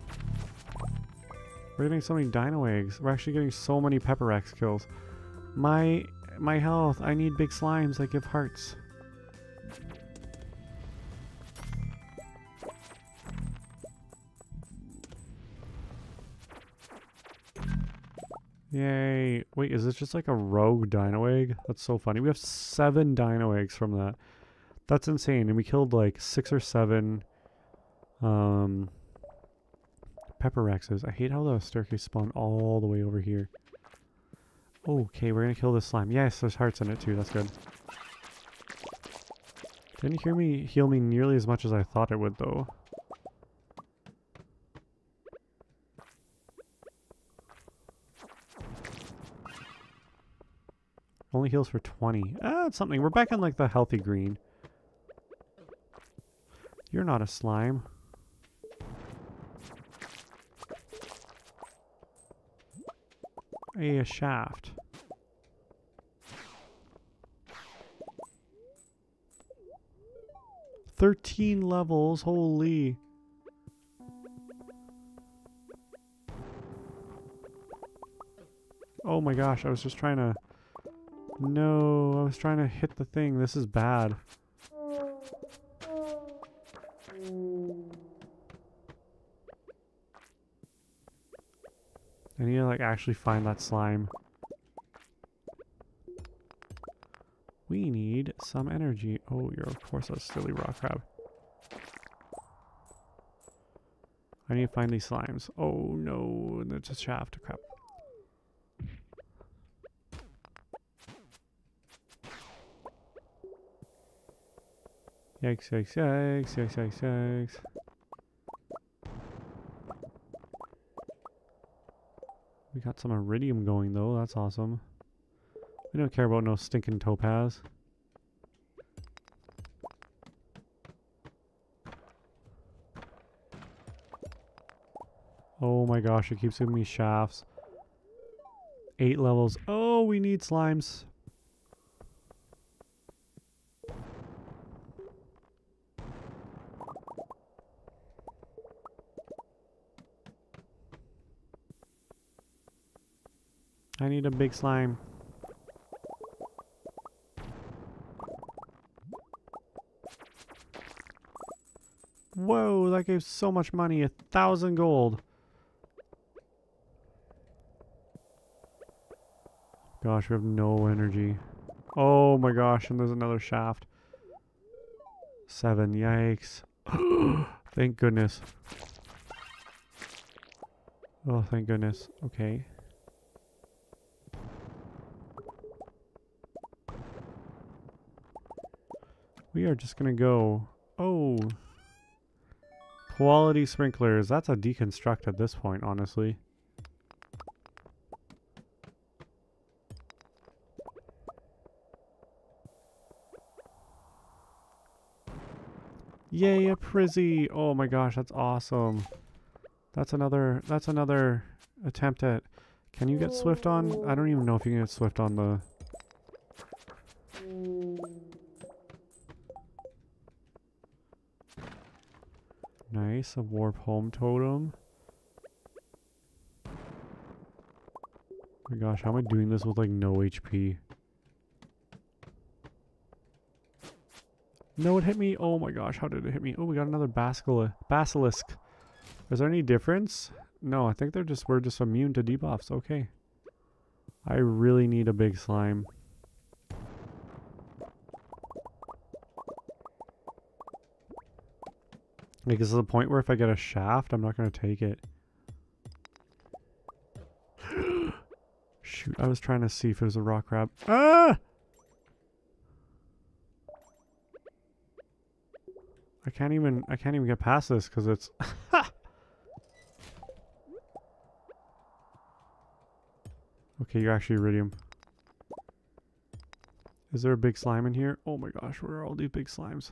We're getting so many dino eggs. We're actually getting so many pepper axe kills. My, my health. I need big slimes that give hearts. Yay. Wait, is this just like a rogue dino egg? That's so funny. We have seven dino eggs from that. That's insane. And we killed like six or seven um, pepper axes. I hate how the staircase spawned all the way over here. Okay, we're going to kill this slime. Yes, there's hearts in it too. That's good. Didn't hear me heal me nearly as much as I thought it would though. Only heals for twenty. Ah, it's something. We're back in like the healthy green. You're not a slime. Hey, a shaft. Thirteen levels, holy. Oh my gosh, I was just trying to... No, I was trying to hit the thing. This is bad. I need to like actually find that slime. We need some energy. Oh, you're of course a silly rock crab. I need to find these slimes. Oh no, it's a shaft of crap. Yikes, yikes, yikes, yikes, yikes, yikes. We got some iridium going though, that's awesome. We don't care about no stinking topaz. Oh my gosh, it keeps giving me shafts. Eight levels. Oh, we need slimes. I need a big slime. Whoa, that gave so much money. A thousand gold. Gosh, we have no energy. Oh my gosh, and there's another shaft. Seven, yikes. Thank goodness. Oh, thank goodness. Okay. are just going to go... Oh! Quality sprinklers. That's a deconstruct at this point, honestly. Yay, a Prizzy! Oh my gosh, that's awesome. That's another, that's another attempt at... Can you get Swift on? I don't even know if you can get Swift on the... Nice, a Warp Home Totem. Oh my gosh, how am I doing this with like no H P? No, it hit me. Oh my gosh, how did it hit me? Oh, we got another Basilisk. Is there any difference? No, I think they're just, we're just immune to debuffs. Okay. I really need a big slime. Like, this is the point where if I get a shaft, I'm not going to take it. Shoot, I was trying to see if it was a rock crab. Ah! I can't even, I can't even get past this because it's... Okay, you're actually Iridium. Is there a big slime in here? Oh my gosh, where are all these big slimes?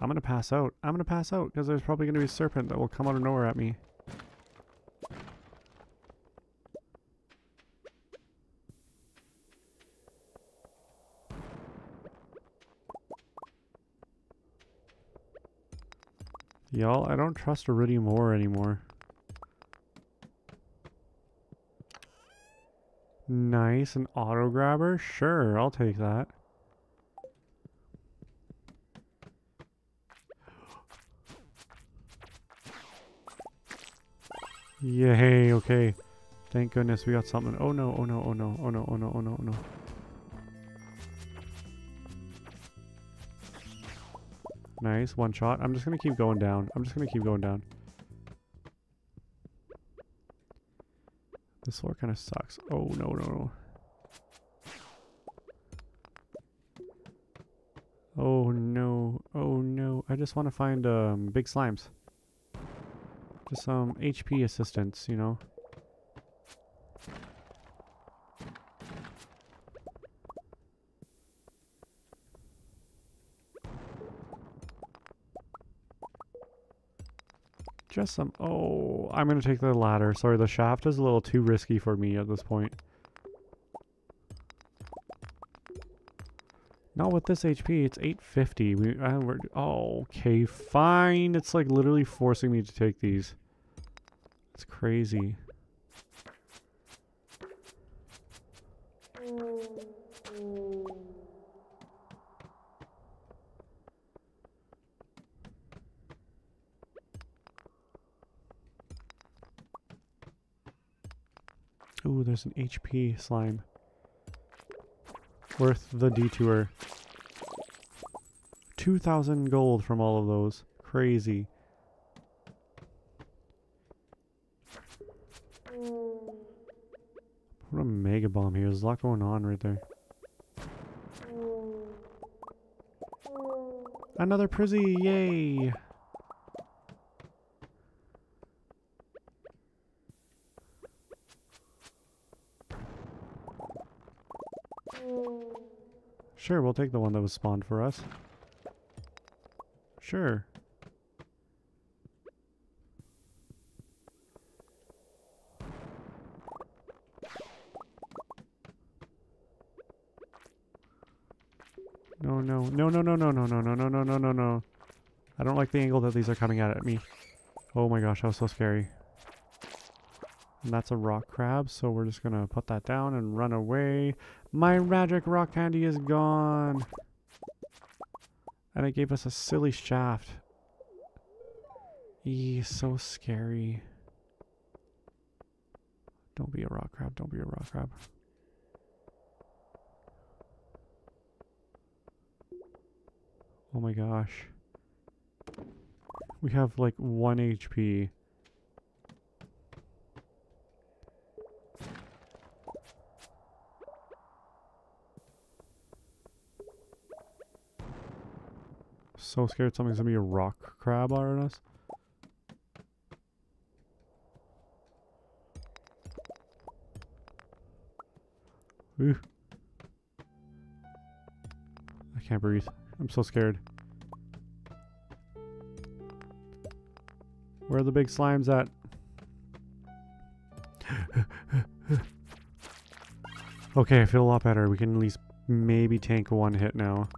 I'm gonna pass out. I'm gonna pass out because there's probably gonna be a serpent that will come out of nowhere at me. Y'all, I don't trust Iridium ore anymore. Nice, an auto grabber? Sure, I'll take that. Yay, okay. Thank goodness we got something. Oh no, oh no, oh no, oh no, oh no, oh no, oh no. Nice, one shot. I'm just gonna keep going down. I'm just gonna keep going down. This floor kind of sucks. Oh no, no, no. Oh no, oh no. I just want to find um, big slimes. Just some H P assistance, you know. Just some... Oh, I'm going to take the ladder. Sorry, the shaft is a little too risky for me at this point. Not with this H P. It's eight fifty. We, uh, we're, oh, okay, fine. It's like literally forcing me to take these. It's crazy. Ooh, there's an H P slime. Worth the detour. two thousand gold from all of those. Crazy. What a mega bomb here. There's a lot going on right there. Another Prizzy, yay! Sure, we'll take the one that was spawned for us. Sure. No, no, no, no, no, no, no, no, no, no, no, no, no, no. I don't like the angle that these are coming out at me. Oh my gosh, that was so scary. And that's a rock crab, so we're just gonna put that down and run away. My magic rock candy is gone! And it gave us a silly shaft. Eee, so scary. Don't be a rock crab, don't be a rock crab. Oh my gosh. We have like one H P. so scared something's gonna be a rock crab on us. Ooh. I can't breathe. I'm so scared. Where are the big slimes at? Okay, I feel a lot better. We can at least maybe tank one hit now.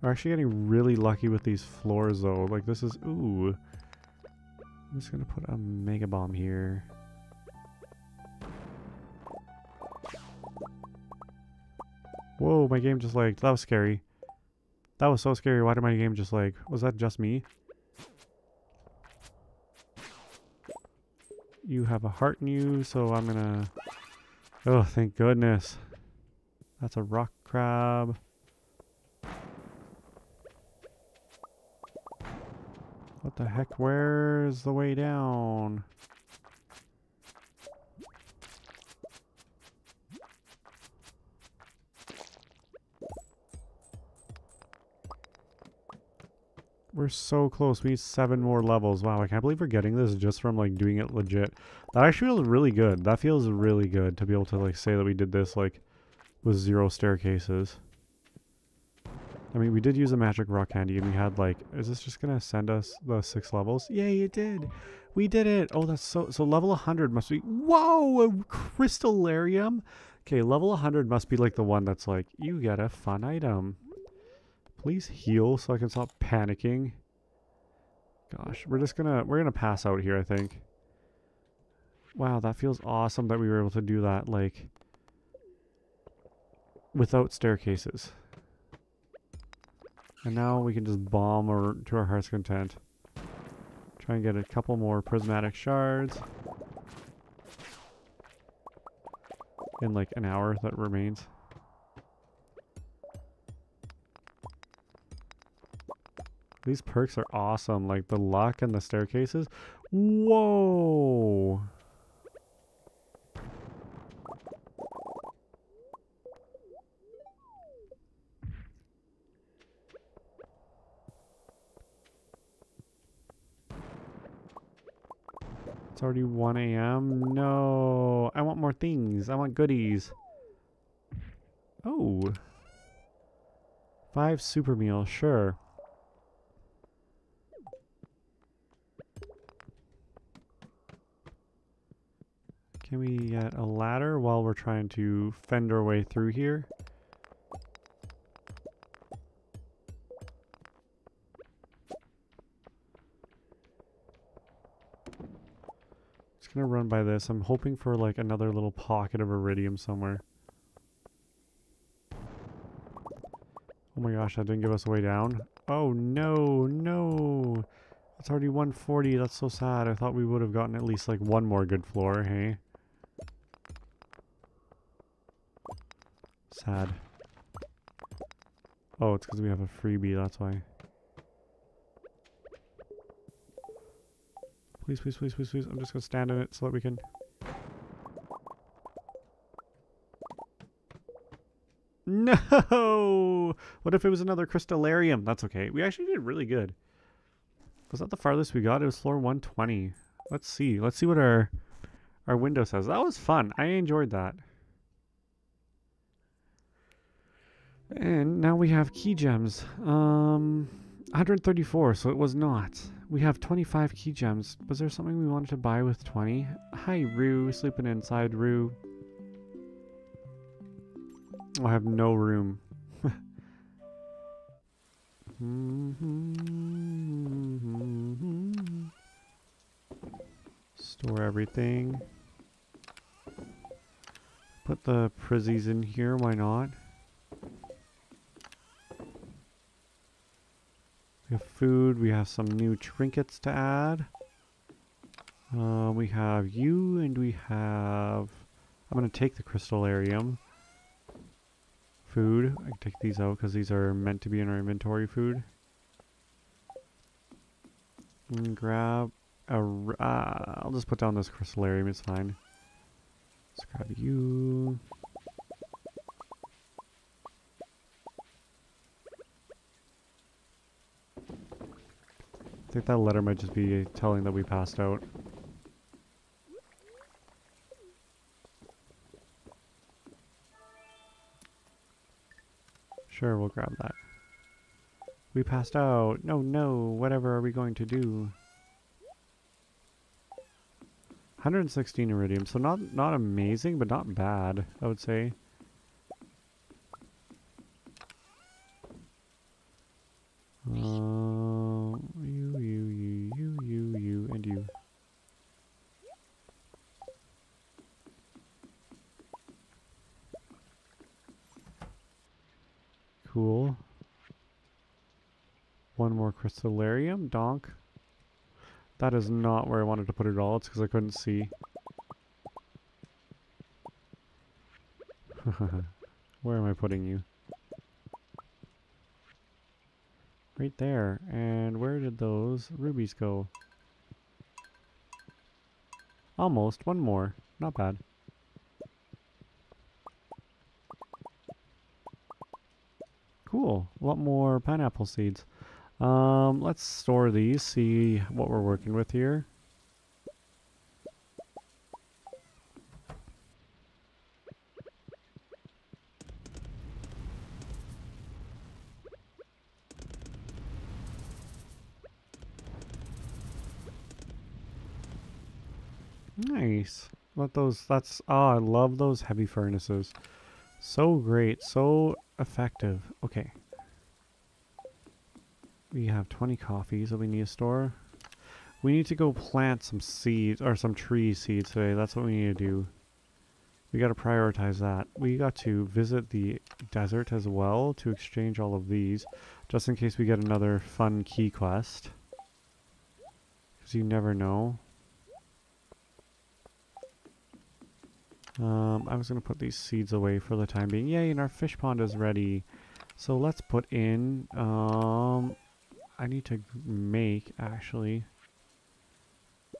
We're actually getting really lucky with these floors though. Like this is, ooh. I'm just gonna put a mega bomb here. Whoa, my game just lagged. That was scary. That was so scary. Why did my game just lag? Was that just me? You have a heart in you, so I'm gonna... Oh, thank goodness. That's a rock crab. What the heck? Where's the way down? We're so close. We need seven more levels. Wow, I can't believe we're getting this just from like doing it legit. That actually feels really good. That feels really good to be able to like say that we did this like with zero staircases. I mean, we did use a magic rock candy and we had like, is this just gonna send us the six levels? Yeah, you did. We did it. Oh, that's so, so level one hundred must be, whoa, a crystallarium. Okay, level one hundred must be like the one that's like, you get a fun item. Please heal so I can stop panicking. Gosh, we're just gonna, we're gonna pass out here, I think. Wow, that feels awesome that we were able to do that, like, without staircases. And now we can just bomb our, to our heart's content. Try and get a couple more prismatic shards. In like an hour that remains. These perks are awesome, like the luck and the staircases. Whoa! It's already one A M No, I want more things. I want goodies. Oh. Five super meals, sure. Can we get a ladder while we're trying to fend our way through here? Just gonna run by this. I'm hoping for like another little pocket of iridium somewhere. Oh my gosh, that didn't give us a way down. Oh no, no! It's already one forty, that's so sad. I thought we would have gotten at least like one more good floor, hey? Sad. Oh, it's because we have a freebie, that's why. Please, please, please, please, please. I'm just going to stand in it so that we can... No! What if it was another crystallarium? That's okay. We actually did really good. Was that the farthest we got? It was floor one twenty. Let's see. Let's see what our, our window says. That was fun. I enjoyed that. And now we have key gems. Um, one hundred thirty-four, so it was not. We have twenty-five key gems. Was there something we wanted to buy with twenty? Hi, Rue. Sleeping inside, Rue. Oh, I have no room. Store everything. Put the prizzies in here, why not? We have food, we have some new trinkets to add. Uh, we have you and we have... I'm going to take the crystallarium. Food. I can take these out because these are meant to be in our inventory food. And grab... A, uh, I'll just put down this crystallarium, it's fine. Let's grab you. think that letter might just be telling that we passed out. Sure, we'll grab that. We passed out. No, no. Whatever are we going to do? one hundred sixteen iridium. So not not amazing, but not bad, I would say. Uh, you, you, you, you, you, you, and you. Cool. One more crystallarium, donk. That is not where I wanted to put it at all. It's because I couldn't see. Where am I putting you? Right there. And where did those rubies go? Almost. One more. Not bad. Cool. A lot more pineapple seeds. Um, let's store these, see what we're working with here. Nice. Let those, that's, ah, oh, I love those heavy furnaces. So great, so effective. Okay. We have twenty coffees that we need to store. We need to go plant some seeds, or some tree seeds today. That's what we need to do. We got to prioritize that. We got to visit the desert as well to exchange all of these, just in case we get another fun key quest. Because you never know. Um, I was going to put these seeds away for the time being. Yay, and our fish pond is ready. So let's put in... Um, I need to make, actually,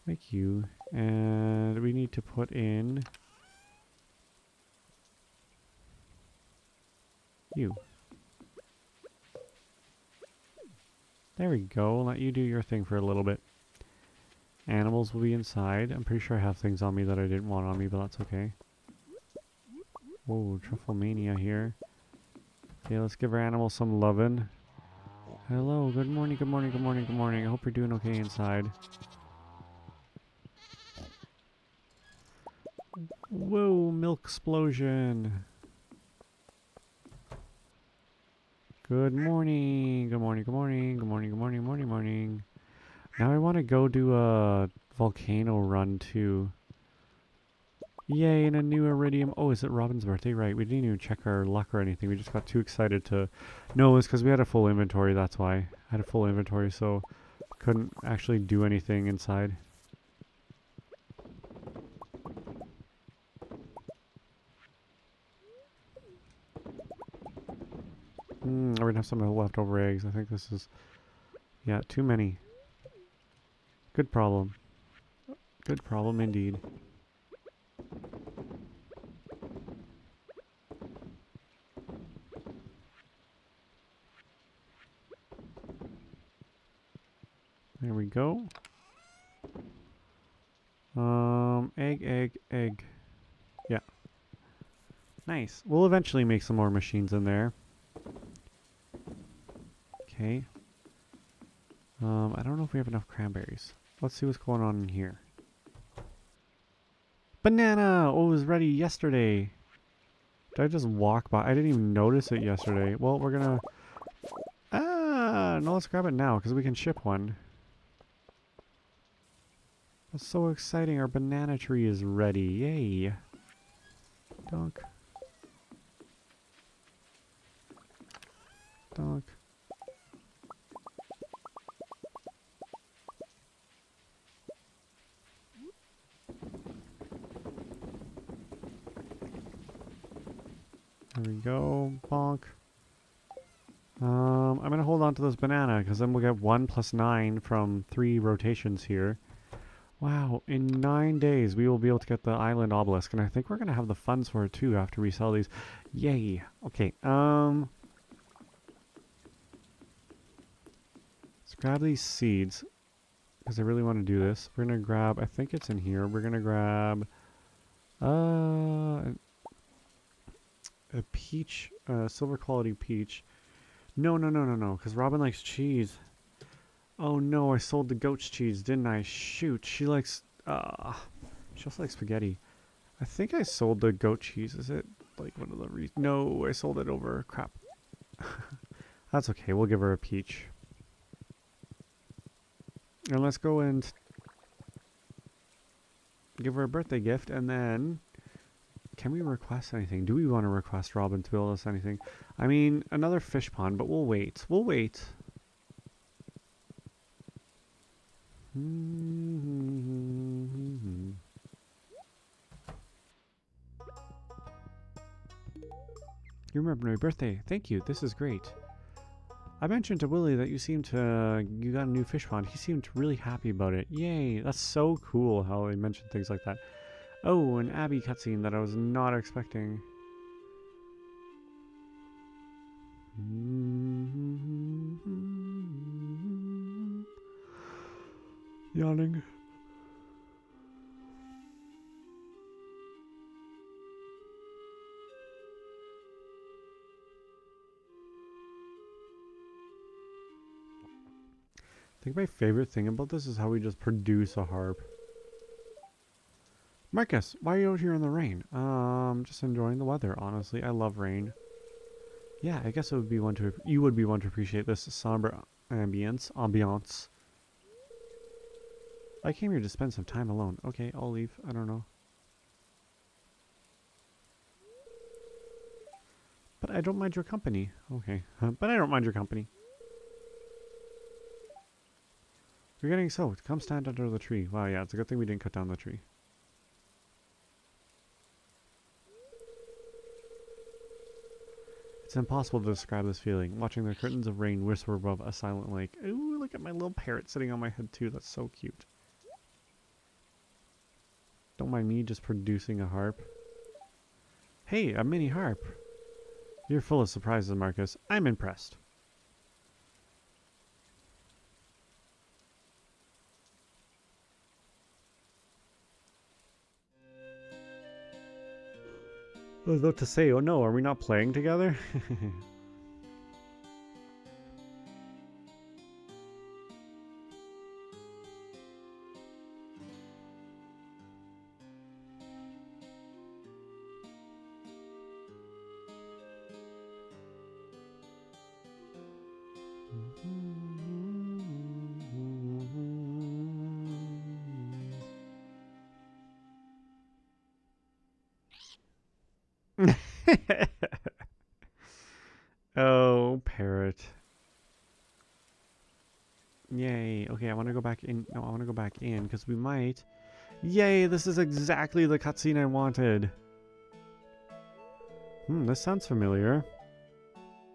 make you, and we need to put in you. There we go, let you do your thing for a little bit. Animals will be inside. I'm pretty sure I have things on me that I didn't want on me, but that's okay. Whoa, truffle mania here. Okay, let's give our animals some lovin'. Hello, good morning, good morning, good morning, good morning. I hope you're doing okay inside. Whoa, milk explosion. Good morning, good morning, good morning, good morning, good morning, morning, morning. Now I want to go do a volcano run too. Yay, and a new iridium. Oh, is it Robin's birthday? Right, we didn't even check our luck or anything. We just got too excited to... No, it's because we had a full inventory, that's why. I had a full inventory, so couldn't actually do anything inside. Hmm, we're going to have some of the leftover eggs. I think this is... Yeah, too many. Good problem. Good problem indeed. There we go. Um, egg, egg, egg. Yeah. Nice. We'll eventually make some more machines in there. Okay. Um, I don't know if we have enough cranberries. Let's see what's going on in here. Banana! Oh, it was ready yesterday. Did I just walk by? I didn't even notice it yesterday. Well, we're gonna... Ah! No, let's grab it now, because we can ship one. That's so exciting. Our banana tree is ready. Yay. Donk. Donk. There we go. Bonk. Um, I'm going to hold on to this banana, because then we'll get one plus nine from three rotations here. Wow, in nine days we will be able to get the island obelisk, and I think we're going to have the funds for it too after we sell these. Yay. Okay, um... let's grab these seeds. because I really want to do this. We're going to grab, I think it's in here, we're going to grab uh, a peach, uh, silver quality peach. No, no, no, no, no, because Robin likes cheese. Oh no, I sold the goat's cheese, didn't I? Shoot, she likes, uh, she also likes spaghetti. I think I sold the goat cheese. Is it like one of the reasons? No, I sold it over. Crap. That's okay. We'll give her a peach. And let's go and give her a birthday gift. And then, can we request anything? Do we want to request Robin to build us anything? I mean, another fish pond, but we'll wait. We'll wait. Mm-hmm. You remember my birthday. Thank you. This is great. I mentioned to Willy that you seemed to... Uh, you got a new fish pond. He seemed really happy about it. Yay. That's so cool how they mentioned things like that. Oh, an Abby cutscene that I was not expecting. Mm-hmm. Yawning. I think my favorite thing about this is how we just produce a harp. Marcus, why are you out here in the rain? Um, just enjoying the weather, honestly. I love rain. Yeah, I guess it would be one to you would be one to appreciate this somber ambience. Ambiance. I came here to spend some time alone. Okay, I'll leave. I don't know. But I don't mind your company. Okay, but I don't mind your company. You're getting soaked. Come stand under the tree. Wow, yeah, it's a good thing we didn't cut down the tree. It's impossible to describe this feeling, watching the curtains of rain whisper above a silent lake. Ooh, look at my little parrot sitting on my head too. That's so cute. Don't mind me just producing a harp. Hey, a mini harp. You're full of surprises, Marcus. I'm impressed. I was about to say, oh no, are we not playing together? Oh, parrot. Yay. Okay, I want to go back in. No, I want to go back in because we might. Yay, this is exactly the cutscene I wanted. Hmm, this sounds familiar.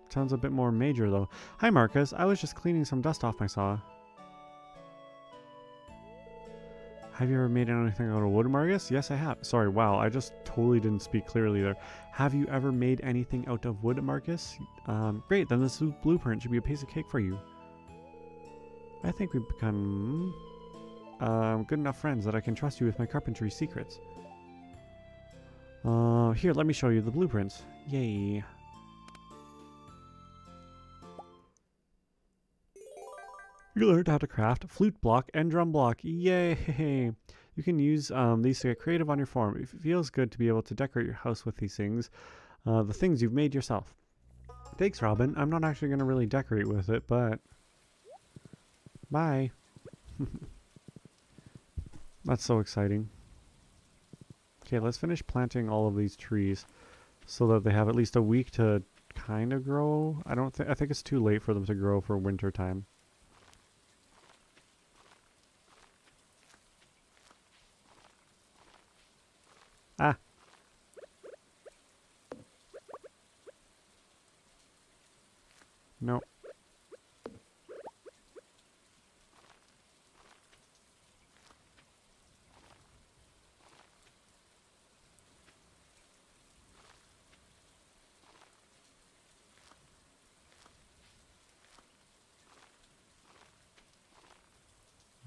Sounds a bit more major, though. Hi, Marcus. I was just cleaning some dust off my saw. Have you ever made anything out of wood, Marcus? Yes, I have. Sorry, wow, I just totally didn't speak clearly there. Have you ever made anything out of wood, Marcus? Um, great, then this blueprint should be a piece of cake for you. I think we've become uh, good enough friends that I can trust you with my carpentry secrets. Uh, here, let me show you the blueprints. Yay. You learned how to craft flute block and drum block. Yay! You can use um, these to get creative on your farm. It feels good to be able to decorate your house with these things, uh, the things you've made yourself. Thanks, Robin. I'm not actually going to really decorate with it, but... Bye. That's so exciting. Okay, let's finish planting all of these trees so that they have at least a week to kind of grow. I don't think I think it's too late for them to grow for winter time. Ah. No.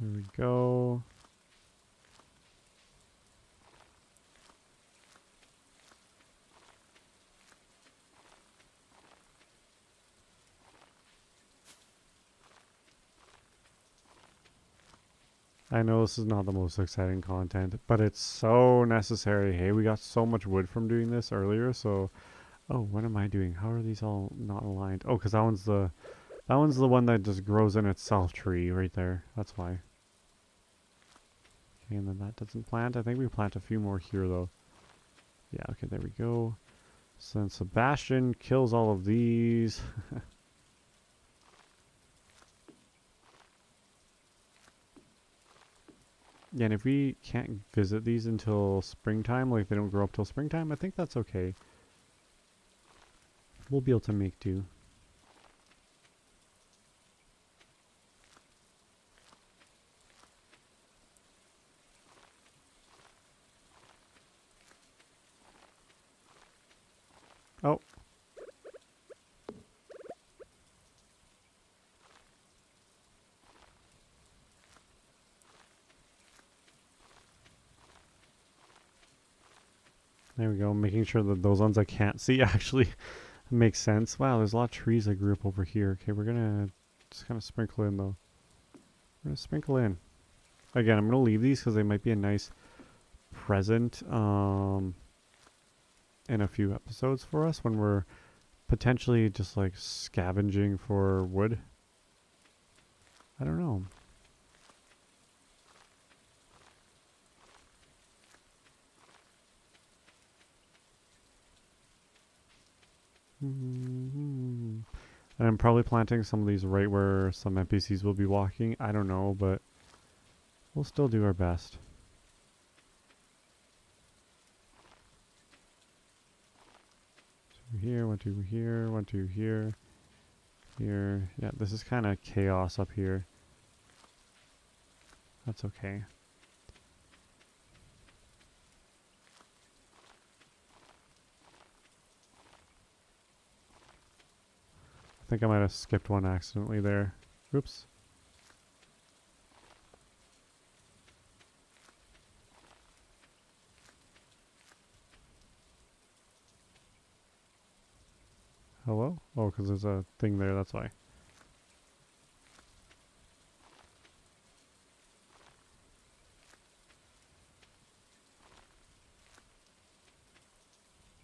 Here we go. I know this is not the most exciting content, but it's so necessary. Hey, we got so much wood from doing this earlier, so... Oh, what am I doing? How are these all not aligned? Oh, because that one's the... That one's the one that just grows in itself tree right there. That's why. Okay, and then that doesn't plant. I think we plant a few more here, though. Yeah, okay, there we go. So then Sebastian kills all of these. Yeah, and if we can't visit these until springtime, like they don't grow up till springtime, I think that's okay. We'll be able to make do. Oh. There we go, making sure that those ones I can't see actually make sense. Wow, there's a lot of trees that grew up over here. Okay, we're gonna just kind of sprinkle in though. We're gonna sprinkle in. Again, I'm gonna leave these because they might be a nice present um, in a few episodes for us when we're potentially just like scavenging for wood. I don't know. And I'm probably planting some of these right where some N P Cs will be walking. I don't know, but we'll still do our best. Two here, one, two here, one, two here, here. Yeah, this is kind of chaos up here. That's okay. I think I might have skipped one accidentally there. Oops. Hello? Oh, because there's a thing there, that's why.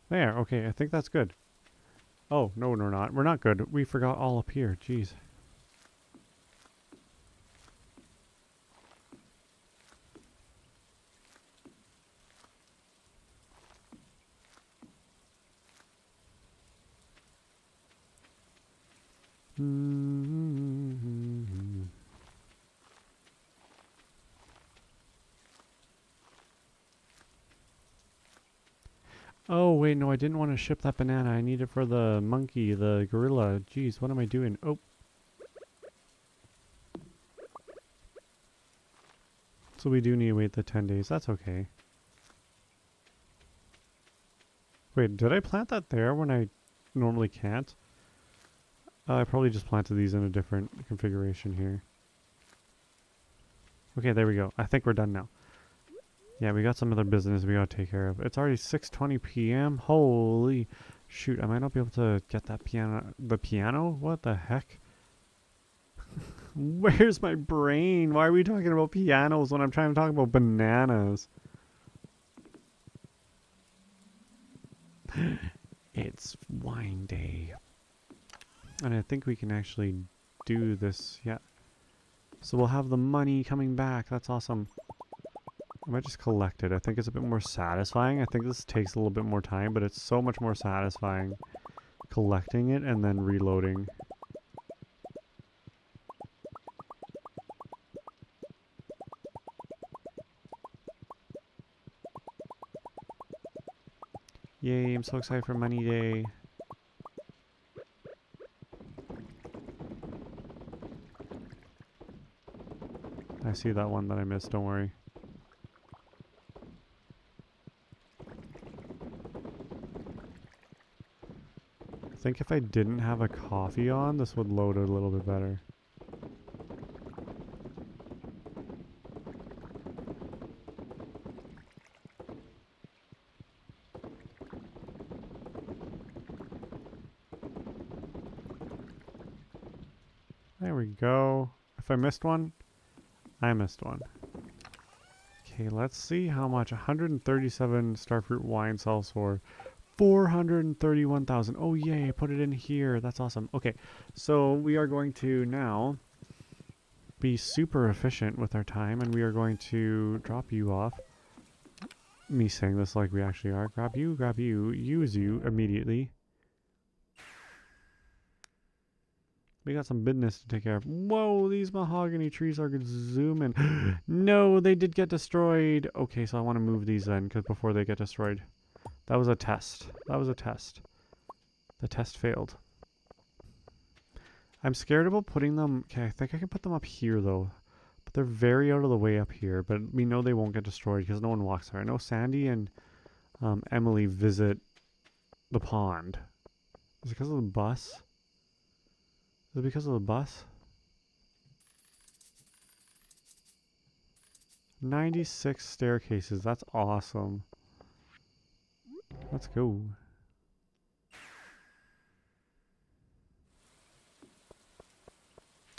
There, okay, I think that's good. Oh, no, we're not. We're not good. We forgot all up here. Jeez. Mm-hmm. Oh, wait, no, I didn't want to ship that banana. I need it for the monkey, the gorilla. Jeez, what am I doing? Oh. So we do need to wait the ten days. That's okay. Wait, did I plant that there when I normally can't? Uh, I probably just planted these in a different configuration here. Okay, there we go. I think we're done now. Yeah, we got some other business we gotta take care of. It's already six twenty p m Holy shoot! I might not be able to get that piano. The piano? What the heck? Where's my brain? Why are we talking about pianos when I'm trying to talk about bananas? It's wine day, and I think we can actually do this. Yeah. So we'll have the money coming back. That's awesome. I might just collect it. I think it's a bit more satisfying. I think this takes a little bit more time, but it's so much more satisfying collecting it and then reloading. Yay, I'm so excited for Money Day. I see that one that I missed, don't worry. I think if I didn't have a coffee on, this would load a little bit better. There we go. If I missed one, I missed one. Okay, let's see how much one hundred thirty-seven starfruit wine sells for. four hundred thirty-one thousand. Oh yay, I put it in here. That's awesome. Okay, so we are going to now be super efficient with our time, and we are going to drop you off. Me saying this like we actually are. Grab you, grab you, use you immediately. We got some business to take care of. Whoa, these mahogany trees are zooming. No, they did get destroyed. Okay, so I want to move these then, because before they get destroyed. That was a test. That was a test. The test failed. I'm scared about putting them... Okay, I think I can put them up here, though. But they're very out of the way up here. But we know they won't get destroyed, because no one walks there. I know Sandy and um, Emily visit the pond. Is it because of the bus? Is it because of the bus? ninety-six staircases. That's awesome. Let's go.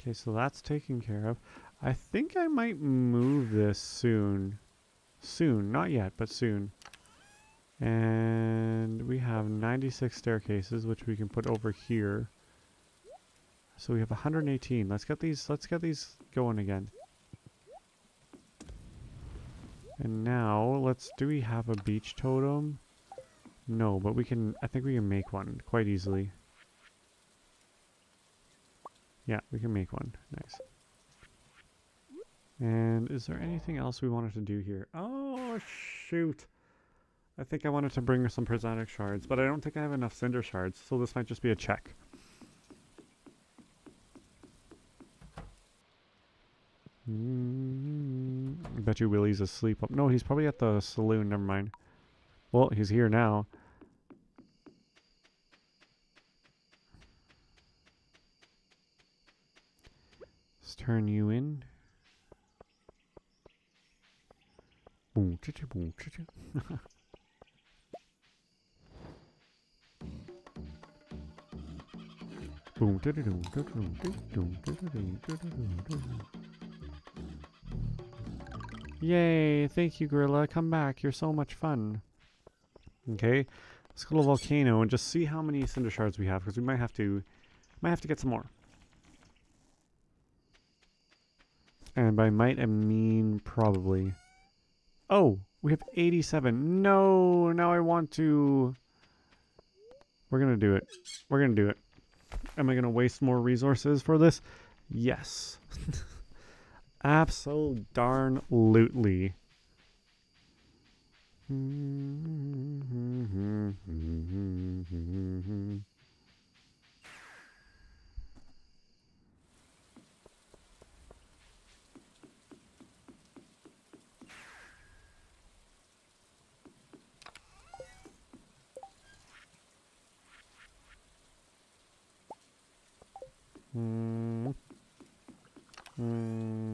Okay, so that's taken care of. I think I might move this soon. Soon. Not yet, but soon. And we have ninety-six staircases, which we can put over here. So we have one hundred eighteen. Let's get these let's get these going again. And now let's do we have a beach totem? No, but we can I think we can make one quite easily. Yeah, we can make one. Nice. And is there anything else we wanted to do here? Oh shoot. I think I wanted to bring some prismatic shards, but I don't think I have enough cinder shards, so this might just be a check. Mm, I bet you Willy's asleep up. No, he's probably at the saloon. Never mind. Well, he's here now. Let's turn you in. Boom, choo-choo, boom, choo-choo. Boom, doo-doo-doo, doo-doo-doo, doo-doo-doo, doo-doo-doo, doo-doo-doo. Yay, thank you, Gorilla. Come back. You're so much fun. Okay, let's go to a volcano and just see how many cinder shards we have, because we might have to might have to get some more. And by might, I mean probably. Oh, we have eighty-seven. No, now I want to... We're going to do it. We're going to do it. Am I going to waste more resources for this? Yes. Absolutely darn lootly. Mm. Mm.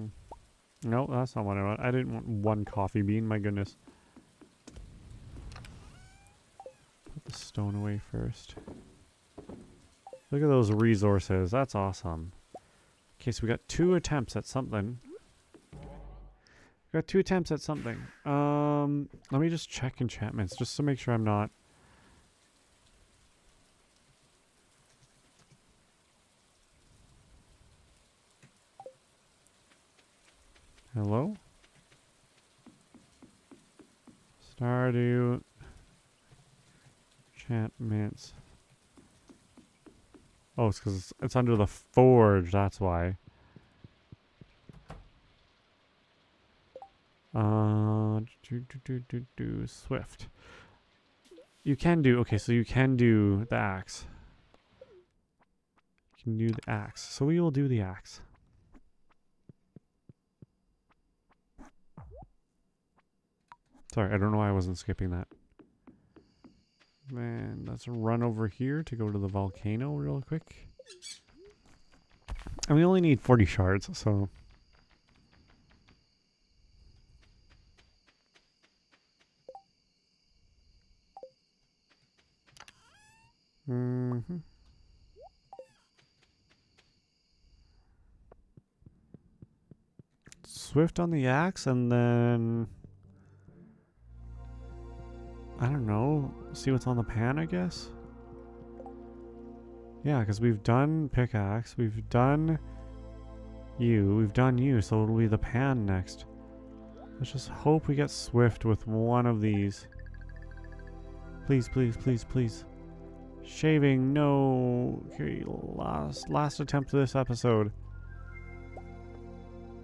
No, that's not what I want. I didn't want one coffee bean, my goodness. Put the stone away first. Look at those resources. That's awesome. Okay, so we got two attempts at something. We got two attempts at something. Um, let me just check enchantments just to make sure I'm not... Hello? Stardew. Enchantments. Oh, it's because it's, it's under the forge, that's why. Uh, do, do, do, do, do, Swift. You can do, okay, so you can do the axe. You can do the axe. So we will do the axe. Sorry, I don't know why I wasn't skipping that. Man, let's run over here to go to the volcano real quick. And we only need forty shards, so... Mm-hmm. swift on the axe and then... I don't know. See what's on the pan, I guess? Yeah, because we've done pickaxe. We've done you. We've done you, so it'll be the pan next. Let's just hope we get swift with one of these. Please, please, please, please. Shaving, no. Okay, last, last attempt of this episode.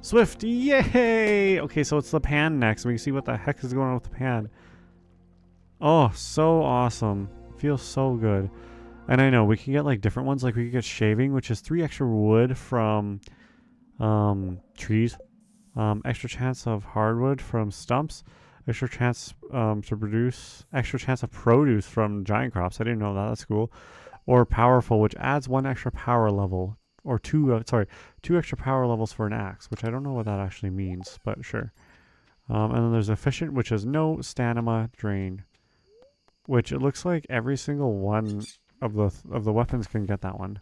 Swift, yay! Okay, so it's the pan next. We can see what the heck is going on with the pan. Oh, so awesome. Feels so good. And I know, we can get like different ones. Like we could get shaving, which is three extra wood from um, trees. Um, extra chance of hardwood from stumps. Extra chance um, to produce. Extra chance of produce from giant crops. I didn't know that. That's cool. Or powerful, which adds one extra power level. Or two, uh, sorry, two extra power levels for an axe, which I don't know what that actually means, but sure. Um, and then there's efficient, which is no stamina drain. Which it looks like every single one of the th of the weapons can get that one.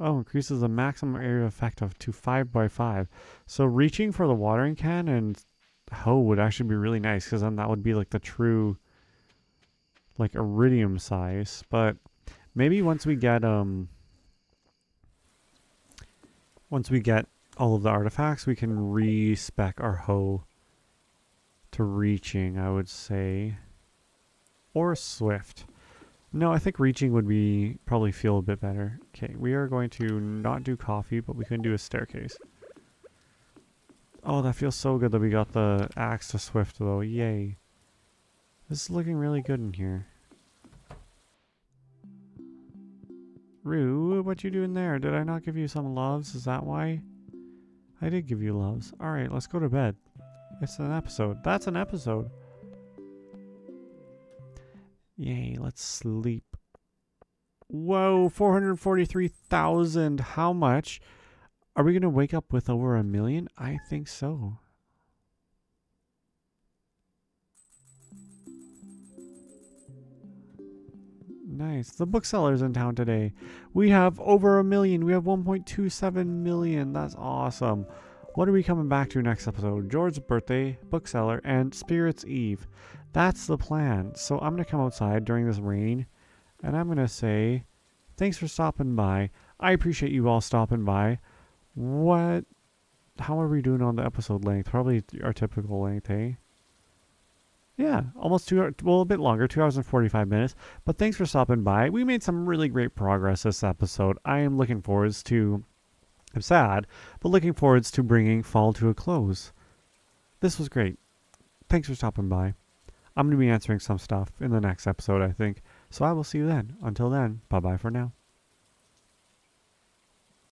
Oh, increases the maximum area of effect of to five by five. So reaching for the watering can and hoe would actually be really nice, because then that would be like the true, like iridium size. But maybe once we get um, once we get. all of the artifacts, we can re-spec our hoe to reaching, I would say. Or swift. No, I think reaching would be probably feel a bit better. Okay, we are going to not do coffee, but we can do a staircase. Oh, that feels so good that we got the axe to swift, though. Yay. This is looking really good in here. Rue, what you doing there? Did I not give you some loves? Is that why? I did give you loves. Alright, let's go to bed. It's an episode. That's an episode. Yay, let's sleep. Whoa, four hundred forty-three thousand. How much? Are we going to wake up with over a million? I think so. Nice. The bookseller's in town today. We have over a million. We have one point two seven million. That's awesome. What are we coming back to next episode? George's birthday, bookseller, and Spirit's Eve. That's the plan. So I'm going to come outside during this rain, and I'm going to say, thanks for stopping by. I appreciate you all stopping by. What? How are we doing on the episode length? Probably our typical length, eh? Yeah, almost two hours, well, a bit longer, two hours and forty-five minutes. But thanks for stopping by. We made some really great progress this episode. I am looking forwards to, I'm sad, but looking forwards to bringing fall to a close. This was great. Thanks for stopping by. I'm going to be answering some stuff in the next episode, I think. So I will see you then. Until then, bye-bye for now.